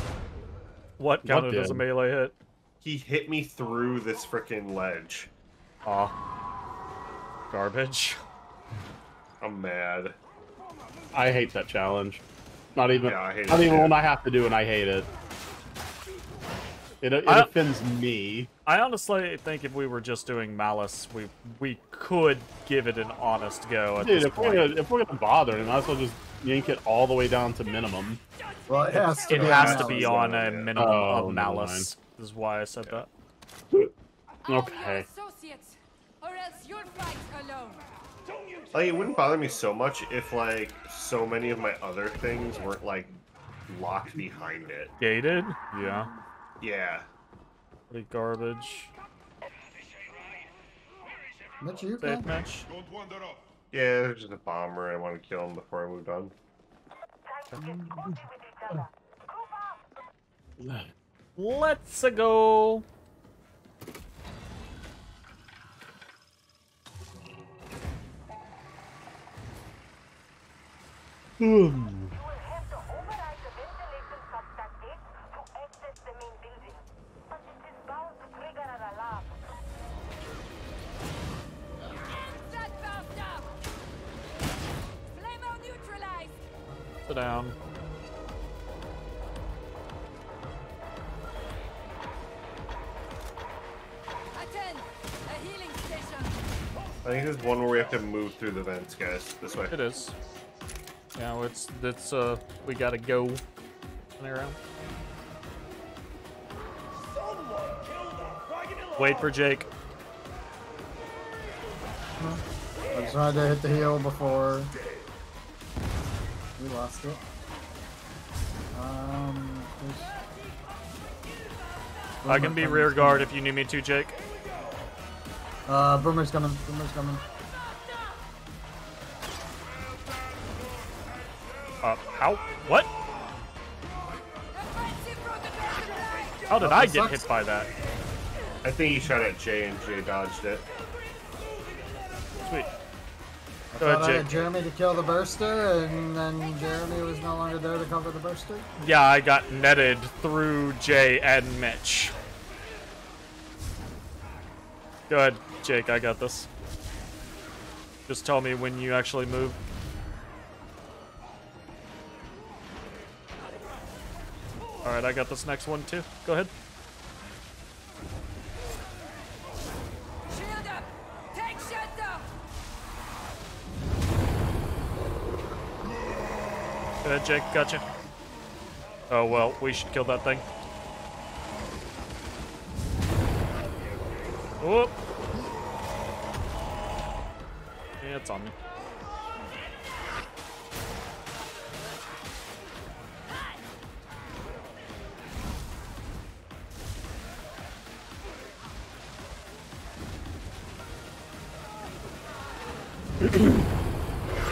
What counted what as a melee hit? He hit me through this frickin' ledge. Aw. Uh, garbage. I'm mad. I hate that challenge. Not even, yeah, I hate not it even when I have to do it, I hate it. It, it I, offends me. I honestly think if we were just doing Malice, we we could give it an honest go at Dude, this if point. We're gonna, if we're gonna bother, we might as well just yank it all the way down to minimum. Well, it has to, it has to be on a minimum oh, of Malice. This is why I said yeah. that. Okay. Like, it wouldn't bother me so much if, like, so many of my other things weren't, like, locked behind it. Gated? Yeah. Yeah. Pretty garbage. Mitch, you good? Mitch? Don't wander off. Yeah, there's just a bomber. I want to kill him before I moved on. Let's go. Hmm. Down. I think there's one where we have to move through the vents, guys. This way. It is. Yeah, it's that's uh we gotta go around. Wait for Jake. I tried to hit the heel before. We lost it. Um, I can be rear guard if you need me to, Jake. Uh, Boomer's coming. Boomer's coming. Uh, how? What? How did I get hit by that? I think he shot at Jay and Jay dodged it. Sweet. Go ahead, Jake. I had Jeremy to kill the burster, and then Jeremy was no longer there to cover the burster. Yeah, I got netted through Jay and Mitch. Go ahead, Jake. I got this. Just tell me when you actually move. Alright, I got this next one too. Go ahead. Shield up! Take shelter! Go ahead, Jake. Gotcha. Oh, well, we should kill that thing. Whoop! Yeah, it's on me.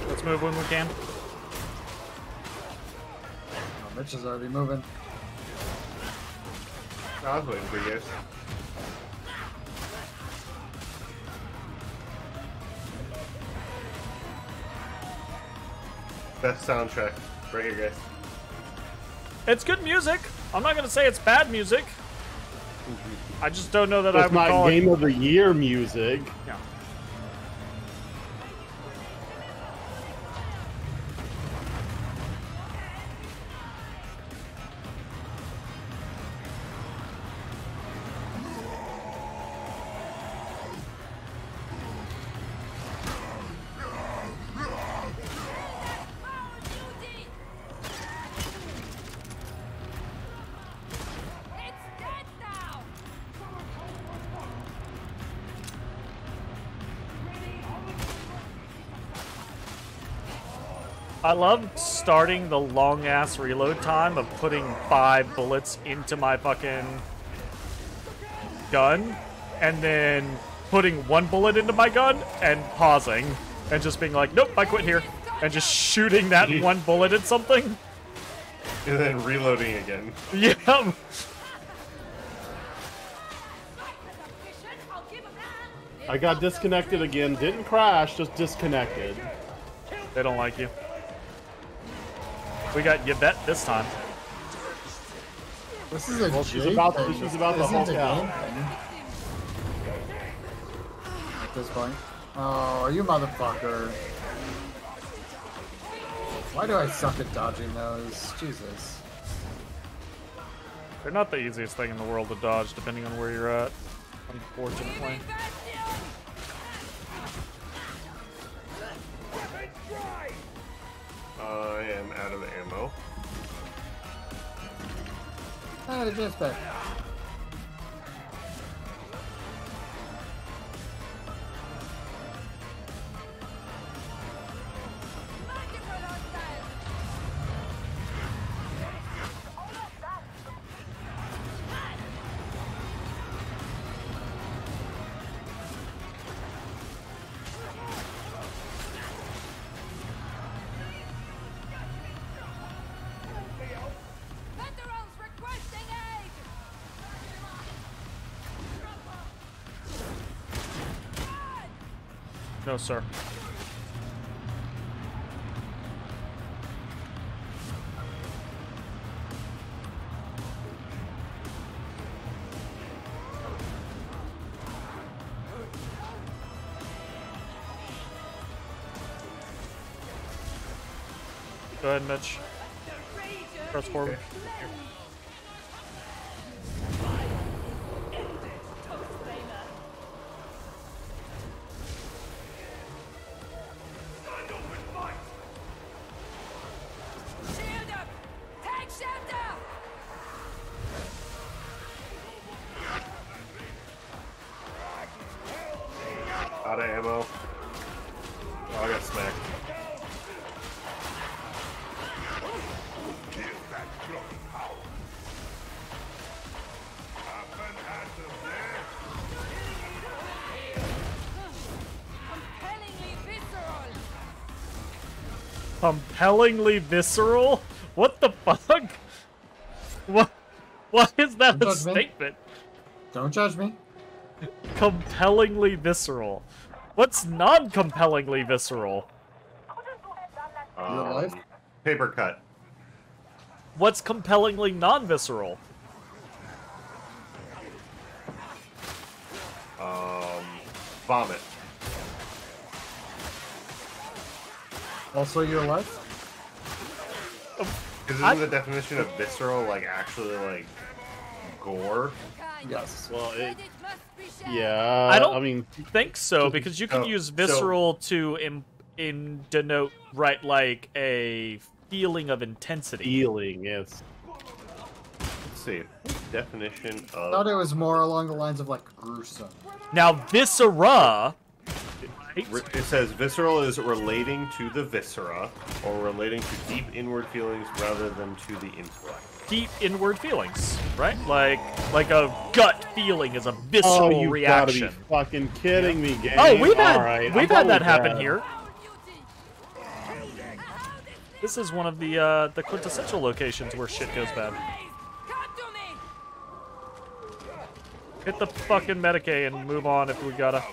Let's move when we can. Oh, Mitch is already moving. I was waiting for you. Best soundtrack right here, guys. It's good music. I'm not gonna say it's bad music. Mm-hmm. I just don't know that I would call it. It's my game of the year music. Yeah. I love starting the long-ass reload time of putting five bullets into my fucking gun, and then putting one bullet into my gun, and pausing, and just being like, nope, I quit here, and just shooting that one bullet at something. And then reloading again. Yeah. I got disconnected again. Didn't crash, just disconnected. They don't like you. We got Yvette this time. This is a well, she's about to, This is about the whole game. At this point. Oh, you motherfucker. Why do I suck at dodging those? Jesus. They're not the easiest thing in the world to dodge, depending on where you're at. Unfortunately. I am out of ammo. How did this back? No, sir. Go ahead, Mitch. Press forward. Okay. Compellingly visceral? What the fuck? What? Why is that a statement? Don't judge me. Compellingly visceral. What's non-compellingly visceral? Um, paper cut. What's compellingly non-visceral? Um, vomit. Also your left? Because isn't the definition of visceral, like, actually, like, gore? Yes. Well, it, yeah. I don't I mean, think so, because you can oh, use visceral so, to in, in denote, right, like, a feeling of intensity. Feeling, yes. Let's see. Definition of... I thought it was more along the lines of, like, gruesome. Now, viscera... It says visceral is relating to the viscera or relating to deep inward feelings rather than to the intellect. Deep inward feelings, right? Like like a gut feeling is a visceral oh, you reaction. Gotta be fucking kidding me, game. Oh, we've had, right, we've had that happen that. here. This is one of the uh, the quintessential locations where shit goes bad. Hit the fucking Medicaid and move on if we gotta.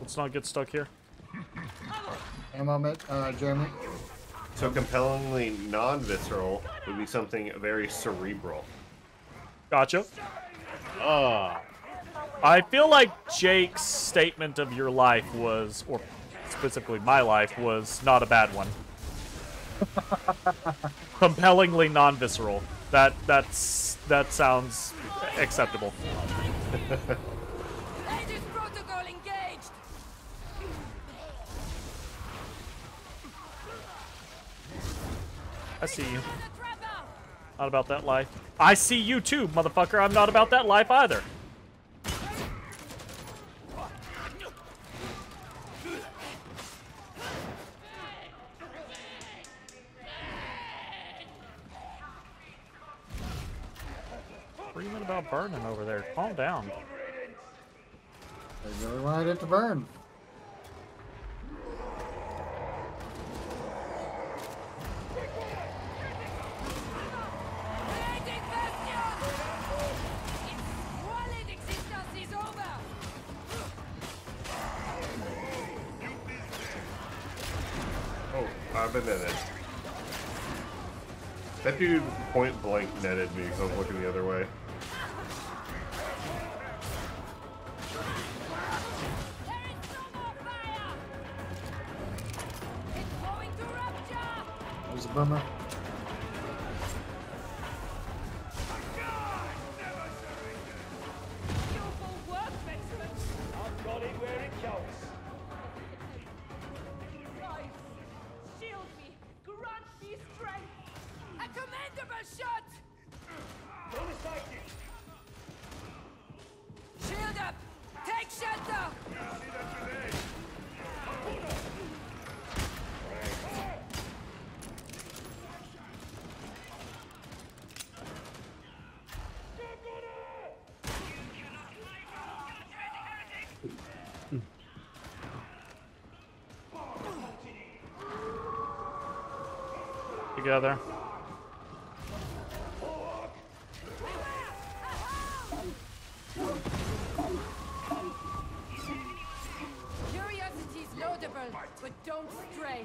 Let's not get stuck here. Ammo it, uh, Jeremy. So compellingly non-visceral would be something very cerebral. Gotcha. Uh, I feel like Jake's statement of your life was, or specifically my life, was not a bad one. Compellingly non-visceral. That, that's, that sounds acceptable. I see you. Not about that life. I see you too, motherfucker. I'm not about that life either. Screaming about burning over there. Calm down. I really wanted it to burn. That dude point blank netted me because I was looking the other way. That was a bummer. Together. Curiosity is notable, but don't stray.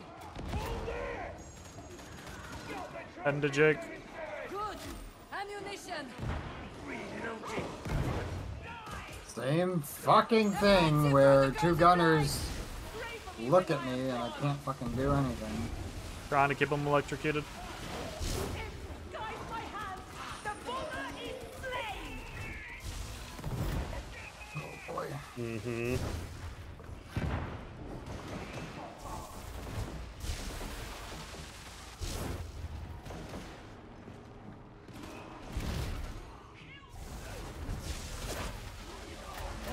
And to Jake. Good ammunition. Same fucking thing where two gunners look at me and I can't fucking do anything. Trying to keep them electrocuted. Oh boy. Mm-hmm.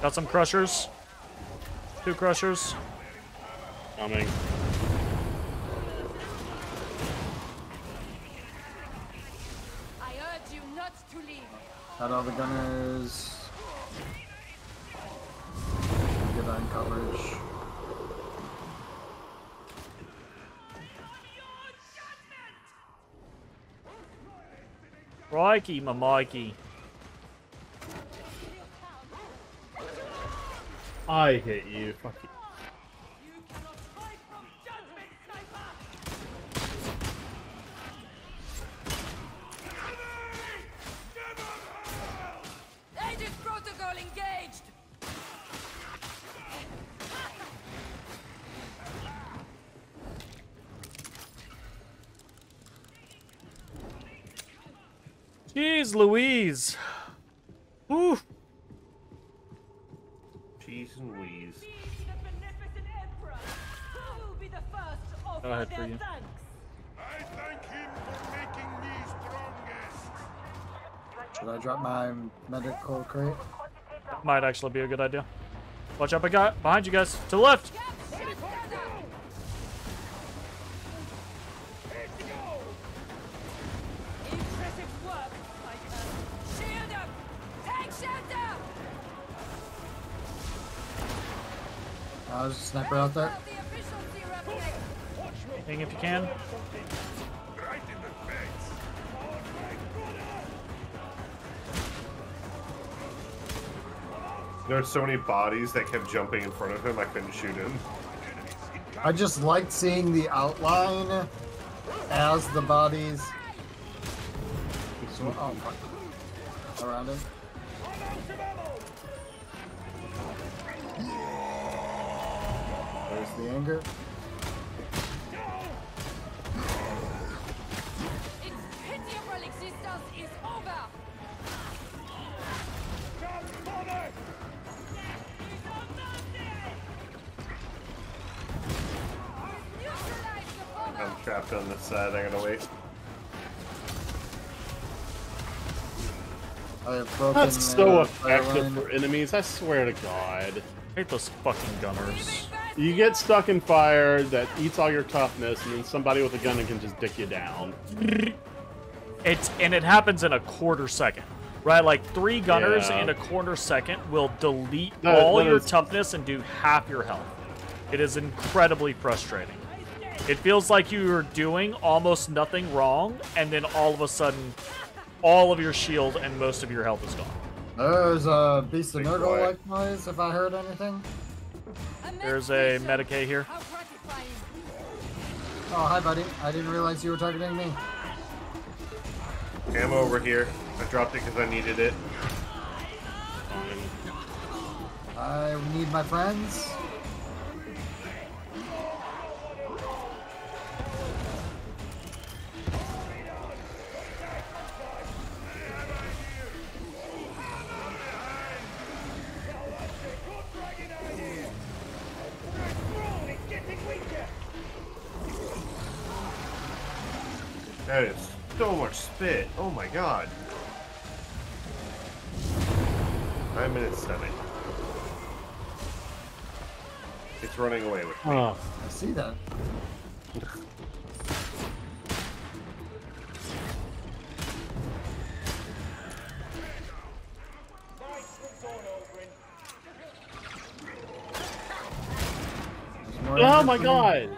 Got some crushers. Two crushers. Coming. Got all the gunners. Get on coverage. Crikey, my Mikey. I hit you. Fuck you. Jeez Louise. Woo. Jeez and Louise. Go ahead for you. I thank him for making me strongest. Should I drop my medical crate? That might actually be a good idea. Watch out behind you guys. To the left! Uh, there's a sniper out there. Hang if you can. There's so many bodies that kept jumping in front of him, I couldn't shoot him. I just liked seeing the outline as the bodies so, oh, fuck. around him. There's the anger. I'm trapped on this side, I gotta wait. I have broken, That's so uh, effective for enemies, I swear to God. I hate those fucking gunners. You get stuck in fire that eats all your toughness, and then somebody with a gun can just dick you down. It's, and it happens in a quarter second, right? Like three gunners yeah. in a quarter second will delete no, all no, your toughness and do half your health. It is incredibly frustrating. It feels like you are doing almost nothing wrong, and then all of a sudden, all of your shield and most of your health is gone. There's a beast of Nurgle-like noise, if I heard anything. There's a Medicaid here. Oh, hi, buddy. I didn't realize you were targeting me. Ammo over here. I dropped it because I needed it. I need my friends. That is so much spit. Oh my god. I'm in its stomach. It's running away with me. Oh, I see that. Oh my god.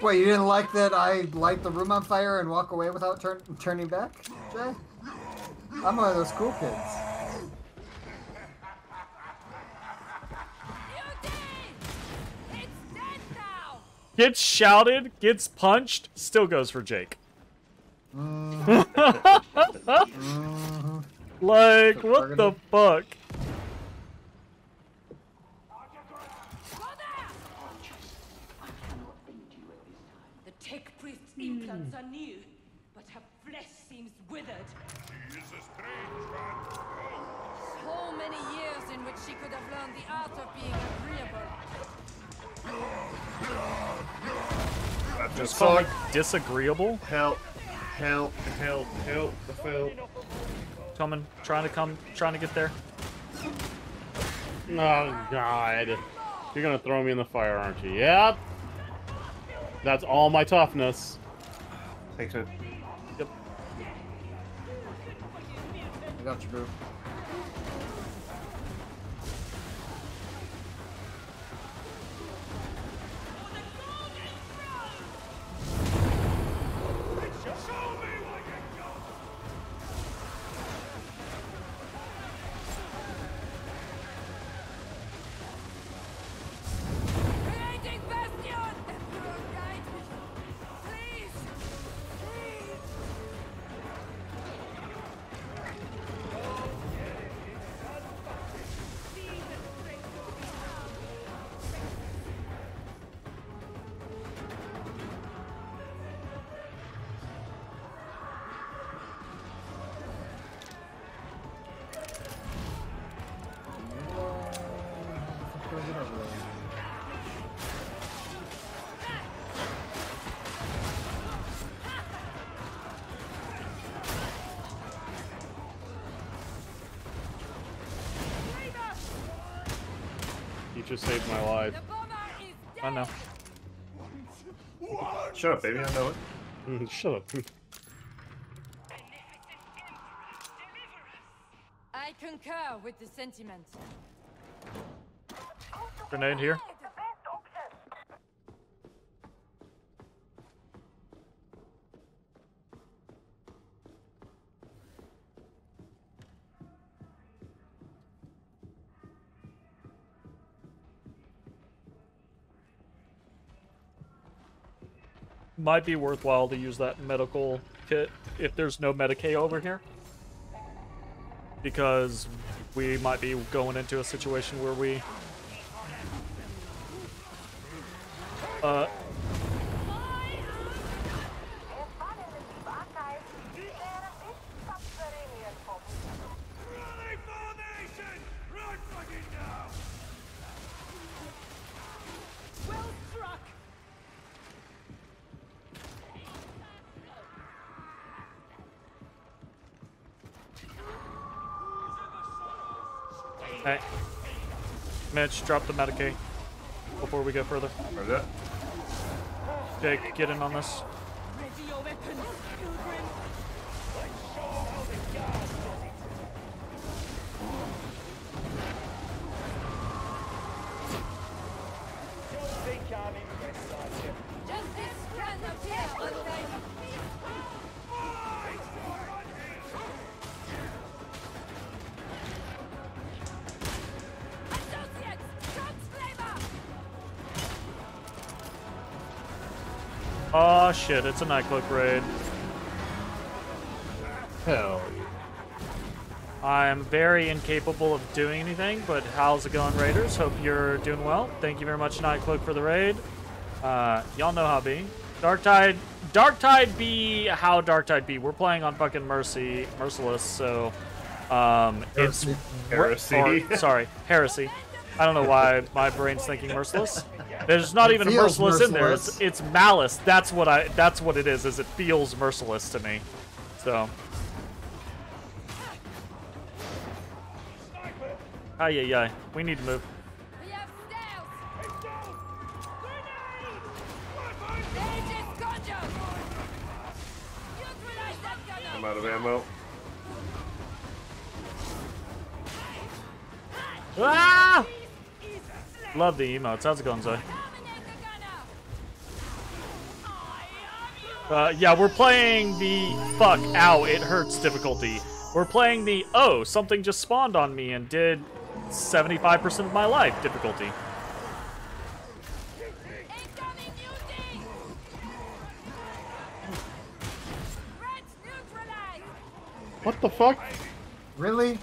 Wait, you didn't like that I light the room on fire and walk away without turn turning back, Jay? I'm one of those cool kids. Gets shouted, gets punched, still goes for Jake. Mm-hmm. Like, what the fuck? Implants are new, but her flesh seems withered. She is a strange one. So many years in which she could have learned the art of being agreeable. That's just called disagreeable? Help, help, help, help, help. Coming, trying to come, trying to get there. Oh, God. You're going to throw me in the fire, aren't you? Yep. That's all my toughness. Thanks, man. Yep. I got you, bro. goes in over there. You just saved my life. I know. Shut up, baby. I know it. Shut up. I concur with the sentiment. Grenade here. Might be worthwhile to use that medical kit if there's no Medicaid over here, because we might be going into a situation where we uh Hey, Mitch, drop the Medicaid before we go further. Where's that? Jake, get in on this. Aw, shit, it's a Nightcloak raid. Hell. I'm very incapable of doing anything, but how's it going, Raiders? Hope you're doing well. Thank you very much, Nightcloak, for the raid. Uh, y'all know how be. Dark Tide. Dark Tide be how Dark Tide be. We're playing on fucking Mercy. Merciless, so. Um, it's. Heresy. Or, sorry, Heresy. I don't know why my brain's thinking Merciless. There's not it even a merciless, merciless in there. It's, it's malice. That's what I. That's what it is. Is it feels merciless to me. So. Ay ay ay. We need to move. We have I'm out of ammo. Ah! Love the emotes. How's it going, Zoe? Uh, yeah, we're playing the... Fuck, ow, it hurts difficulty. We're playing the, oh, something just spawned on me and did seventy-five percent of my life difficulty. What the fuck? Really?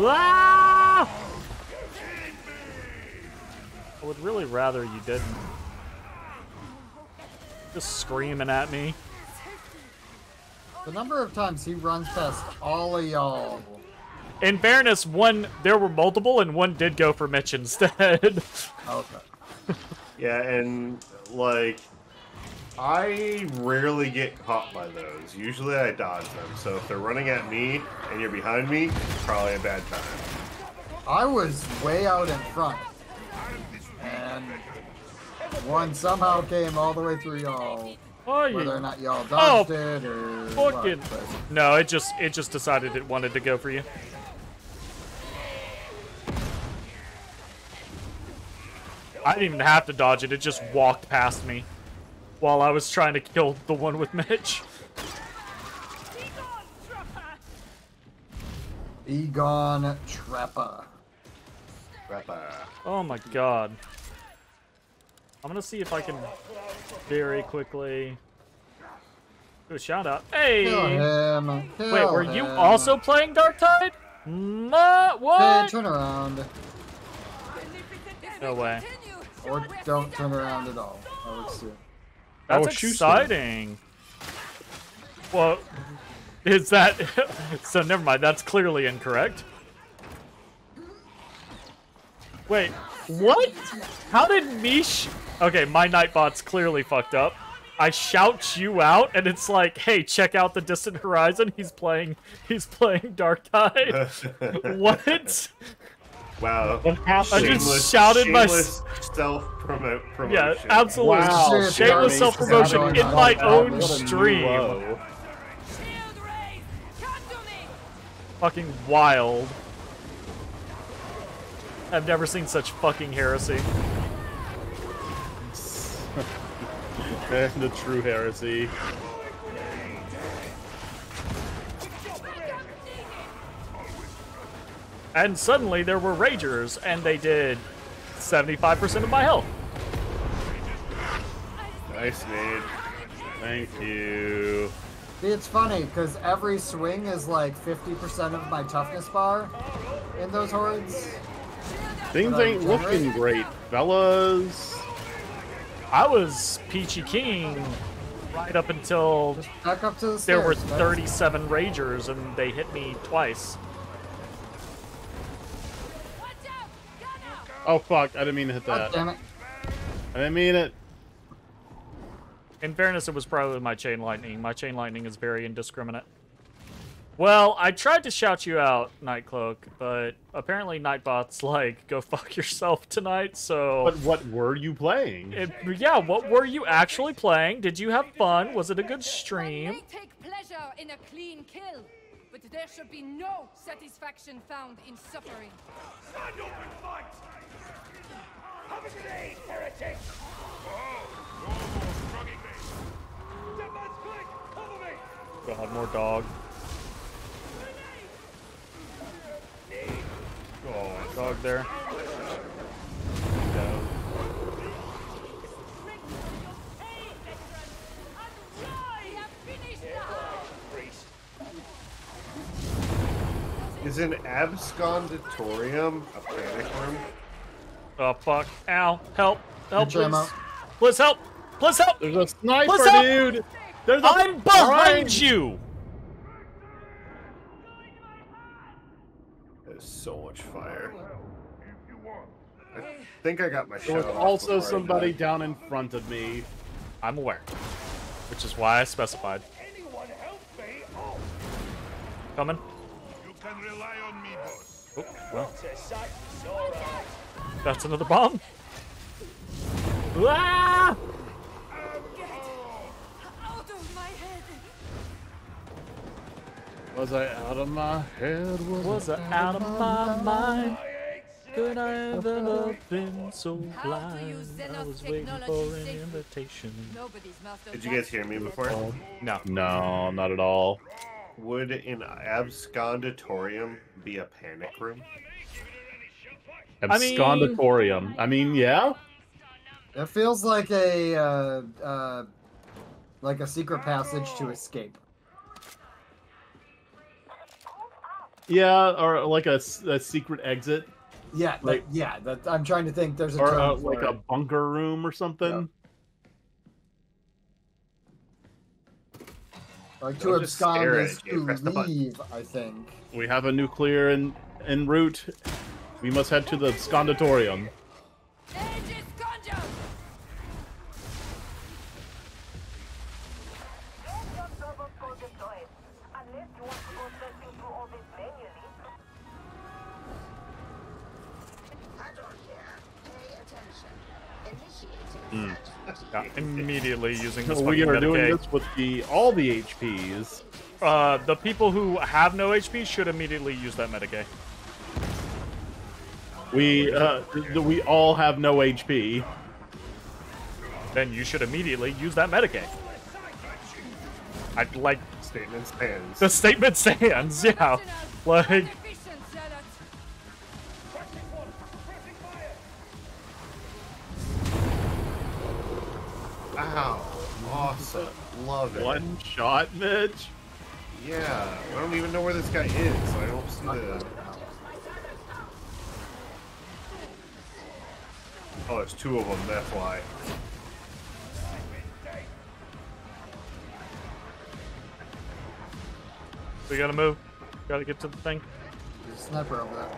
Ah! I would really rather you didn't. Just screaming at me. The number of times he runs past all of y'all. In fairness, one, there were multiple, and one did go for Mitch instead. Okay. Yeah, and, like, I rarely get caught by those. Usually I dodge them. So if they're running at me and you're behind me, it's probably a bad time. I was way out in front. And one somehow came all the way through y'all. Whether or not y'all dodged oh, it or fucking what, no, it just it just decided it wanted to go for you. I didn't even have to dodge it, it just walked past me. While I was trying to kill the one with Mitch. Egon Trappa. Trappa. Oh my god. I'm gonna see if I can very quickly... do a shout out. Hey! Kill him. Kill Wait, were him. you also playing Dark Tide? No, what? Hey, turn around. No way. Or don't turn around at all. I'll let's see it. That's oh, exciting. Well, is that... so never mind, that's clearly incorrect. Wait, what? How did Mish? Okay, my Nightbot's clearly fucked up. I shout you out, and it's like, hey, check out The Distant Horizon. He's playing, he's playing Dark Tide. What? Wow. Shameless, I just shouted shameless my self-promote promotion. Yeah, absolutely. Wow. Sure, shameless self-promotion in my own out. Stream. Fucking wild. I've never seen such fucking heresy. The true heresy. And suddenly there were Ragers, and they did seventy-five percent of my health. Nice, dude. Thank you. It's funny, because every swing is like fifty percent of my toughness bar in those hordes. Things but ain't looking great, fellas. I was Peachy King right up until back up to the stairs, there were thirty-seven Ragers, and they hit me twice. Oh fuck, I didn't mean to hit that. God damn it. I didn't mean it. In fairness, it was probably my chain lightning. My chain lightning is very indiscriminate. Well, I tried to shout you out, Nightcloak, but apparently Nightbot's like, go fuck yourself tonight, so... But what were you playing? It, yeah, what were you actually playing? Did you have fun? Was it a good stream? I may take pleasure in a clean kill, but there should be no satisfaction found in suffering. Stand up and fight! Have a grenade, heretic! Oh, no more drugging me! Step back, quick! Cover me! God, more dog. Oh, dog there. No. Is an absconditorium a panic room? Oh fuck! Ow! Help! Help! Please. Please help! Please help! There's a sniper, dude! There's a I'm behind you! There's so much fire. I think I got my shot. There was also somebody down in front of me. I'm aware, which is why I specified. Anyone help me? Oh. Coming. You can rely on me, boss. Oh, well. That's another bomb. Ah! Out of my head. Was I out of my head? Was, was I out of my, my mind? mind? Could I ever have been so blind? I was waiting for an invitation. Did you guys hear me before? Oh, no. No, not at all. Would an absconditorium be a panic room? Absconditorium. I mean, I mean, yeah. It feels like a uh, uh, like a secret passage to escape. Yeah, or like a, a secret exit. Yeah, like that, yeah. That, I'm trying to think. There's a or term a, like it. a bunker room or something. Yeah. Like to abscond is to leave. I think we have a nuclear en en route. We must head to the absconditorium. Mm. Yeah, immediately using this. So we are doing cake. this with the all the H Ps. Uh, the people who have no H P should immediately use that medicay. We uh, we all have no H P. Then you should immediately use that medicay. I'd like statement stands. The statement stands, yeah. Like. Wow, awesome. Love it. One shot, Mitch? Yeah, I don't even know where this guy is. I hope so. The... Oh, there's two of them, that's why. We gotta move. Gotta get to the thing. There's a sniper over there.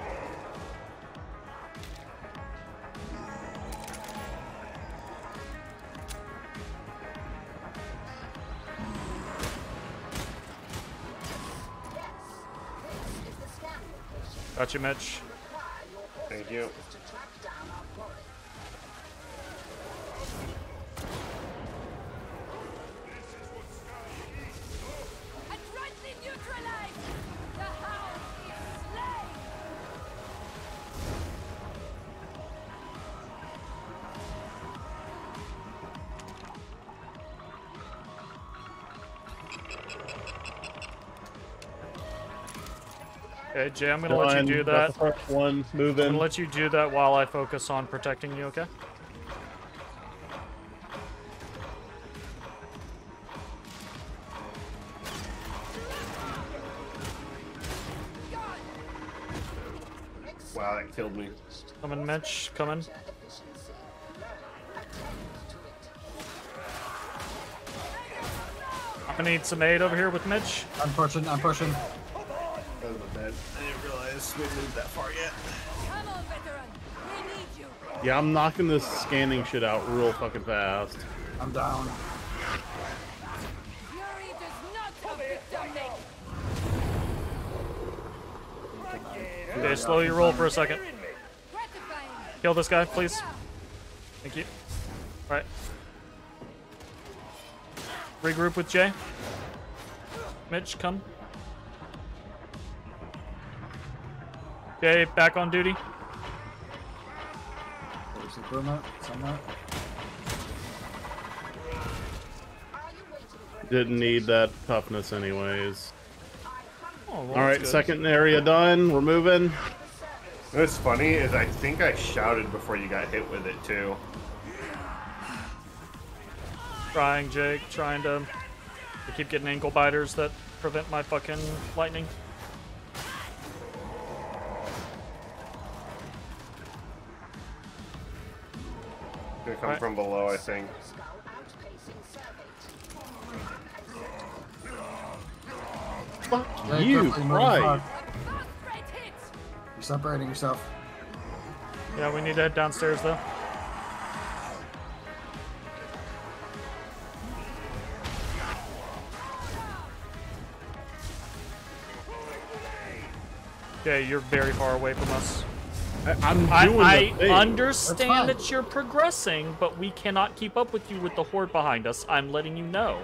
Gotcha, Mitch. Thank you. Okay, Jay, I'm gonna Done. let you do that. One, move in. I'm gonna let you do that while I focus on protecting you, okay? Wow, that killed me. Coming, Mitch, coming. I'm gonna need some aid over here with Mitch. I'm pushing, I'm pushing. I didn't realize we moved that far yet. Come on, veteran. We need you. Yeah, I'm knocking this scanning shit out real fucking fast. I'm down. Fury does not come victim. Okay, slow your roll for a second. Kill this guy, please. Thank you. All right. Regroup with Jay. Mitch, come. Okay, back on duty. There's the burnout, somehow. Didn't need that toughness anyways. Oh, well, alright, second area done. We're moving. What's funny is I think I shouted before you got hit with it too. Trying, Jake. Trying to... I keep getting ankle biters that prevent my fucking lightning. Come right. from below, I think. Fuck you, right? You're separating yourself. Yeah, we need to head downstairs, though. Okay, you're very far away from us. I, I'm doing I, I understand that you're progressing, but we cannot keep up with you with the horde behind us. I'm letting you know.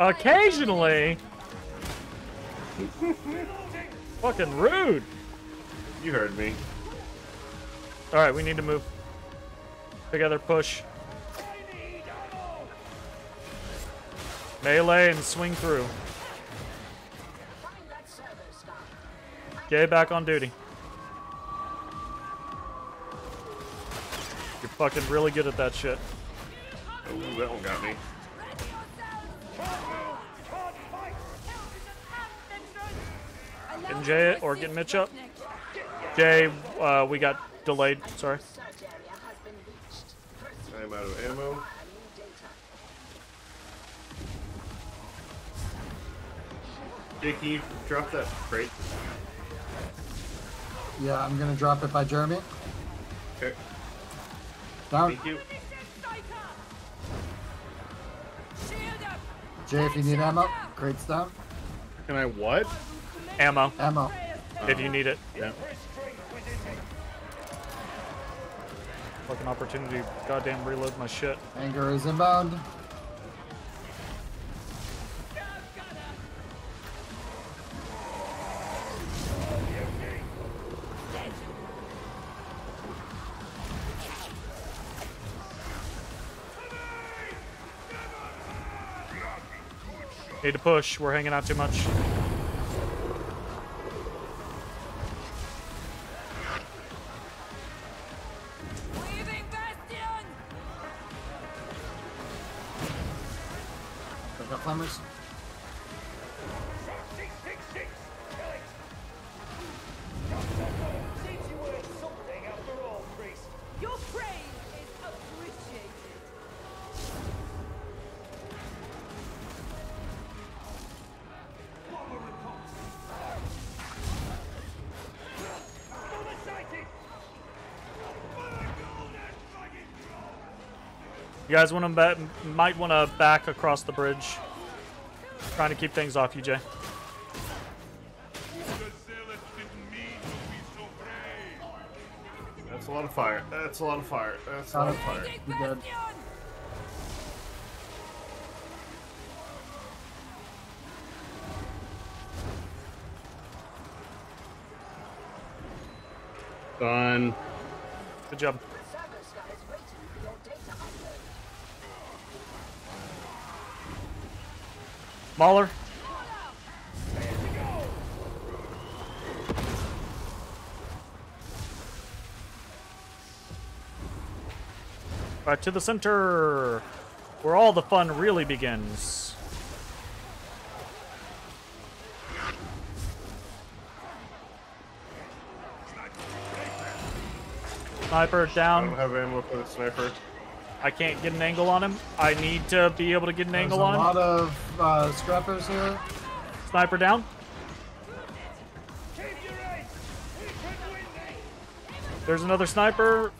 Occasionally? Fucking rude. You heard me. Alright, we need to move. Together, push. Melee and swing through. Jay, back on duty. You're fucking really good at that shit. Ooh, that one got me. Getting Jay or getting Mitch up. Jay, uh, we got delayed. Sorry. I'm out of ammo. Jay, can you drop that crate? Yeah, I'm gonna drop it by Jeremy. Okay. Down. Thank you. Jay, if you need ammo, crate's down. Can I what? Ammo. Ammo. If you need it. Yeah. Fucking opportunity. Goddamn reload my shit. Anger is inbound. Need to push. We're hanging out too much. You guys want to might want to back across the bridge. I'm trying to keep things off you, Jay. That's a lot of fire. That's a lot of fire. That's a lot of fire. You're good. Done. Good job. Mauler. All right, to the center, where all the fun really begins. Sniper down. I don't have ammo for the sniper. I can't get an angle on him. I need to be able to get an There's angle on him. There's a lot of uh, scrappers here. Sniper down. There's another sniper.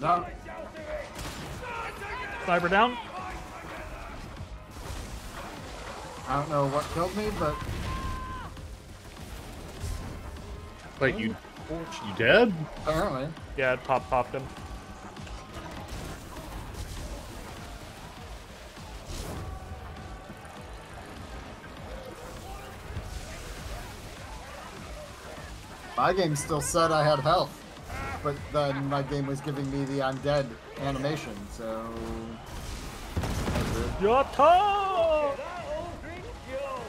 Down. Sniper down. I don't know what killed me, but... Wait, you... You dead? Apparently. Yeah, it pop popped him. My game still said I had health, but then my game was giving me the I'm dead animation, so... Yatta!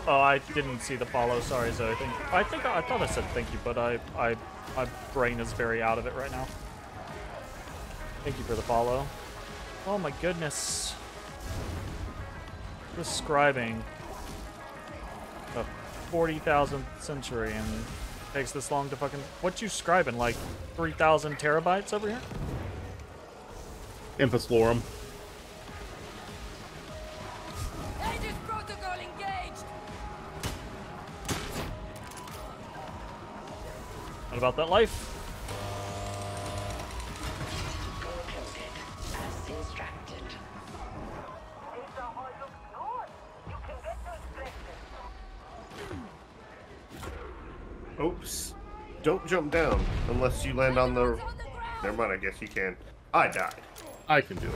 Oh, I didn't see the follow. Sorry, Zoe. I think I, think, I thought I said thank you, but I... I My brain is very out of it right now. Thank you for the follow. Oh my goodness. Describing a forty thousandth century and takes this long to fucking... What you scribing? Like three thousand terabytes over here? Infus Lorum. About that life. Oops. Don't jump down unless you land on the... Never mind, I guess you can. I died. I can do it.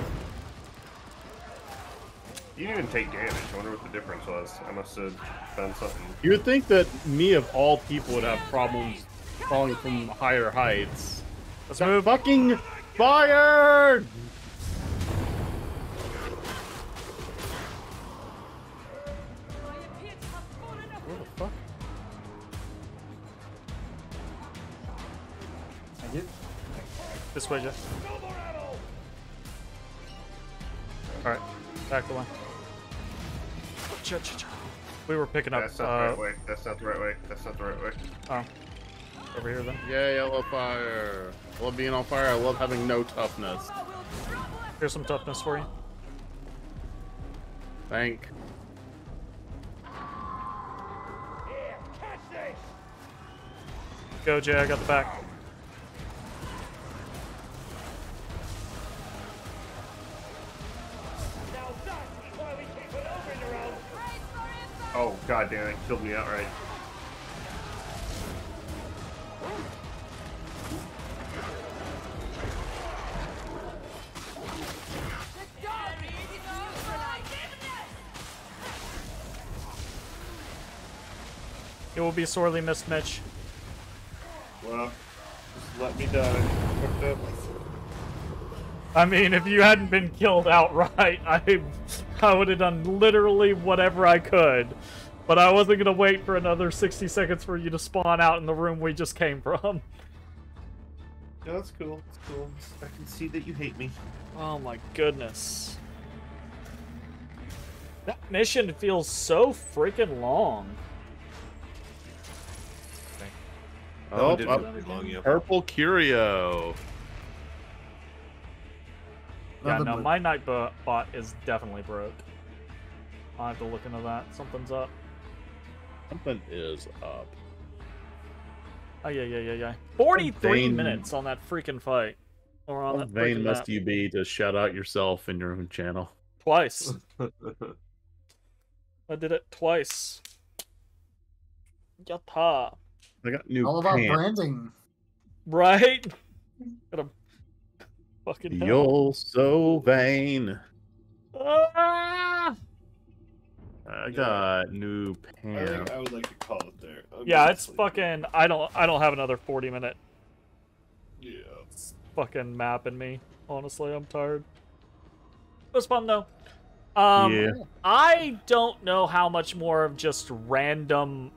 You didn't even take damage. I wonder what the difference was. I must have done something. You would think that me, of all people, would have problems falling from higher heights. Let's Got move. Fucking fired! Where the fuck? I get this way, Jeff. All right, back the line. We were picking up. That's not uh, the right way. That's not the right way. That's not the right way. Oh. Over here, then. Yay, I love fire. I love being on fire. I love having no toughness. Here's some toughness for you. Thank. Go, Jay. I got the back. Oh, god damn it. Killed me outright. It will be sorely missed, Mitch. Well, just let me die. I mean, if you hadn't been killed outright, I, I would have done literally whatever I could. But I wasn't going to wait for another sixty seconds for you to spawn out in the room we just came from. No, that's cool. That's cool. I can see that you hate me. Oh my goodness. That mission feels so freaking long. Oh, oh, oh, purple curio. Yeah, no, my night bot is definitely broke. I'll have to look into that. Something's up. Something is up. Oh yeah, yeah, yeah, yeah. forty-three minutes on that freaking fight. On How vain must map. you be to shout out yourself in your own channel? Twice. I did it twice. Yatta. I got new All about pants. branding. Right? Got a fucking hell. You're so vain. Ah! I got yeah. new pants. I think I would like to call it there. I'm yeah, it's sleep. fucking I don't I don't have another forty minute. Yeah. It's fucking mapping me. Honestly, I'm tired. It was fun though. Um yeah. I don't know how much more of just random,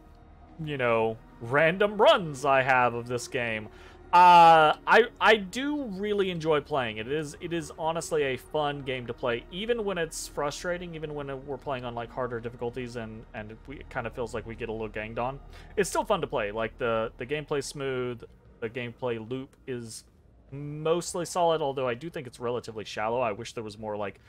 you know, random runs I have of this game. Uh I I do really enjoy playing it. It is it is honestly a fun game to play, even when it's frustrating, even when we're playing on like harder difficulties and and we, it kind of feels like we get a little ganged on. It's still fun to play. Like the the gameplay's smooth, the gameplay loop is mostly solid, although I do think it's relatively shallow. I wish there was more like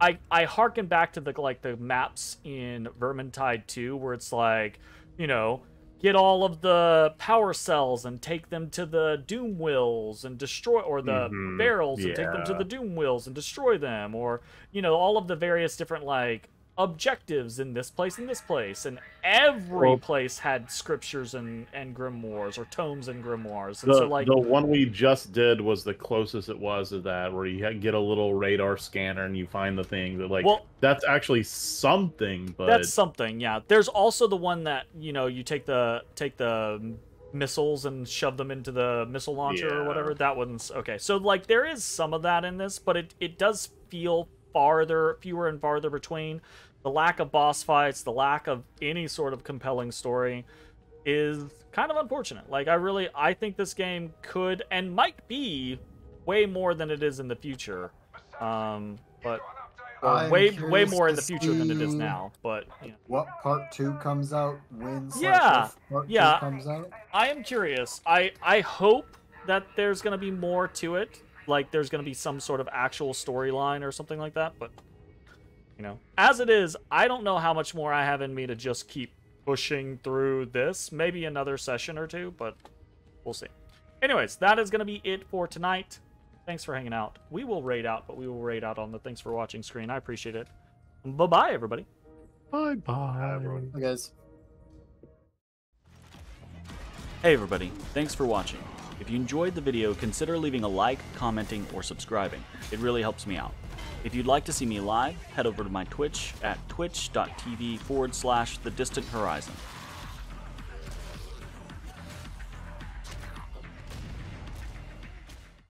I I harken back to the like the maps in Vermintide two where it's like, you know, get all of the power cells and take them to the doom wheels and destroy, or the mm-hmm. barrels yeah. and take them to the doom wheels and destroy them, or, you know, all of the various different like objectives in this place and this place, and every well, place had scriptures and and grimoires or tomes and grimoires. And the, so like the one we just did was the closest it was to that, where you get a little radar scanner and you find the thing that like well, that's actually something. But that's something, yeah. There's also the one that, you know, you take the take the missiles and shove them into the missile launcher yeah. or whatever. That one's okay. So like there is some of that in this, but it it does feel farther, fewer and farther between. The lack of boss fights, the lack of any sort of compelling story is kind of unfortunate. Like, I really, I think this game could and might be way more than it is in the future. Um, but uh, way, way more in the future than it is now. But you know. What part two comes out? When? Yeah, part yeah. Two comes out? I am curious. I I hope that there's going to be more to it. Like, there's going to be some sort of actual storyline or something like that, but. You know, as it is, I don't know how much more I have in me to just keep pushing through this. Maybe another session or two, but we'll see. Anyways, that is going to be it for tonight. Thanks for hanging out. We will raid out, but we will raid out on the thanks for watching screen. I appreciate it. Bye-bye, everybody. Bye-bye, everyone. Bye, guys. Hey, everybody. Thanks for watching. If you enjoyed the video, consider leaving a like, commenting, or subscribing. It really helps me out. If you'd like to see me live, head over to my Twitch at twitch dot tv forward slash the distant horizon.